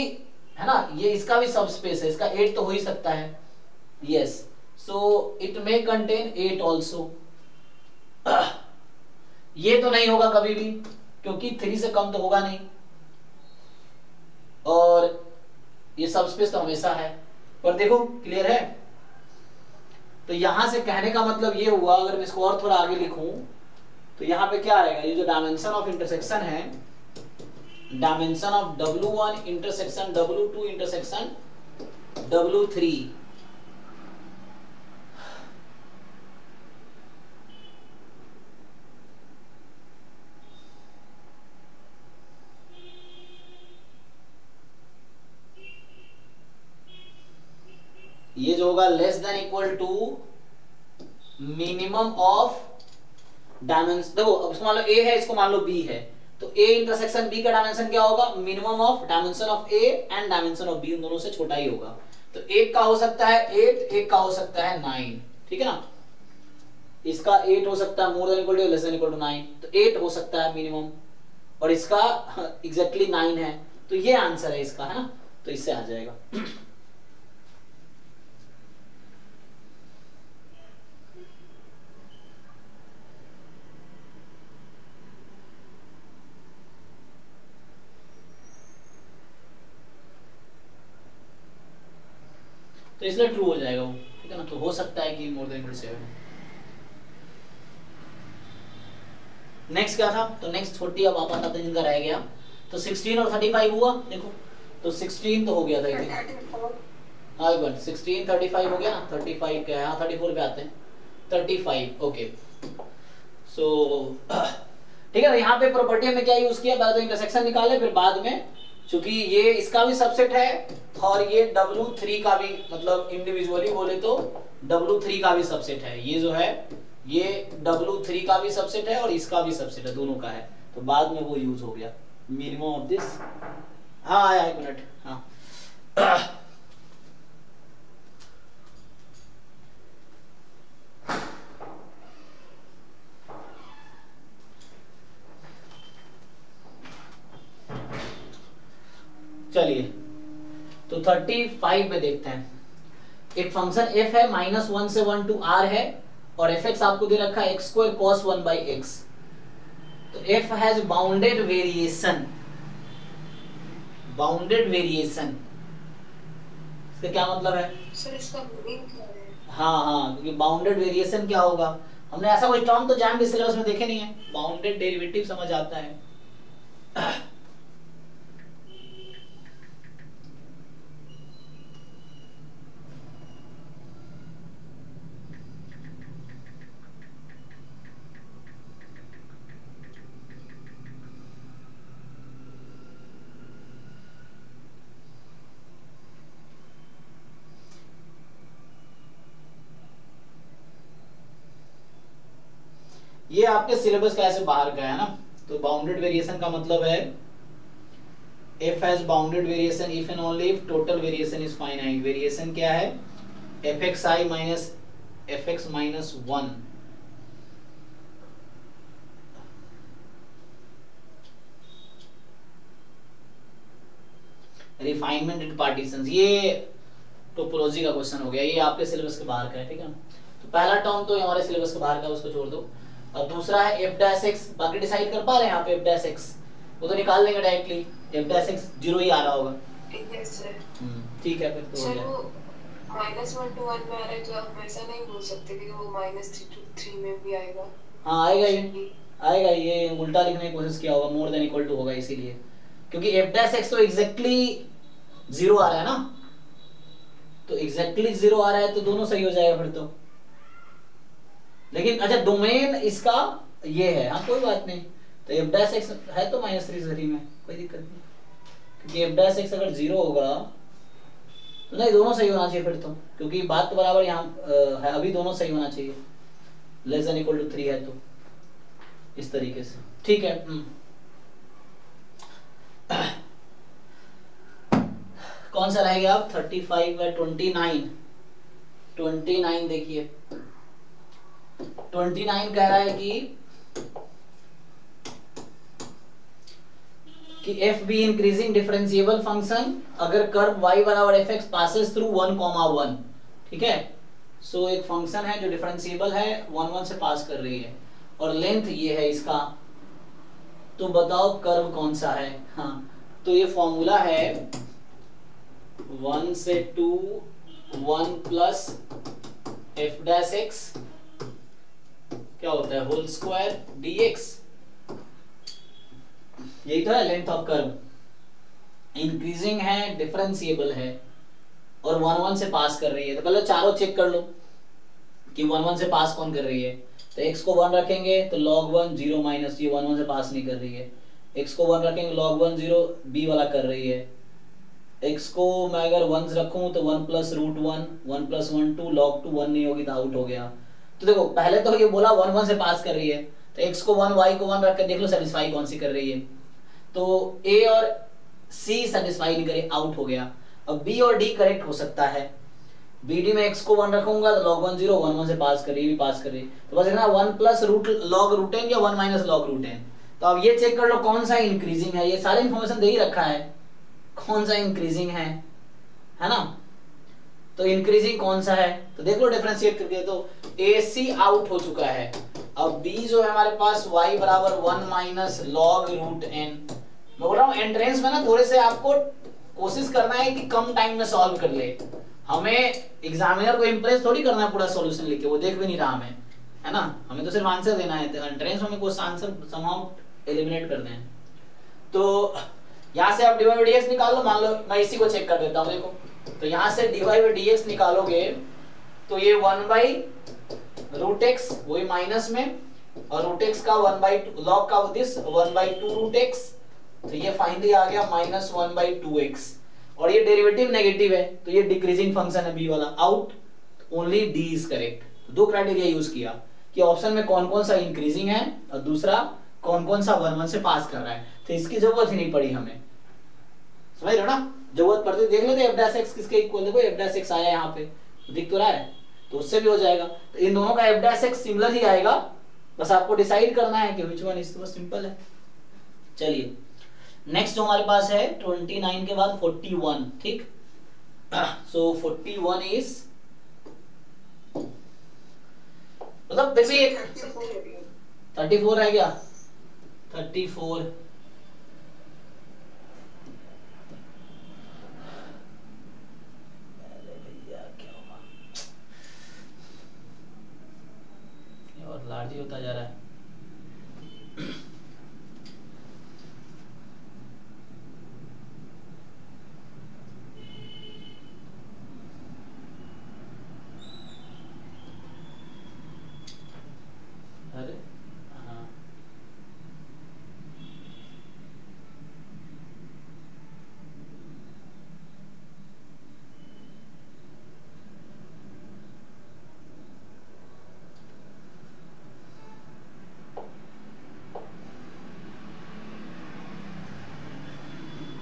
है ना ये इसका भी सबस्पेस है, इसका 8 तो हो ही सकता है. Yes, so it may contain 8 also. ये तो नहीं होगा कभी भी, क्योंकि 3 से कम तो होगा नहीं, और ये सबस्पेस तो हमेशा है. पर देखो क्लियर है, तो यहां से कहने का मतलब ये हुआ, अगर मैं इसको और थोड़ा आगे लिखूं तो यहां पे क्या आएगा, ये जो डायमेंशन ऑफ इंटरसेक्शन है, dimension of W1 intersection W2 intersection W3. ये जो होगा less than equal to minimum of dimension. देखो अब इसको मान लो A है, इसको मान लो B है, तो A इंटरसेक्शन B का डायमेंशन क्या होगा? Minimum of dimension of A and dimension of B, उन दोनों से छोटा ही होगा. तो एक का हो सकता है 8, एक का हो सकता है 9. ठीक है ना, इसका 8 हो सकता है more than equal to less than equal to 9, तो 8 हो सकता है मिनिमम, और इसका एग्जैक्टली 9 है, तो ये आंसर है इसका, है ना. तो इससे आ जाएगा. तो इसलिए ट्रू हो जाएगा वो, ठीक है ना. तो हो सकता है कि more than equal to 7. Next क्या था? तो नेक्स्ट 40 अब वापस आते हैं जिनका रह गया. तो 16 और 35 हुआ, देखो तो 16 तो हो गया था ये, हां बट 16 35 हो गया ना, 35 क्या है, हां 34 पे आते हैं 35. ओके सो ठीक है ना। यहाँ पे प्रॉपर्टी में क्या यूज किया, पहले तो इंटरसेक्शन निकाले, फिर बाद में चूंकि ये इसका भी सबसेट है और ये W3 का भी, मतलब इंडिविजुअली बोले तो W3 का भी सबसेट है, ये जो है ये W3 का भी सबसेट है और इसका भी सबसेट है, दोनों का है, तो बाद में वो यूज हो गया मिनिमम ऑफ दिस। हाँ आया एक मिनट, हाँ चलिए तो 35 में देखते हैं। एक फंक्शन f है -1 से 1 to r है और fx आपको दे रखा है x2 cos 1 by x। तो f हैज बाउंडेड वेरिएशन, इसका क्या मतलब है सर, इसका मीनिंग क्या है? हाँ, क्योंकि बाउंडेड वेरिएशन क्या होगा, हमने ऐसा कोई टर्म तो जैम के सिलेबस में देखे नहीं है, बाउंडेड डेरिवेटिव समझ आता है। ये आपके सिलेबस का ऐसे बाहर गया है ना। तो बाउंडेड वेरिएशन का मतलब है f has bounded variation if and only if total variation is finite. Variation क्या है, fxi minus fx minus 1 refinement and partitions. ये टोपोलॉजी का क्वेश्चन हो गया, ये आपके सिलेबस के बाहर का है, ठीक है। तो पहला टर्म तो हमारे सिलेबस के बाहर का, उसको छोड़ दो। अब दूसरा है f dash x, बाकी डिसाइड कर पा रहे हैं यहाँ पे f dash x, वो तो निकाल लेंगे डायरेक्टली, f dash x 0 ही आ रहा होगा, ठीक है सर। ठीक है, फिर तो हो गया। -1 to 1 में आ रहा है तो आप ऐसा नहीं बोल सकते कि वो -3 to 3 में भी आएगा। हां आएगा, ये आएगा, ये उल्टा लिखने की कोशिश किया होगा, मोर देन इक्वल टू होगा इसीलिए, क्योंकि f dash x तो एग्जैक्टली 0 आ रहा है ना, तो एग्जैक्टली 0 आ रहा है तो दोनों सही हो जाएगा फिर तो। लेकिन अच्छा डोमेन इसका ये है, हाँ कोई बात नहीं, तो f dash x है तो -3 सही में, कोई दिक्कत नहीं, क्योंकि f dash x अगर 0 होगा तो नहीं, दोनों सही होना चाहिए फिर तो, क्योंकि बात तो बराबर यहाँ है अभी, दोनों सही होना चाहिए, लेस देन इक्वल टू 3 है तो इस तरीके से, ठीक है। कौन सा रहेगा आप, 35 या 29 देखिए। 29 कह रहा है कि f be increasing differentiable function अगर कर्व y बराबर fx passes through 1, 1, ठीक है। सो एक फंक्शन है जो डिफरेंशिएबल है, 1, 1 से पास कर रही है और लेंथ ये है इसका, तो बताओ कर्व कौन सा है। हाँ तो ये फॉर्मूला है 1 से 2, 1 प्लस f डैश x क्या होता है होल स्क्वायर dx, यही तो है लेंथ ऑफ कर्व, इंक्रीजिंग है, डिफरेंशिएबल है और 1, 1 से पास कर रही है। तो पहले चारों चेक कर लो कि 1, 1 से पास कौन कर रही है, तो x को 1 रखेंगे तो log 1 0 माइनस, ये 1, 1 से पास नहीं कर रही है, x को 1 रखेंगे log 1 0 b वाला कर रही है, x को मैं अगर 1 रखूं तो 1 प्लस 1 2 log 2 1 नहीं होगी तो आउट हो गया। तो देखो पहले तो ये बोला 1, 1 से पास कर रही है, तो x को 1 y को 1 रख कर देख लो सेटिस्फाई कौन सी कर रही है, तो a और c सेटिस्फाई नहीं करे, आउट हो गया। अब b और d करेक्ट हो सकता है, bd में x को 1 रखूंगा तो log 1 0 1, 1 से पास कर रही है, भी पास कर रही है, तो बस इतना 1 plus log रूट n या 1 minus log रूट n। तो अब ये चेक कर लो कौन सा इंक्रीजिंग है, ये सारे इंफॉर्मेशन दे ही रखा है कौन सा इंक्रीजिंग है ना, तो इंक्रीजिंग कौन सा है, तो देख लो डिफरेंशिएट करके, तो AC आउट हो चुका है। अब B जो है हमारे पास y बराबर 1 माइनस log रूट n, मैं बोल रहा हूँ एंट्रेंस में ना थोड़े से आपको कोशिश करना है कि कम टाइम में सॉल्व कर ले, हमें एग्जामिनर को इम्प्रेस थोड़ी करना है पूरा सॉल्यूशन लेके, वो देख भी नहीं रहा हमें, है ना, हमें तो सिर्फ आंसर देना है, तो एंट्रेंस में कुछ आंसर समहाउ एलिमिनेट करना है। तो यहाँ से आप dy by dx निकाल लो, मान लो मैं इसी को चेक कर देता हूँ, देखो तो यहाँ से dy by dx निकालोगे तो ये 1 by root x वही माइनस में, और रूट एक्स का 1 बाई लॉग का दिस 1 बाई 2 रूट एक्स, तो ये फाइनली आ गया -1/2x। और ये डेरिवेटिव नेगेटिव है तो ये डिक्रीजिंग फंक्शन है, b वाला out, only d is correct. दो क्राइटेरिया यूज किया कि ऑप्शन में कौन कौन सा इंक्रीजिंग है और दूसरा कौन कौन सा 1 1 से पास कर रहा है, तो इसकी जरूरत ही नहीं पड़ी हमें, समझ रहे ना, जरूरत पड़ती देख लेते f' x किसके इक्वल, देखो f' आया यहाँ पे दिख तो रहा है, तो उससे भी हो जाएगा। तो इन दोनों का f' सिमिलर ही आएगा, बस आपको डिसाइड करना है कि व्हिच वन इज, तो सिंपल है। चलिए नेक्स्ट जो हमारे पास है 29 के बाद 41, ठीक। सो 41 इज मतलब देखिए 34 है क्या, 34 और लार्ज ही होता जा रहा है।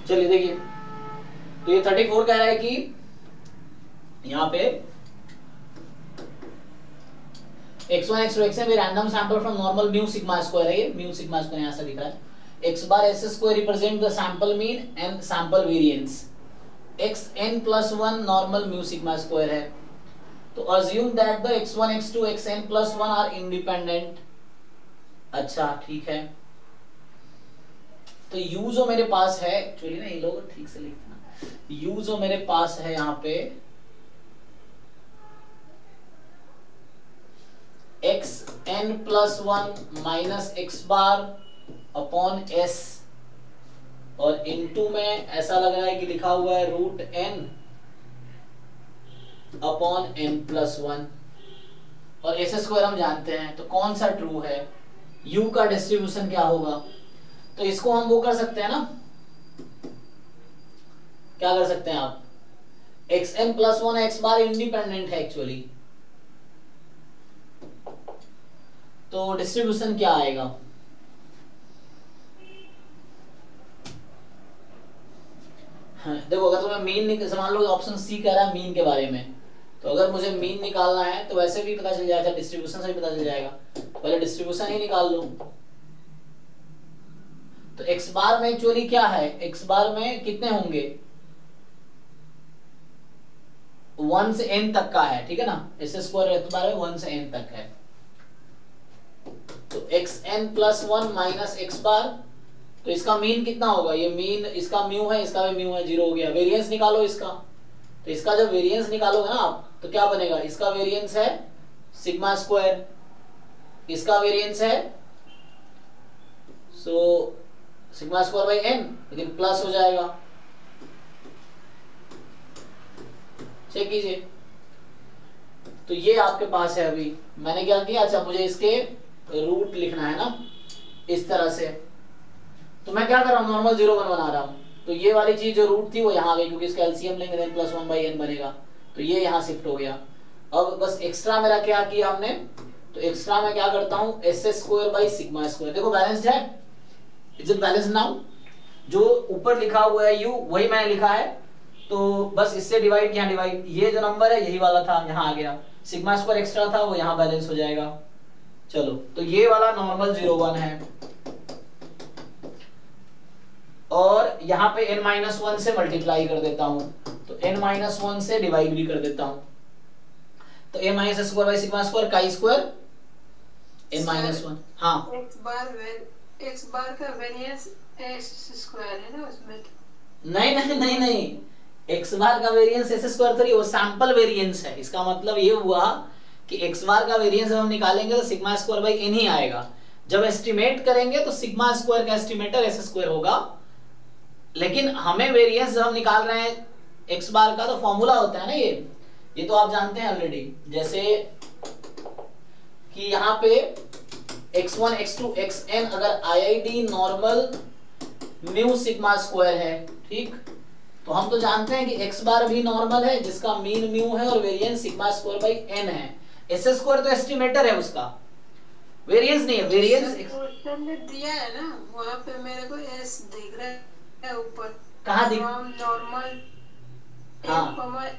चलिए देखिए, तो ये 34 कह रहा है कि यहाँ पे x1 x2 xn में random sample from normal mu sigma square है, ये म्यू सिग्मा स्क्वायर यहाँ से दिख रहा है। x bar s square represent the sample mean and sample variance, xn+1 normal mu sigma square है। तो assume that the x1 x2 xn+1 are independent. अच्छा ठीक है, तो u जो मेरे पास है एक्चुअली ना, ये लोग ठीक से लिखते ना, u जो मेरे पास है यहाँ पे xn+1 माइनस x बार अपॉन s, और इनटू में ऐसा लग रहा है कि लिखा हुआ है √n/n+1, और s स्क्वायर हम जानते हैं, तो कौन सा ट्रू है, u का डिस्ट्रीब्यूशन क्या होगा। तो इसको हम वो कर सकते हैं ना, क्या कर सकते हैं आप, xn+1 x बार इंडिपेंडेंट है एक्चुअली, तो डिस्ट्रीब्यूशन क्या आएगा, देखो अगर तुम्हें मीन मान लो ऑप्शन सी कह रहा है मीन के बारे में, तो अगर मुझे मीन निकालना है तो वैसे भी पता चल जाएगा, डिस्ट्रीब्यूशन से भी पता चल जाएगा, पहले डिस्ट्रीब्यूशन ही निकाल लो। तो x बार में एक्चुअली क्या है, x बार में कितने होंगे, 1 से n तक का है, ठीक है ना, s स्क्वायर बार में 1 से n तक है। तो xn+1 माइनस x बार, तो इसका मीन कितना होगा, ये मीन इसका म्यू है, इसका भी म्यू है, जीरो हो गया। वेरिएंस निकालो इसका, तो इसका जब वेरिएंस निकालोगे ना आप तो क्या बनेगा, इसका वेरिएंस है सिग्मा स्क्वायर, इसका वेरिएंस है सिग्मा स्क्वायर बाई n, लेकिन प्लस हो जाएगा, चेक कीजिए। तो ये आपके पास है। अभी मैंने क्या किया, अच्छा मुझे इसके रूट लिखना है ना इस तरह से, तो मैं क्या कर रहा हूँ, नॉर्मल 0 1 बना रहा हूँ, तो ये वाली चीज जो रूट थी वो यहाँ आ गई, क्योंकि इसका एलसीएम लेंगे देन +1/n बनेगा, तो ये यहाँ शिफ्ट हो गया। अब बस एक्स्ट्रा मेरा क्या किया हमने, तो एक्स्ट्रा मैं क्या करता हूँ, S square by sigma square, देखो बैलेंस्ड है, इज इट बैलेंस्ड नाउ, जो ऊपर लिखा हुआ है u वही मैंने लिखा है, तो बस इससे डिवाइड किया, डिवाइड ये जो नंबर है यही वाला था, यहाँ आ गया, सिग्मा स्क्वायर एक्स्ट्रा था वो यहाँ बैलेंस हो जाएगा। चलो तो ये वाला नॉर्मल 0 1 है, और यहाँ पे n-1 से मल्टीप्लाई कर देता हूँ, तो n-1 से डिवाइड भी कर देता हूँ, तो a minus square by sigma square का स्क्वायर n-1। हाँ x बार का वेरिएंस s स्क्वायर है ना उसमें, नहीं नहीं नहीं नहीं, x बार का वेरिएंस s स्क्वायर तो ये वो सैंपल वेरिएंस है, इसका मतलब ये हुआ कि x बार का वेरिएंस जब हम निकालेंगे तो सिग्मा स्क्वायर बाई n ही आएगा, जब एस्टिमेट करेंगे तो सिग्मा स्क्वायर का एस्टिमेटर s स्क्वायर होगा, लेकिन हमें वेरिएंस जब हम निकाल रहे हैं x बार का, तो फॉर्मूला होता है ना ये तो आप जानते हैं ऑलरेडी, जैसे कि यहाँ पे x1 x2 xn अगर IID normal mu sigma square है, ठीक, तो हम तो जानते हैं कि x बार भी नॉर्मल है जिसका मीन म्यू है और variance sigma square by n है। s स्क्वायर तो एस्टिमेटर है, उसका वेरिएंस नहीं है। वेरिएंस तुमने दिया है ना, वहां पे मेरे को s दिख रहा है ऊपर, कहां दिख नॉर्मल हाँ।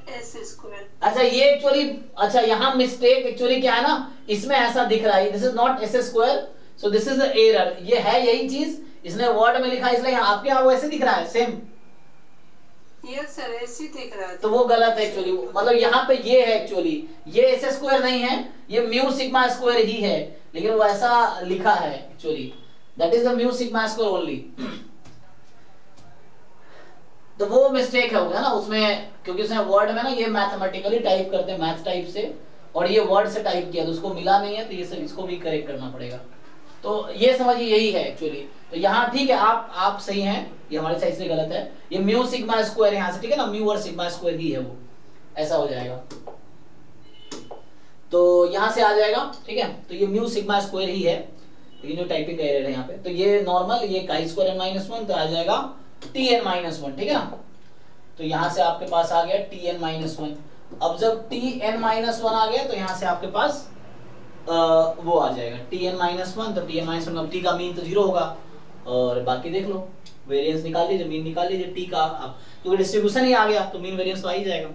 अच्छा ये एक्चुअली, अच्छा यहाँ मिस्टेक एक्चुअली क्या है ना, इसमें ऐसा दिख रहा है, this is not S square, so this is error, ये है यही चीज, इसने वर्ड में लिखा इसलिए आपके यहाँ वो ऐसे दिख रहा है सेम। यस सर ऐसे दिख रहा है, तो वो गलत है एक्चुअली, मतलब यहाँ पे ये है एक्चुअली, ये एस स्क्वायर नहीं है, ये म्यू सिग्मा स्क्वायर ही है, लेकिन वो ऐसा लिखा है actually, that is the mu sigma square only. तो वो मिस्टेक हो गया ना उसमें, क्योंकि उसने वर्ड में ना ये मैथमेटिकली टाइप करते हैं, मैथ टाइप से, और ये वर्ड से टाइप किया तो उसको मिला नहीं है, तो ये सब इसको भी करेक्ट करना पड़ेगा। तो ये समझिए यही है एक्चुअली। तो यहाँ ठीक है, आप सही हैं, ये हमारे साइड से गलत है, ये म्यू सिग्मा स्क्वायर यहाँ से, ठीक है ना, म्यू और सिग्मा स्क्वायर ही है वो, ऐसा हो जाएगा। तो यहाँ से आ जाएगा, ठीक है, तो ये म्यू सिग्मा स्क्वायर ही है, लेकिन जो टाइपिंग एरर है यहाँ पे, तो ये नॉर्मल, ये chi square n minus one, तो आ जाएगा tn-1, ठीक है ना। तो यहाँ से आपके पास आ गया tn-1। अब जब tn-1 आ गया तो यहाँ से आपके पास वो आ जाएगा tn-1, तो tn-1 अब t का मीन तो 0 होगा, और बाकी देख लो, वेरिएंस निकाल लीजिए, मीन निकाल लीजिए, t का आप क्योंकि डिस्ट्रीब्यूशन ही आ गया तो मीन वेरिएंस तो आ ही जाएगा।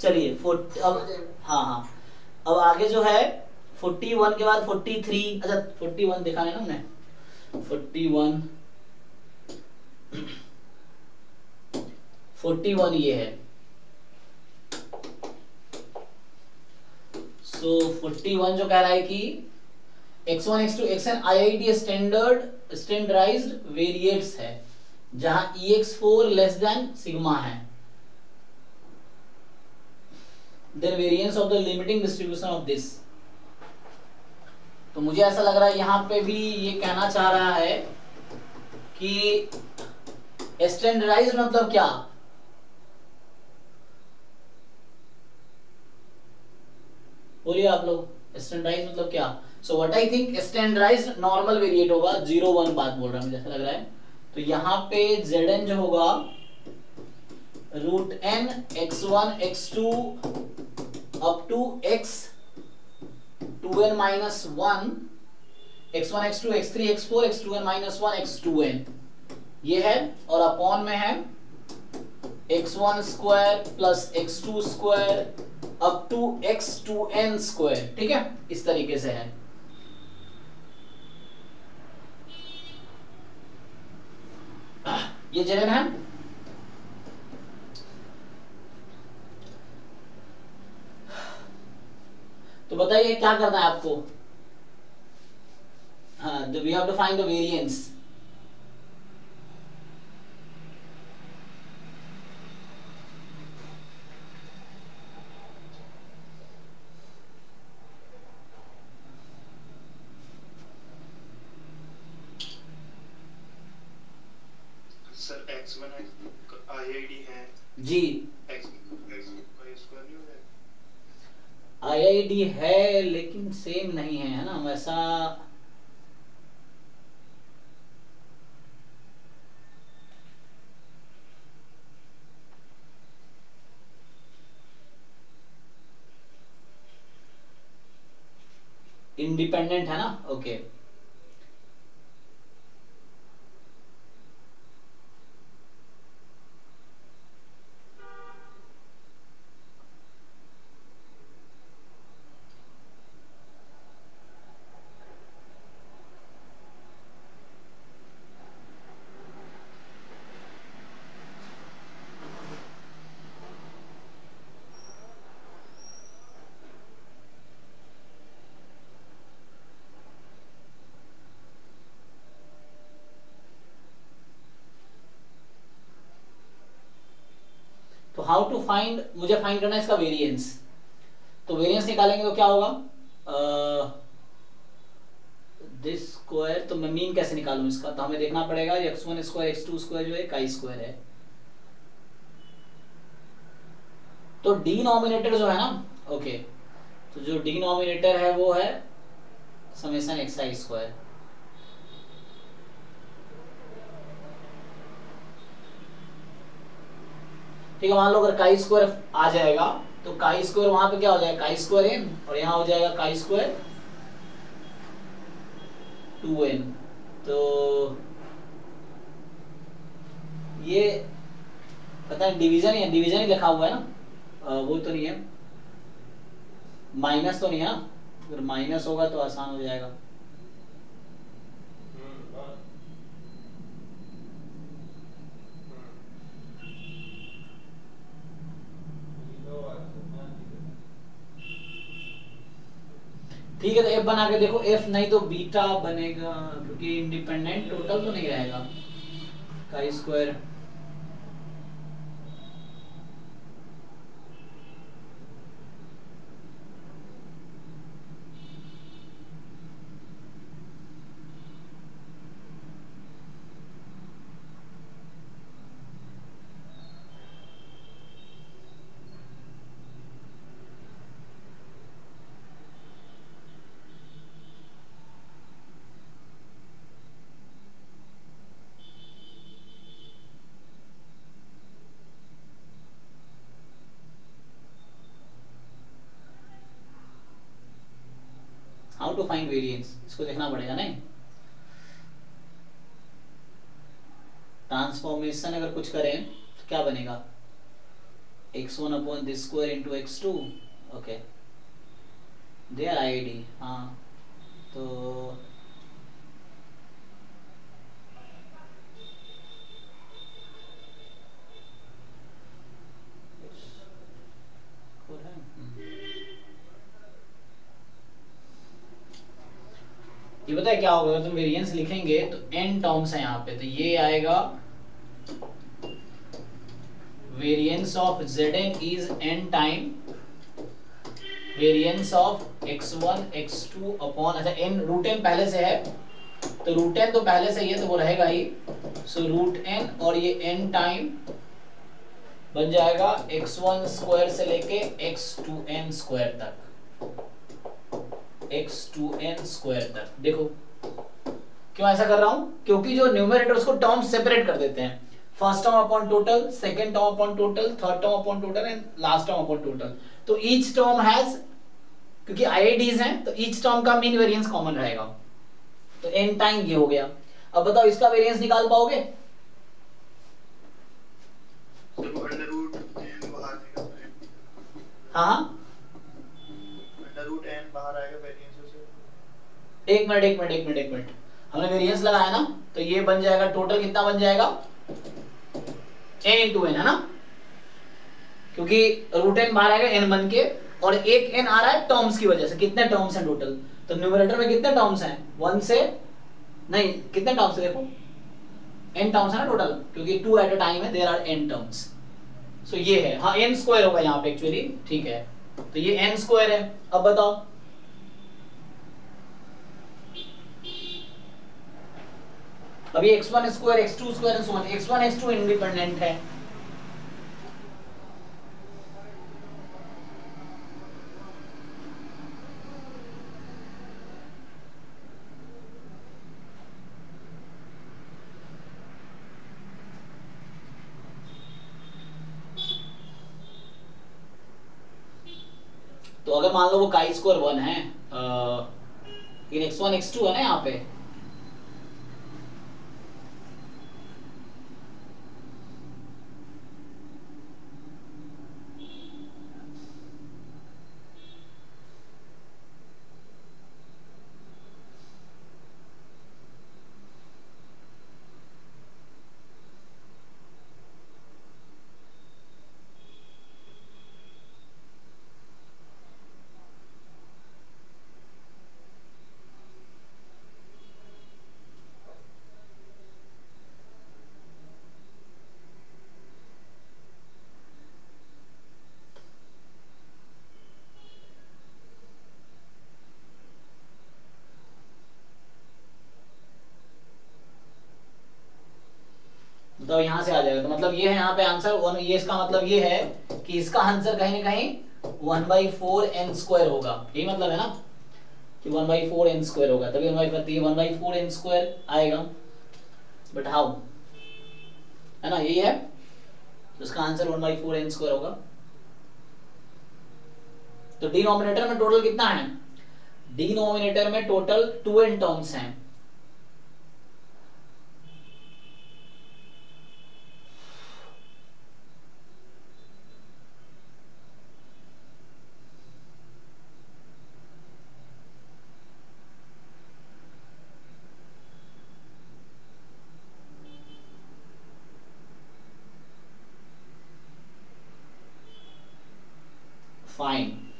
चलिए अब हाँ, अब आगे जो है 41 के बाद 43, अच्छा 41 दिखाने ना हमने, 41 ये है, सो 41 जो कह रहा है कि x1 x2 xn IID standard standardized variates है जहां ex4 लेस देन सिग्मा है, then variance of the limiting distribution of this. तो मुझे ऐसा लग रहा है यहां पे भी ये कहना चाह रहा है कि स्टैंडर्डाइज्ड मतलब क्या, बोलिए आप लोग, स्टैंडर्डाइज्ड मतलब क्या। So what I think standardized normal variate होगा, 0 1 बात बोल रहा है मुझे ऐसा लग रहा है। तो यहाँ पे zn जो होगा root N x1 x2 up to x2n-1 x1 x2 x3 x4 x2n-1 x2n ये है, और अपॉन में है x1 square plus x2 square up to x2n square, ठीक है, इस तरीके से है। ये जनरल है। तो बताइए क्या करना है आपको, हाँ, we have to find the variance. जी IID है लेकिन सेम नहीं है, है ना, वैसा इंडिपेंडेंट है ना, ओके। हाउ टू फाइंड, मुझे फाइंड करना है इसका वेरिएंस, तो वेरिएंस निकालेंगे तो क्या होगा, दिस स्क्वायर, तो मैं मीन कैसे निकालूं इसका, तो हमें देखना पड़ेगा x1 स्क्वायर x2 स्क्वायर जो है काई स्क्वायर है, तो डिनोमिनेटर जो है ना, ओके, तो जो डिनोमिनेटर है वो है समेशन एक्स आई स्क्वायर। ठीक है, मान लो अगर काई स्क्वायर आ जाएगा तो काई स्क्वायर वहां पे क्या हो जाएगा, काई स्क्वायर एन, और यहाँ हो जाएगा काई स्क्वायर 2n। तो ये पता है डिवीजन है, डिवीजन ही लिखा हुआ है ना, वो तो नहीं है, माइनस तो नहीं है, अगर माइनस होगा तो आसान हो जाएगा। ठीक है, तो f बना के देखो, f नहीं तो बीटा बनेगा क्योंकि इंडिपेंडेंट टोटल तो नहीं रहेगा। Chi square to find variance, इसको देखना पड़ेगा नहीं। ट्रांसफॉर्मेशन अगर कुछ करें तो क्या बनेगा, x1 upon this square into x2, okay there ID. हाँ तो ये पता है क्या होगा, तुम वेरिएंस लिखेंगे तो n टर्म्स है यहाँ पे, तो ये आएगा variance of zn is n time variance of x1 x2 upon, अच्छा n रूट n पहले से है तो रूट n तो पहले से ही है तो वो रहेगा ही, सो रूट n और ये n टाइम बन जाएगा x1 स्क्वायर से लेके x2n स्क्वायर तक, x2n स्क्वायर तक। देखो क्यों ऐसा कर रहा हूं, क्योंकि जो न्यूमरेटर्स को टर्म सेपरेट कर देते हैं, first term upon total, second term upon total, third term upon total and last term upon total. तो ईच टर्म हैज, क्योंकि आईआईडीज हैं तो ईच टर्म का मीन वेरिएंस कॉमन रहेगा, तो n टाइम ये हो गया। अब बताओ इसका वेरिएंस निकाल पाओगे, हाँ एक मिनट हमने वेरिएंस लगाया ना, तो ये बन जाएगा टोटल कितना बन जाएगा n into n है ना, क्योंकि रूट n बाहर आएगा n बन के, और एक n आ रहा है टर्म्स की वजह से, कितने टर्म्स हैं टोटल, तो न्यूमरेटर में कितने टर्म्स हैं, वन से नहीं कितने टर्म्स है, देखो n टर्म्स है ना टोटल, क्योंकि टू एट अ टाइम है, there are n terms, so ये है, हाँ n स्क्वायर होगा यहाँ पे एक्चुअली। ठीक है, तो ये n स्क्वायर है। अब बताओ अभी x1 square x2 square and so on, x1 x2 independent है, तो अगर मान लो वो काई स्क्वायर 1 है, लेकिन x1 x2 है ना यहाँ पे, तो यहां से आ जाएगा, तो मतलब ये है यहाँ पे आंसर, ये इसका मतलब ये है कि इसका आंसर कहीं ना कहीं 1/4 n स्क्वायर होगा, यही मतलब है ना। कि 1/4 n² होगा, तभी हमारे पास ये 1/4 n² आएगा। बट हाउ, है ना, यही है उसका आंसर, 1/4 n² होगा। तो डिनोमिनेटर में टोटल कितना है? डिनोमिनेटर में टोटल 2n टर्म्स हैं।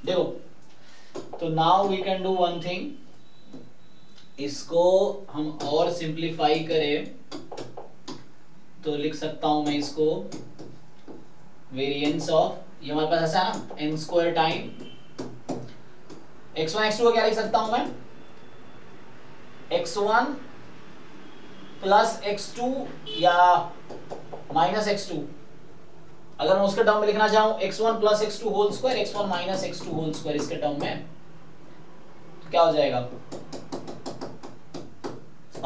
देखो, तो now we can do one thing, इसको हम और सिंप्लीफाई करें तो लिख सकता हूं मैं इसको वेरिएंस ऑफ, ये हमारे पास ऐसा है ना, n² टाइम x1 x2 को क्या लिख सकता हूं मैं, x1 प्लस x2 या माइनस x2। अगर मैं उसके टर्म में लिखना चाहूं x1 plus x2 whole square, x1 minus x2 whole square, इसके टर्म में क्या हो जाएगा,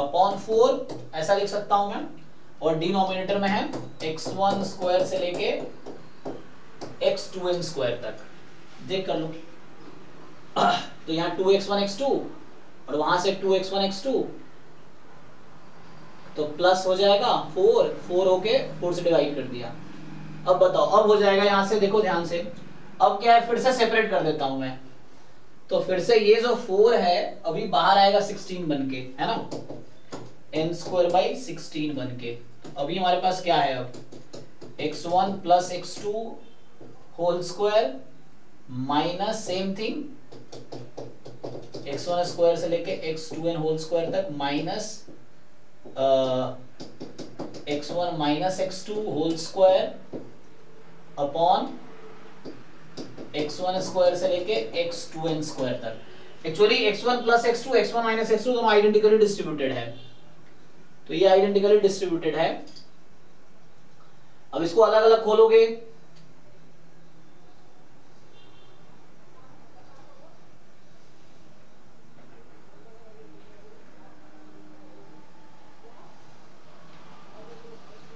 अपॉन 4 ऐसा लिख सकता हूं मैं। और डिनोमिनेटर में है x1 स्क्वायर से लेके x2n स्क्वायर तक, देख कर लो। तो यहाँ 2x1 x2 और वहां से 2x1 x2, तो प्लस हो जाएगा 4 होके 4 से डिवाइड कर दिया। अब बताओ, अब हो जाएगा, यहां से देखो ध्यान से, अब क्या है, फिर से सेपरेट कर देता हूं मैं, तो फिर से ये जो 4 है अभी बाहर आएगा 16 बनके, है ना, n² 16 बनके। अभी हमारे पास क्या है, अब x1 plus x2 whole square minus same thing x1 square से लेके x2n होल स्क्वायर तक minus x1 minus x2 whole square upon x1 square से लेके x2n स्क्वायर तक। Actually x1 plus x2, x1 minus x2 दोनों identically distributed है, तो ये आइडेंटिकली डिस्ट्रीब्यूटेड है। अब इसको अलग अलग खोलोगे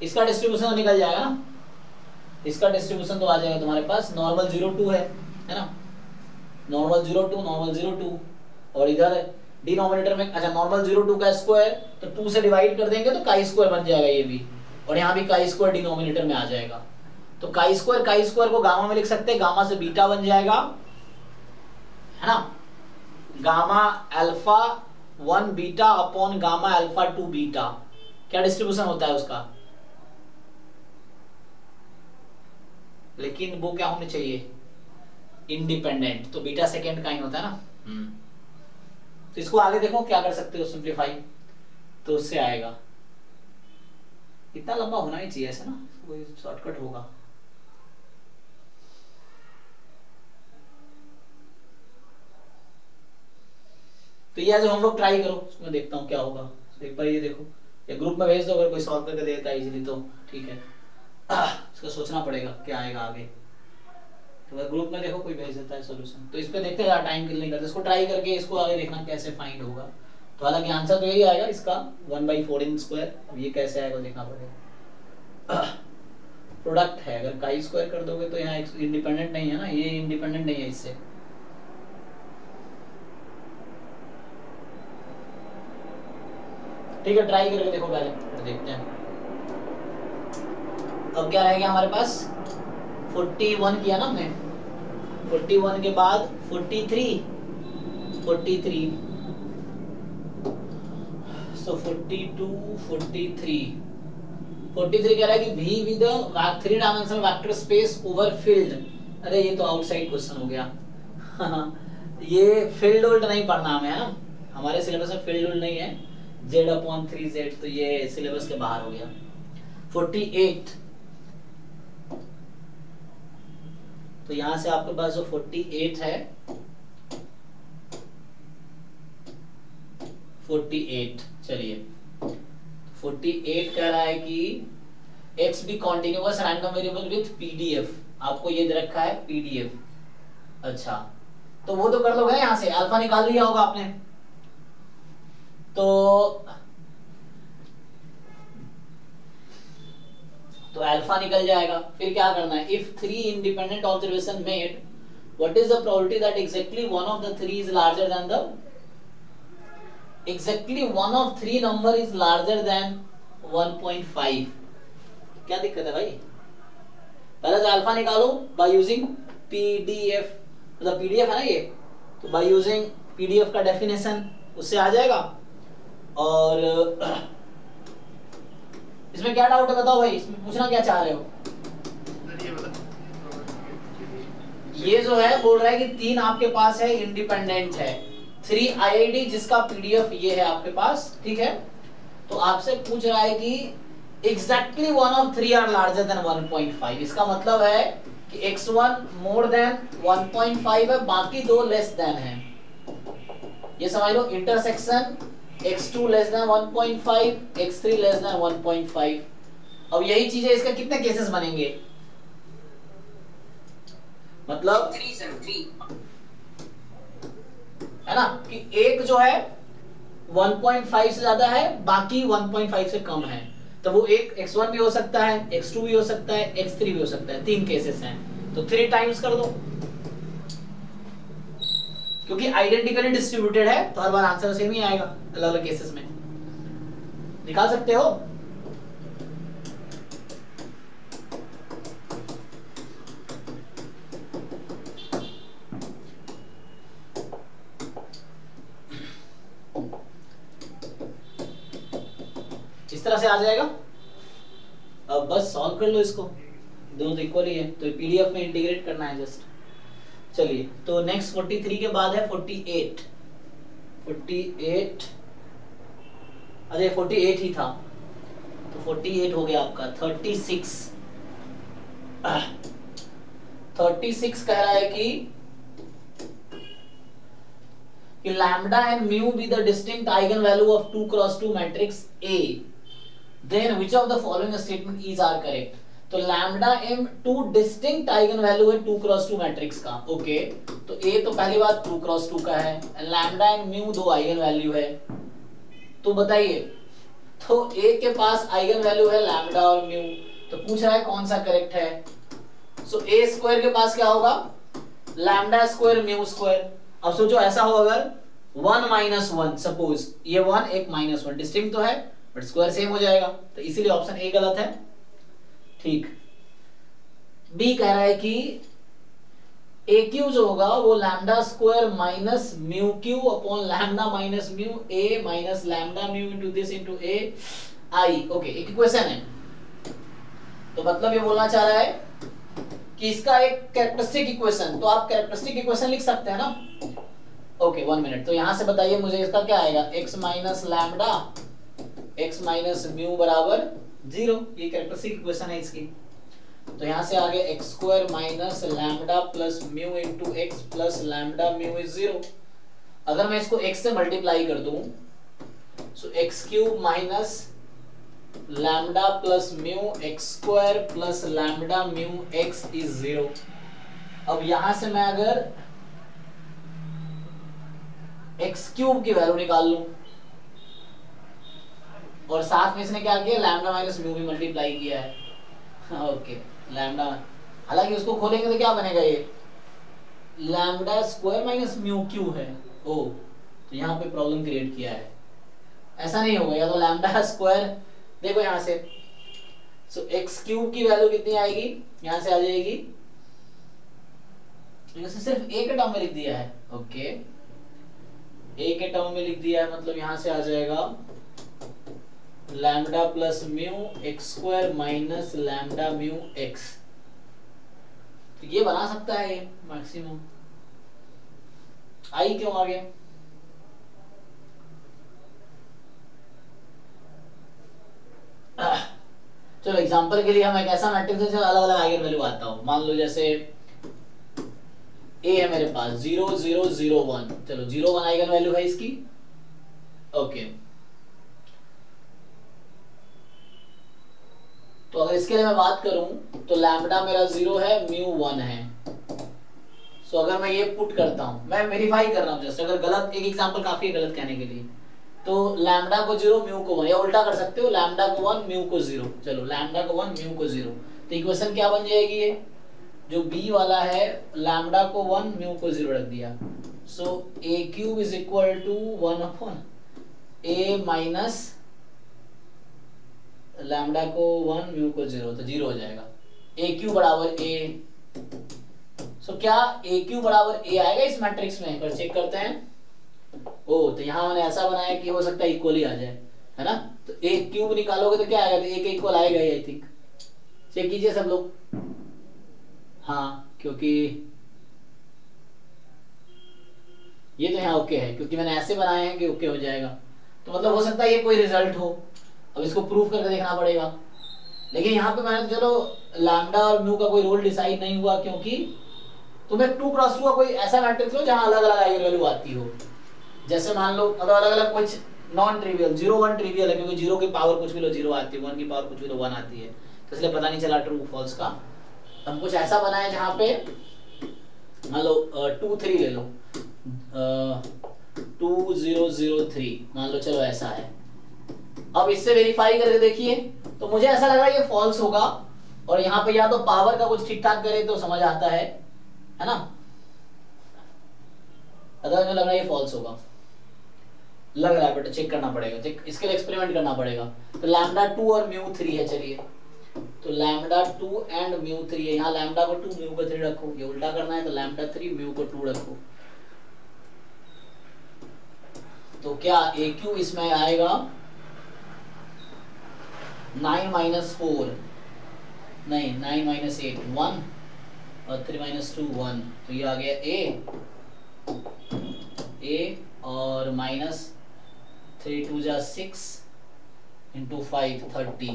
इसका डिस्ट्रीब्यूशन तो निकल जाएगा ना, इसका डिस्ट्रीब्यूशन तो आ जाएगा तुम्हारे पास, नॉर्मल 0 2 है ना, नॉर्मल 0 2, नॉर्मल 0 2, और इधर डिनोमिनेटर में अच्छा नॉर्मल 0 2 का स्क्वायर, तो 2 से डिवाइड कर देंगे तो काई स्क्वायर बन जाएगा ये भी, और यहाँ भी काई स्क्वायर डिनोमिनेटर में आ जाएगा। तो काई स्क्वायर को गामा में लिख सकते हैं, गामा से बीटा बन जाएगा, है ना, gamma alpha 1 beta upon gamma alpha 2 beta. क्या डिस्ट्रीब्यूशन होता है उसका, लेकिन वो क्या होने चाहिए, इंडिपेंडेंट, तो बीटा सेकेंड काइंड होता है ना। तो इसको आगे देखो क्या कर सकते हो सिंप्लीफाई, तो उससे आएगा, इतना लंबा होना ही चाहिए ऐसा ना, कोई शॉर्टकट होगा। तो ये जो हम लोग ट्राई करो, मैं देखता हूँ क्या होगा, एक बार ये देखो, ये ग्रुप में भेज दो, अगर कोई सॉल्व करके देता है इजीली तो ठीक है, इसका सोचना पड़ेगा क्या आएगा आगे। तो ग्रुप में देखो कोई भेज देता है सॉल्यूशन, तो इस पे देखते हैं, टाइम किल नहीं करते, इसको ट्राई करके इसको आगे देखना कैसे फाइंड होगा। तो हालांकि आंसर तो यही आएगा इसका 1/4 n², अब ये कैसे आएगा देखना पड़ेगा। प्रोडक्ट है, अगर काई स्क्वायर कर दोगे तो यहाँ इंडिपेंडेंट नहीं है ना, ये इंडिपेंडेंट नहीं है इससे, ठीक है, ट्राई करके देखो पहले, देखते हैं। अब क्या रहेगा हमारे पास, 41 किया ना हमने, 41 के बाद 43, so 42, 43 कह रहा है कि भी with three dimensional vector space over field. अरे ये तो आउटसाइड क्वेश्चन हो गया। ये फील्ड ओल्ड नहीं पढ़ना हमें, है ना, हमारे सिलेबस में फील्ड ओल्ड नहीं है, z/3z, तो ये सिलेबस के बाहर हो गया। 48, तो यहां से आपके पास जो 48 है, 48, चलिए 48 कह रहा है कि x भी continuous random variable with pdf, आपको ये दे रखा है pdf। अच्छा, तो वो तो कर लोगे, यहां से अल्फा निकाल लिया होगा आपने। तो अल्फा निकल जाएगा। फिर क्या करना है, if three independent observation made what is the probability that exactly one of the three is larger than the exactly one of three number is larger than 1.5। क्या दिक्कत है भाई, पहले तो अल्फा निकालो बाय यूजिंग पीडीएफ, मतलब PDF है ना ये, तो बाय यूजिंग पीडीएफ का डेफिनेशन उससे आ जाएगा। और इसमें क्या डाउट है बताओ भाई, इसमें पूछना क्या चाह रहे हो? ये जो है बोल रहा है कि तीन आपके पास है इंडिपेंडेंट है, थ्री आईआईडी जिसका पीडीएफ ये है आपके पास, ठीक है। तो आपसे पूछ रहा है कि exactly one of three are larger than 1.5, इसका मतलब है कि x1 मोर देन 1.5 है, बाकी दो लेस देन है। ये समझ लो intersection x2 less than 1.5, x3 less than 1.5। अब यही चीजें, इसका कितने केसेस बनेंगे, मतलब है ना कि एक जो है 1.5 से ज्यादा है, बाकी 1.5 से कम है, तो वो एक x1 भी हो सकता है, x2 भी हो सकता है, x3 भी हो सकता है, तीन केसेस हैं। तो 3 टाइम्स कर दो, क्योंकि आइडेंटिकली डिस्ट्रीब्यूटेड है, तो हर बार आंसर सेम ही आएगा। अलग अलग केसेस में निकाल सकते हो। इस तरह से आ जाएगा। अब बस सॉल्व कर लो इसको, दोनों तो इक्वल ही है, तो पीडीएफ में इंटीग्रेट करना है जस्ट। चलिए, तो नेक्स्ट 43 के बाद है 48, अरे 48 ही था, तो 48 हो गया आपका। 36 कह रहा है कि lambda and mu be the distinct eigen value of 2x2 matrix A, then which of the following statement is are correct? तो lambda M two distinct eigen value है 2x2 मैट्रिक्स का, ओके। तो ए तो पहली बात 2x2 का है, lambda and mu दो आइगन वैल्यू है, तो बताइए, तो ए के पास आइगन वैल्यू है लैम्डा और म्यू, तो पूछ रहा है कौन सा करेक्ट है। सो ए स्क्वायर के पास क्या होगा, लैम्डा स्क्वायर म्यू स्क्वायर। अब सोचो ऐसा हो अगर 1 - 1, सपोज ये 1 1 - 1 डिस्टिंक्ट तो है बट स्क्वायर सेम हो जाएगा, तो इसीलिए ऑप्शन ए गलत है, ठीक। बी कह रहा है कि ए क्यू जो होगा वो lambda square minus mu Q upon lambda minus mu A minus lambda mu into this into A I, okay, एक इक्वेशन है। तो मतलब ये बोलना चाह रहा है कि इसका एक कैरेक्टरिस्टिक इक्वेशन, तो आप कैरेक्टरिस्टिक इक्वेशन लिख सकते हैं ना, ओके 1 मिनट। तो यहां से बताइए मुझे इसका क्या आएगा, x minus lambda x minus mu बराबर 0, ये कैरेक्टरिस्टिक इक्वेशन है इसकी। तो यहाँ से आगे x square minus lambda plus mu into x plus lambda mu is 0। अगर मैं इसको x से मल्टीप्लाई कर दूं, so x cube minus lambda plus mu x square plus lambda mu x is 0। अब यहाँ से मैं अगर x क्यूब की वैल्यू निकाल लूं और साथ में इसने क्या किया, लैम्डा माइनस म्यू भी मल्टीप्लाई किया है, ओके लैम्डा। हालांकि उसको खोलेंगे तो क्या बनेगा, ये lambda square minus mu Q है, ओ तो यहाँ पे प्रॉब्लम क्रिएट किया है, ऐसा नहीं होगा। या तो लैम्डा स्क्वायर, देखो यहाँ से, सो एक्स क्यूब की वैल्यू कितनी आएगी, यहाँ से आ जाएगी, सिर्फ एक टर्म में लिख दिया है, ओके एक टर्म में लिख दिया है, मतलब यहाँ से आ जाएगा lambda plus mu x square minus lambda mu x, तो ये बना सकता है ये मैक्सिमम। आई क्यों आ गया, चलो एग्जांपल के लिए हम एक ऐसा मैट्रिक्स से अलग अलग आइगन वैल्यू आता हूं। मान लो जैसे ए है मेरे पास 0 0 0 1, चलो 0 1 आइगन वैल्यू है इसकी, ओके। तो अगर इसके लिए मैं बात करूं तो लैम्डा मेरा 0 है, म्यू 1 है, सो अगर मैं ये पुट करता हूँ, मैं वेरीफाई कर रहा हूँ जस्ट, अगर गलत एक एग्जांपल काफी है गलत कहने के लिए, तो लैम्डा को 0 म्यू को 1, या उल्टा कर सकते हो लैम्डा को 1 म्यू को 0, चलो लैम्डा को 1 म्यू को 0, तो इक्वेशन क्या बन जाएगी ये जो बी वाला है लैम्डा को 1 म्यू को 0 रख दिया। So A cube is equal to 1 upon A minus lambda को 1 म्यू को 0, तो 0 हो जाएगा। ए क्यूब बराबर ए, सो क्या ए क्यूब बराबर ए आएगा इस मैट्रिक्स में, पर चेक करते हैं। ओ तो यहाँ मैंने ऐसा बनाया कि हो सकता है इक्वल ही आ जाए, है ना, तो ए क्यूब निकालोगे तो क्या आएगा, तो ए के इक्वल आएगा ही आई थिंक। चेक कीजिए सब लोग, हाँ क्योंकि ये तो यहाँ ओके है क्योंकि मैंने ऐसे बनाए हैं कि ओके हो जाएगा, तो मतलब हो सकता है ये कोई रिजल्ट हो। अब इसको प्रूफ करके देखना पड़ेगा, लेकिन यहाँ पे मैंने चलो लैम्डा और म्यू का कोई रोल डिसाइड नहीं हुआ क्योंकि तुम्हें 2 क्रॉस 2 का कोई ऐसा मैट्रिक्स हो जहां अलग अलग आइगन वैल्यू आती हो, जैसे मान लो मतलब अलग अलग कुछ नॉन ट्रिवियल, 0 1 ट्रिवियल है क्योंकि 0 की पावर कुछ भी लो 0 आती है, 1 की पावर कुछ भी लो 1 आती है, तो इसलिए पता नहीं चला ट्रू फॉल्स का। हम कुछ ऐसा बनाया जहाँ पे मान लो 2 3 ले लो, 2 0 0 3 मान लो, चलो ऐसा है। अब इससे वेरीफाई करके देखिए, तो मुझे ऐसा लग रहा है ये फॉल्स होगा, और यहाँ पे या तो पावर का कुछ ठीक ठाक करे तो समझ आता है ना, अदरवाइज मुझे लग रहा है ये फॉल्स होगा, लग रहा है बेटा, चेक करना पड़ेगा, चेक इसके लिए एक्सपेरिमेंट करना पड़ेगा। तो लैम्डा 2 और म्यू 3 है, चलिए तो लैम्डा 2 एंड म्यू 3 है, यहाँ लैम्डा को 2 म्यू को 3 रखो, ये उल्टा करना है तो लैम्डा 3 म्यू को 2 रखो, तो क्या ए क्यू इसमें आएगा 9 माइनस 4, नहीं 9 माइनस 8 1 और 3 माइनस 2 1, तो ये आ गया ए और माइनस 3 2 जा 6 इंटू 5 30,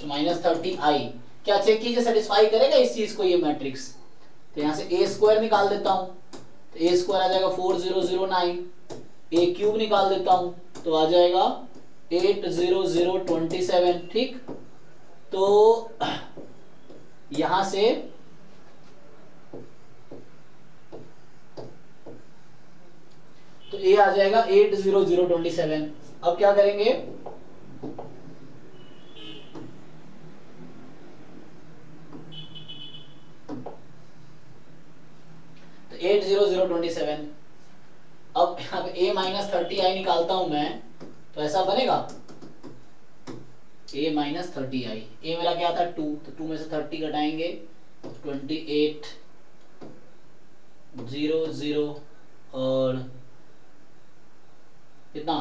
तो माइनस 30 आई। क्या चेक कीजिए सेटिस्फाई करेगा इस चीज को ये मैट्रिक्स, तो यहाँ से ए स्क्वायर निकाल देता हूँ तो ए स्क्वायर आ जाएगा 4009, ए क्यूब निकाल देता हूँ तो आ जाएगा 80027, ठीक। तो यहां से तो ए आ जाएगा 80027। अब क्या करेंगे, तो 80027, अब यहाँ पे ए माइनस 30i निकालता हूं मैं, तो ऐसा बनेगा a माइनस 30i, a मेरा क्या था 2, तो 2 में से 30 घटाएंगे 28 00 और कितना,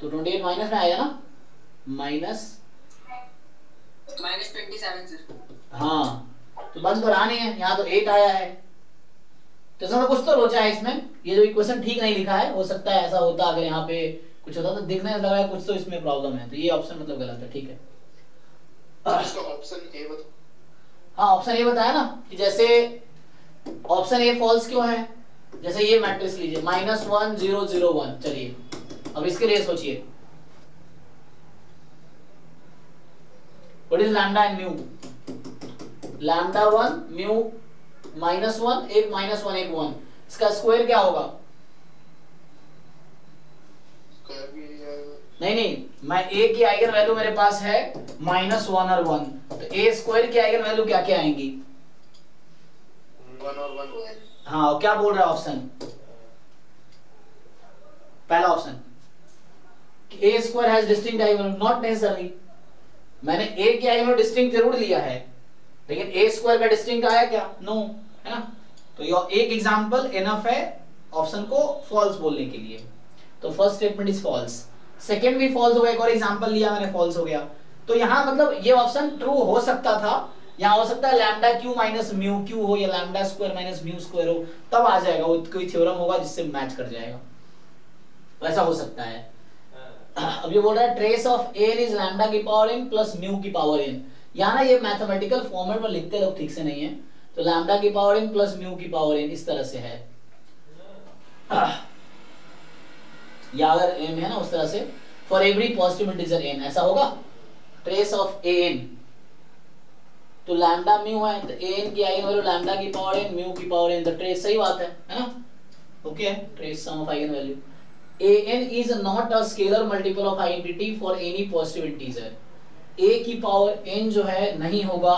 तो 28 माइनस में आएगा ना -27 सर, हाँ तो बंद तो रहा नहीं है, यहाँ तो 8 आया है, तो सर कुछ तो लोचा है इसमें, ये जो इक्वेशन ठीक नहीं लिखा है, हो सकता है ऐसा होता अगर यहाँ पे कुछ होता तो दिखने लग रहा है कुछ तो इसमें प्रॉब्लम है, तो ये ऑप्शन मतलब गलत है, ठीक है। ऑप्शन ए बता, हाँ ऑप्शन ए बताया ना कि जैसे ऑप्शन ए फॉल्स क्यों है, जैसे ये मैट्रिक्स लीजिए -1 0 0 1, चलिए अब इसके लिए सोचिए what is lambda and mu, lambda 1 mu -1 1 -1 1 1, इसका स्क्वायर क्या होगा, नहीं मैं ए की आइगन वैल्यू मेरे पास है -1 और 1, तो ए स्क्वायर की आइगन वैल्यू क्या क्या आएंगी 1 और 1, हाँ क्या बोल रहा है ऑप्शन, पहला ऑप्शन कि A square has distinct eigen value, not necessary, मैंने ए की आइगन वैल्यू डिस्टिंक्ट जरूर लिया है लेकिन ए स्क्वायर का डिस्टिंक्ट आया क्या, नो, है ना, तो यह एक एग्जांपल एनफ है ऑप्शन को फॉल्स बोलने के लिए, तो first statement is false, second भी फॉल्स हो गया, एक और एग्जांपल लिया मैंने फॉल्स हो गया, तो यहाँ मतलब ये ऑप्शन ट्रू हो सकता था, यहाँ हो सकता है lambda Q minus mu Q हो या lambda square minus mu square हो, तब आ जाएगा वो कोई थ्योरम होगा जिससे मैच कर जाएगा, वैसा हो सकता है। अब ये बोल रहा है trace of N is lambda की पावर एन प्लस म्यू की पावर एन, यहाँ ना ये मैथमेटिकल फॉर्मेट में लिखते लोग ठीक से नहीं है, तो लैम्डा की पावर एन प्लस म्यू की पावर एन इस तरह से है, या अगर एम है ना उस तरह से, for every positive integer N, ऐसा होगा ट्रेस ऑफ एन तो लैम्डा म्यू है तो ए एन की आई वैल्यू लैम्डा की पावर एन म्यू की पावर एन द ट्रेस सही बात है ना. Okay trace sum of eigen value an is not a scalar multiple of identity for any positive integers है. a की पावर n जो है नहीं होगा,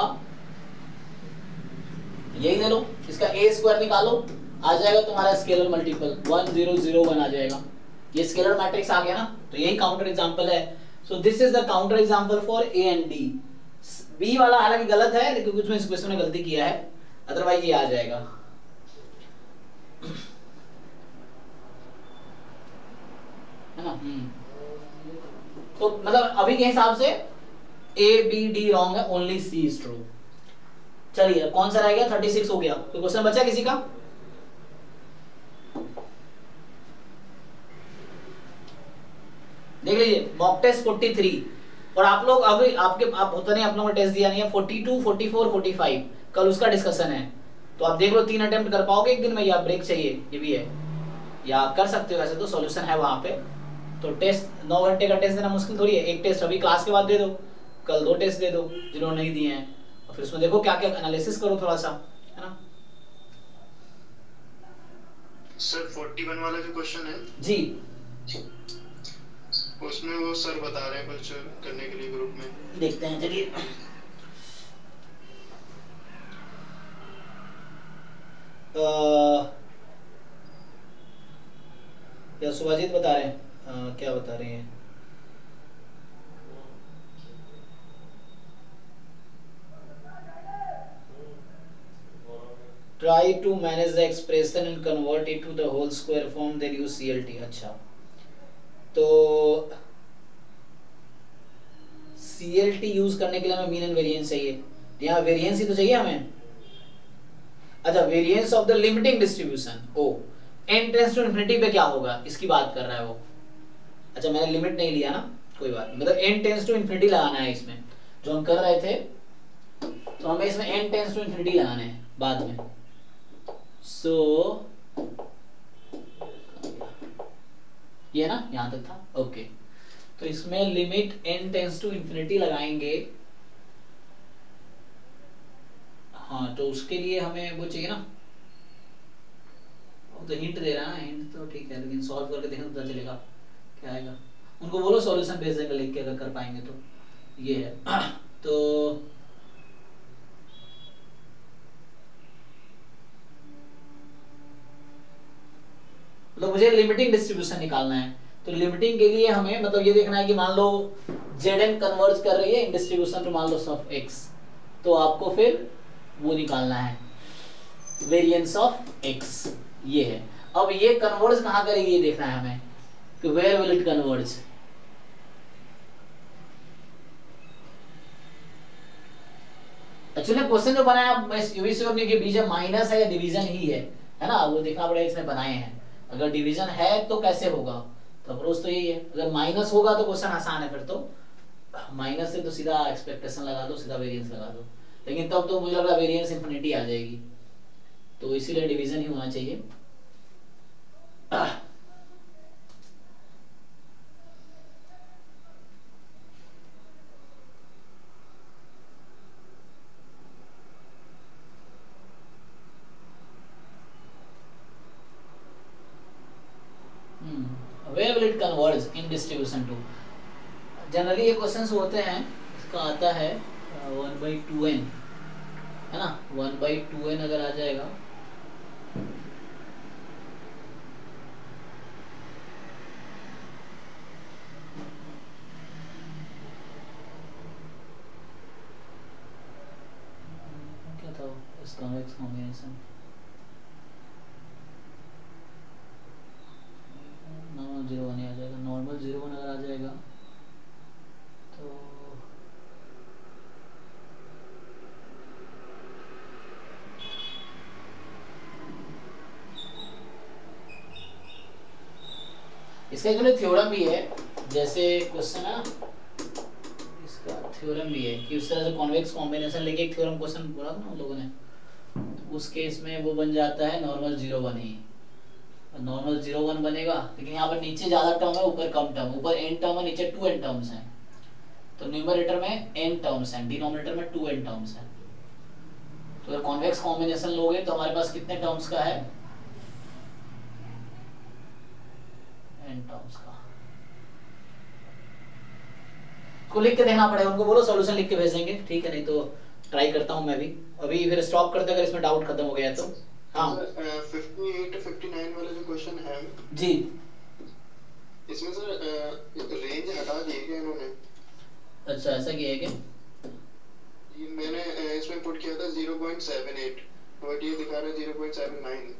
यही ले लो, इसका a स्क्वायर निकालो, आ जाएगा तुम्हारा स्केलर मल्टीपल 1001 आ जाएगा. ये स्केलर मैट्रिक्स आ गया ना, तो यही काउंटर एग्जांपल है. So this is the counter example for a and d. b वाला हालांकि गलत है लेकिन कुछ में इस क्वेश्चन ने गलती किया है, अदरवाइज ये आ जाएगा. तो मतलब अभी के हिसाब से A B D रॉन्ग है, ओनली C इज ट्रू. चलिए कौन सा रह गया? 36 हो गया. कोई क्वेश्चन बचा किसी का? देख लीजिए मॉक टेस्ट 43. और आप लोग अभी आपके आप होता नहीं, आप लोगों ने टेस्ट दिया नहीं है 42, 44, 45 कल उसका डिस्कशन है. तो आप देख लो 3 अटेम्प्ट कर पाओगे एक दिन में, या ब्रेक चाहिए ये भी है, या कर सकते हो. वैसे तो सॉल्यूशन है वहां पे. तो टेस्ट 9 घंटे का टेस्ट देना मुश्किल थोड़ी है. एक टेस्ट अभी क्लास के बाद दे दो, कल 2 टेस्ट दे दो जिन्होंने नहीं दिए हैं, और फिर उसमें देखो क्या क्या एनालिसिस करो थोड़ा सा, है ना सर. 41 वाला जो क्वेश्चन है जी, उसमें वो सर बता रहे हैं कुछ करने के लिए ग्रुप में, देखते हैं. चलिए या सुभाजीत बता रहे हैं. क्या बता रही है? Try to manage the expression and convert it to the whole square form, then use CLT. अच्छा, तो CLT यूज करने के लिए हमें मीन एंड वेरियंस चाहिए. यहाँ वेरियंस ही तो चाहिए हमें. अच्छा, variance of the limiting distribution. ओ, n टेंड्स टू इंफिनिटी पे क्या होगा इसकी बात कर रहा है वो. अच्छा, मैंने लिमिट नहीं लिया ना, कोई बात नहीं. मतलब n टेंड्स टू इंफिनिटी लगाना है इसमें, जो हम कर रहे थे. तो हमें इसमें n टेंड्स टू इंफिनिटी लगाना है बाद में. सो ये ना यहां तक था. ओके, तो इसमें limit n tends to infinity लगाएंगे. हाँ, तो उसके लिए हमें वो चाहिए ना, तो हिंट दे रहा है. हिंट तो ठीक है लेकिन सॉल्व करके देखना पता चलेगा क्या आएगा. उनको बोलो सॉल्यूशन भेज देंगे लिख के, अगर कर पाएंगे तो. ये है तो मतलब मुझे लिमिटिंग डिस्ट्रीब्यूशन निकालना है. तो लिमिटिंग के लिए हमें मतलब ये देखना है कि मान लो zn कन्वर्ज कर रही है इन डिस्ट्रीब्यूशन टू मान लो ऑफ x, तो आपको फिर वो निकालना है वेरिएंस ऑफ x. ये है. अब ये कन्वर्ज कहां करेगी ये देखना है हमें कि where will it converge. Actually question जो बनाया मैं ये श्योर नहीं कि बीच माइनस है या डिवीजन ही है ना, वो देखना पड़ेगा. इसमें बनाए हैं, अगर डिवीजन है तो कैसे होगा. तो अप्रोच तो यही है, अगर माइनस होगा तो क्वेश्चन आसान है, फिर तो माइनस से तो सीधा एक्सपेक्टेशन लगा दो, सीधा वेरिएंस लगा दो. लेकिन तब तो मुझे लग रहा है वेरिएंस इंफिनिटी आ जाएगी, तो इसीलिए डिवीजन ही होना चाहिए. Where will it converge in distribution to? Generally ये क्वेश्चंस होते हैं. इसका आता है 1/2n, है ना. 1/2n अगर आ जाएगा कॉन्वेक्स कॉम्बिनेशन. नॉर्मल 0/1 आ जाएगा. नॉर्मल 0/1 अगर आ जाएगा तो इसका एक थ्योरम भी है, जैसे क्वेश्चन है इसका थ्योरम भी है कि उस तरह से कॉन्वेक्स कॉम्बिनेशन लेके एक थ्योरम क्वेश्चन बोला था ना उन लोगों ने. उस केस में वो बन जाता है नॉर्मल 0/1 ही. नॉर्मल 0/1 बनेगा, लेकिन यहाँ पर नीचे ज्यादा टर्म है, ऊपर कम टर्म. ऊपर n टर्म है, नीचे 2n टर्म्स हैं. तो न्यूमरेटर में n टर्म्स हैं, डिनोमिनेटर में 2n टर्म्स हैं. तो अगर कॉन्वेक्स कॉम्बिनेशन लोगे तो हमारे पास कितने टर्म्स का है, n टर्म्स का। इसको लिख के देखना पड़ेगा, उनको बोलो सॉल्यूशन लिख के भेजेंगे, ठीक है, नहीं तो ट्राई करता हूं मैं भी अभी, फिर स्टॉप करते अगर इसमें डाउट खत्म हो गया तो। हाँ 58 59 वाला जो क्वेश्चन है जी, इसमें सर रेंज हटा दी है इन्होंने। अच्छा ऐसा किया है क्या? ये मैंने इसमें पुट किया था 0.78 बट ये दिखा रहा है 0.79।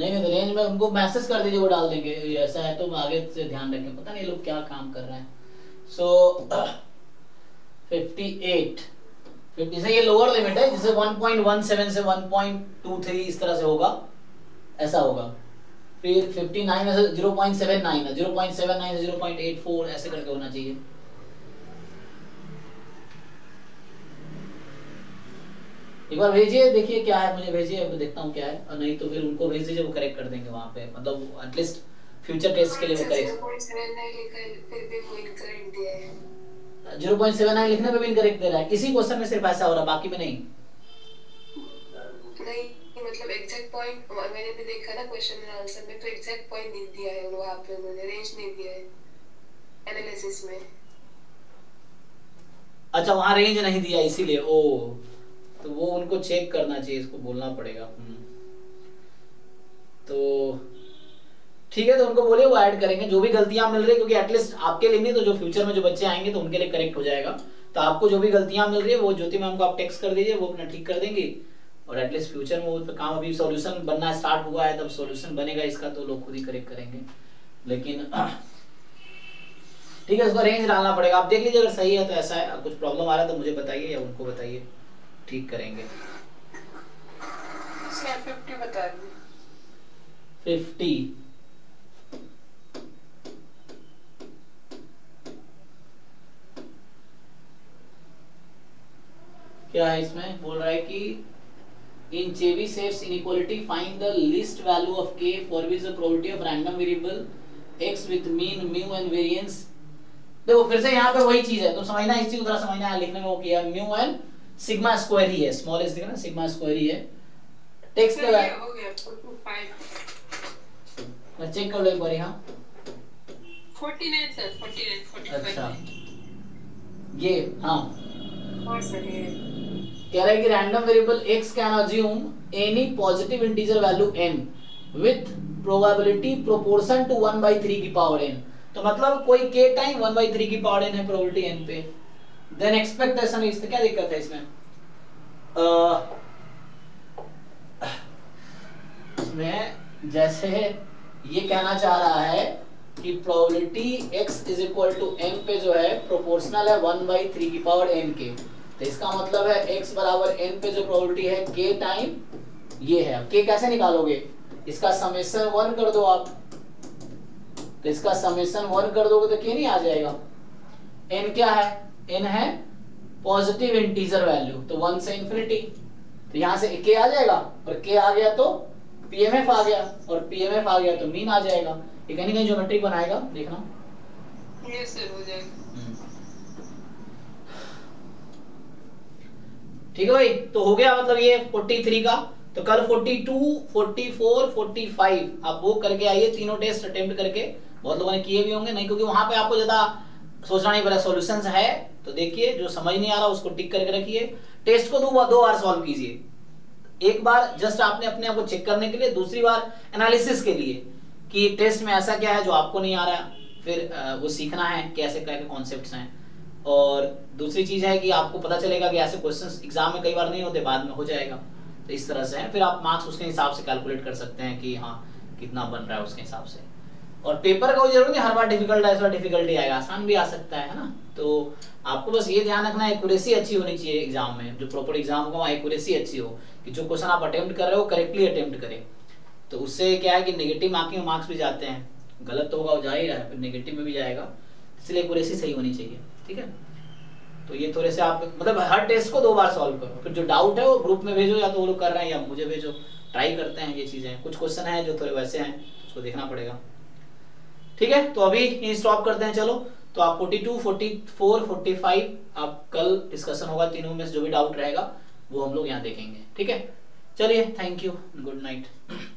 नहीं तो रेंज में उनको मैसेज कर दीजिए, वो डाल देंगे, ऐसा है तो आगे से ध्यान रखें, पता नहीं ये लोग क्या काम कर रहे हैं। सो 58 से ये लोअर लिमिट है जिसे 1.17 से 1.23 इस तरह से होगा, ऐसा होगा। फिर 59 से 0.79 है, 0.79 से 0.84 ऐसे करके होना चाहिए। एक बार भेजिए देखिए क्या है, मुझे भेजिए मैं देखता हूँ क्या है, और नहीं तो फिर उनको भेज दीजिए, वो करेक्ट कर देंगे वहाँ पे, मतलब एटलीस्ट फ्यूचर टेस्ट के लिए वो करेक्ट। 0.79 लिखने पे भी इनकरेक्ट दे रहा है, इसी क्वेश्चन में सिर्फ ऐसा हो रहा है, बाकी में नहीं। नहीं मतलब एग्जैक्ट पॉइंट मैंने भी देखा ना क्वेश्चन एंड आंसर में, तो एग्जैक्ट पॉइंट नहीं दिया है वहाँ पे, उन्होंने रेंज नहीं दिया है एनालिसिस में। अच्छा वहाँ रेंज नहीं दिया इसीलिए, ओ तो वो उनको चेक करना चाहिए, इसको बोलना पड़ेगा। तो ठीक है, तो उनको बोलिए वो ऐड करेंगे जो भी गलतियां मिल रही है, क्योंकि एटलीस्ट आपके लिए नहीं तो जो फ्यूचर में जो बच्चे आएंगे तो उनके लिए करेक्ट हो जाएगा। तो आपको जो भी गलतियां मिल रही है वो ज्योति मैम को आप टेक्स्ट कर दीजिए, वो अपना ठीक कर देंगी, और एटलीस्ट फ्यूचर में वो काम अभी सोल्यूशन बनना स्टार्ट हुआ है, तब सोल्यूशन बनेगा इसका तो लोग खुद ही करेक्ट करेंगे। लेकिन ठीक है, उसको रेंज डालना पड़ेगा, आप देख लीजिए अगर सही है तो ऐसा है, कुछ प्रॉब्लम आ रहा है तो मुझे बताइए या उनको बताइए, ठीक करेंगे। 50 बता दो। 50 क्या है इसमें? बोल रहा है कि in Chebyshev's inequality find the least value of के for which the probability of random variable X with mean mu and variance. देखो फिर से यहाँ पे वही चीज है, तो समझना इस चीज को थोड़ा समझना है, लिखने में वो किया म्यू एंड सिग्मा स्क्वायर ही है, स्मॉल एस देखना सिग्मा स्क्वायर ही है। टेक्स्ट का हो गया 45, मैं चेक कर लो एक बार यहां 49 सर 49 45। अच्छा ये हां और सर ये कह रहा है कि random variable x can assume any positive integer value n with probability proportion to 1/3 की पावर n। तो मतलब कोई k टाइम 1/3 की पावर n है प्रोबेबिलिटी n पे, देन एक्सपेक्टेशन इस क्या दिक्कत है इसमें? इसमें जैसे ये कहना चाह रहा है कि probability x is equal to m पे जो है प्रोपोर्शनल है 1/3 की पावर n के, तो इसका मतलब है x बराबर n पे जो प्रोबेबिलिटी है k टाइम ये है। k कैसे निकालोगे? इसका समेशन 1 कर दो आप, तो इसका समेशन 1 कर दोगे तो k नहीं आ जाएगा। n क्या है? n है पॉजिटिव इंटीजर वैल्यू, तो 1 से इंफिनिटी, तो यहां से k आ जाएगा, और k आ गया तो pmf आ गया, और pmf आ गया तो मीन आ जाएगा। ये कहीं कहीं ज्योमेट्री बनाएगा देखना, ये सर हो जाएगा। ठीक है भाई, तो हो गया मतलब ये 43 का। तो कल 42 44 45 आप वो करके आइए, तीनों टेस्ट अटेम्प्ट करके, बहुत लोगों ने किए भी होंगे नहीं, क्योंकि वहां पे आपको ज्यादा सोचना नहीं पड़ा, सॉल्यूशंस है तो देखिए, जो समझ नहीं आ रहा उसको टिक करके रखिए। टेस्ट को दो बार सॉल्व कीजिए, एक बार जस्ट आपने अपने आप को चेक करने के लिए, दूसरी बार एनालिसिस के लिए कि टेस्ट में ऐसा क्या है जो आपको नहीं आ रहा, फिर वो सीखना है कैसे क्या कॉन्सेप्ट्स हैं। और दूसरी चीज है कि आपको पता चलेगा कि ऐसे क्वेश्चंस एग्जाम में कई बार नहीं होते, बाद में हो जाएगा, तो इस तरह से है। फिर आप मार्क्स उसके हिसाब से कैलकुलेट कर सकते हैं कि हाँ कितना बन रहा है उसके हिसाब से। और पेपर का वो जरूरी नहीं हर बार डिफिकल्ट है, इस बार डिफिकल्टी आएगा, आसान भी आ सकता है ना। तो आपको बस ये ध्यान रखना है एक्यूरेसी अच्छी होनी चाहिए एग्जाम में, जो प्रॉपर एग्जाम का एक्यूरेसी अच्छी हो, कि जो क्वेश्चन आप अटेम्प्ट कर रहे हो करेक्टली अटेम्प्ट करें। तो उससे क्या है कि नेगेटिव मार्किंग में मार्क्स भी जाते हैं, गलत तो होगा वो जा ही रहा है, फिर नेगेटिव में भी जाएगा, इसलिए एक्यूरेसी सही होनी चाहिए। ठीक है, तो ये थोड़े से आप मतलब हर टेस्ट को दो बार सॉल्व करो, फिर जो डाउट है वो ग्रुप में भेजो, या तो वो लोग कर रहे हैं या मुझे भेजो, ट्राई करते हैं ये चीजें। कुछ क्वेश्चन है जो थोड़े वैसे हैं, उसको देखना पड़ेगा। ठीक है, तो अभी स्टॉप करते हैं चलो। तो आप 42 44 45 आप कल डिस्कशन होगा, तीनों में जो भी डाउट रहेगा वो हम लोग यहाँ देखेंगे। ठीक है, चलिए, थैंक यू, गुड नाइट।